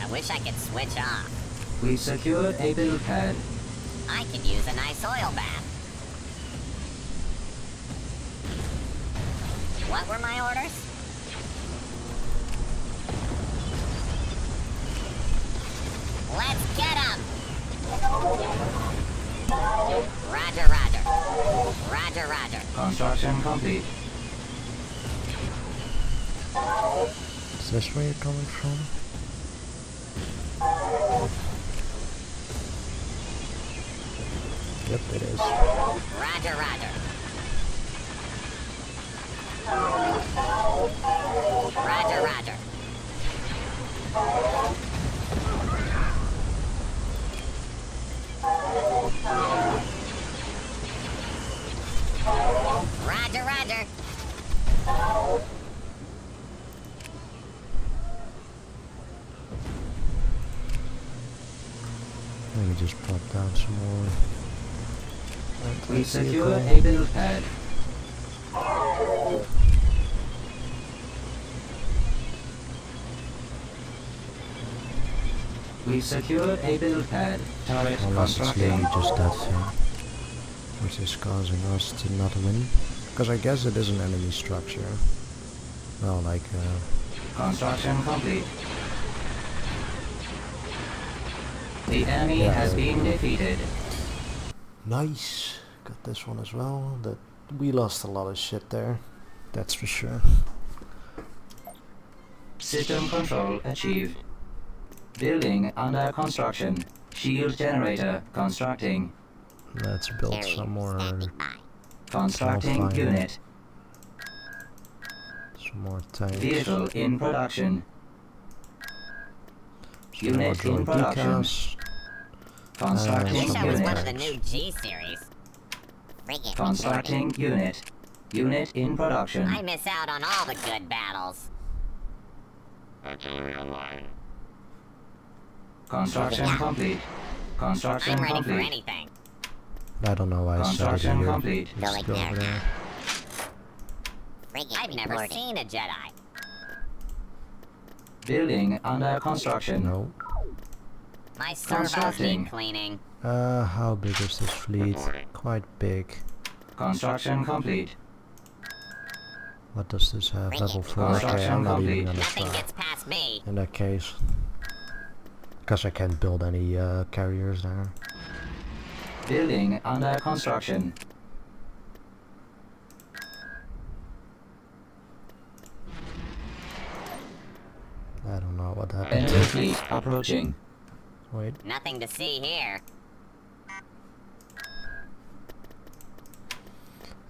I wish I could switch off. We've secured a build pad. I could use a nice oil bath. What were my orders? Let's get 'em! Roger, roger. Roger, roger. Construction complete. Is this where you're coming from? Yep, it is. Roger, roger. Roger, roger. Roger, roger. Let me just pop down some more. We secure a build pad. We secure a build pad. Turret constructing. Well, it's just that thing, which is causing us to not win. Because I guess it is an enemy structure. Well, like. Uh, construction complete. The enemy yeah, has been uh, defeated. Nice, got this one as well. That we lost a lot of shit there, that's for sure. System control achieved. Building under construction. Shield generator constructing. Let's build some more. Constructing unit. Some more tanks. Vehicle in production. Some unit in production. Decals. Constructing uh, unit. One of the new G series. Constructing unit. Unit in production. I miss out on all the good battles. Artillery online. Construction yeah. complete. Construction I'm complete. For anything. I don't know why I started here. Construction complete. Let's go over there. friggin' I've never recording. seen a Jedi. Building under construction. No. My servo's need cleaning. Uh, how big is this fleet? Quite big. Construction complete. What does this have? Friggin Level four. Okay, I'm not even gonna Nothing gets past me. In that case, because I can't build any uh, carriers there. Building under construction. I don't know what happened. Enter fleet approaching. Wait. Nothing to see here.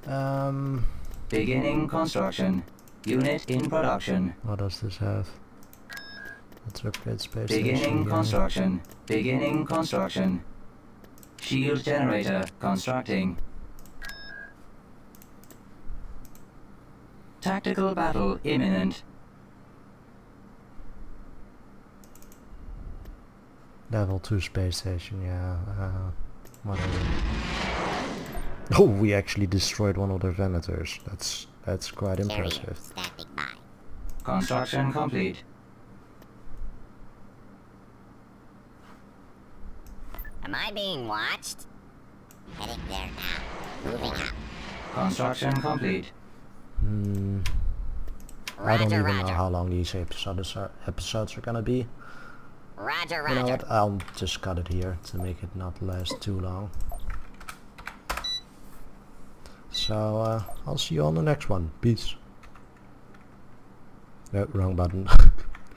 Um. Beginning construction. Unit in production. What does this have? Let's upgrade space. Beginning construction. Beginning construction. Shield generator constructing. Tactical battle imminent. Level two space station, yeah. Uh, whatever. Oh, we actually destroyed one of their venators. That's that's quite impressive. Construction complete. Am I being watched? Heading there now. Moving up. Construction complete. Hmm. Roger, I don't even Roger. know how long these episodes are, episodes are gonna be. Roger, Roger. You know what? I'll just cut it here to make it not last too long. So uh, I'll see you on the next one. Peace. No, wrong button.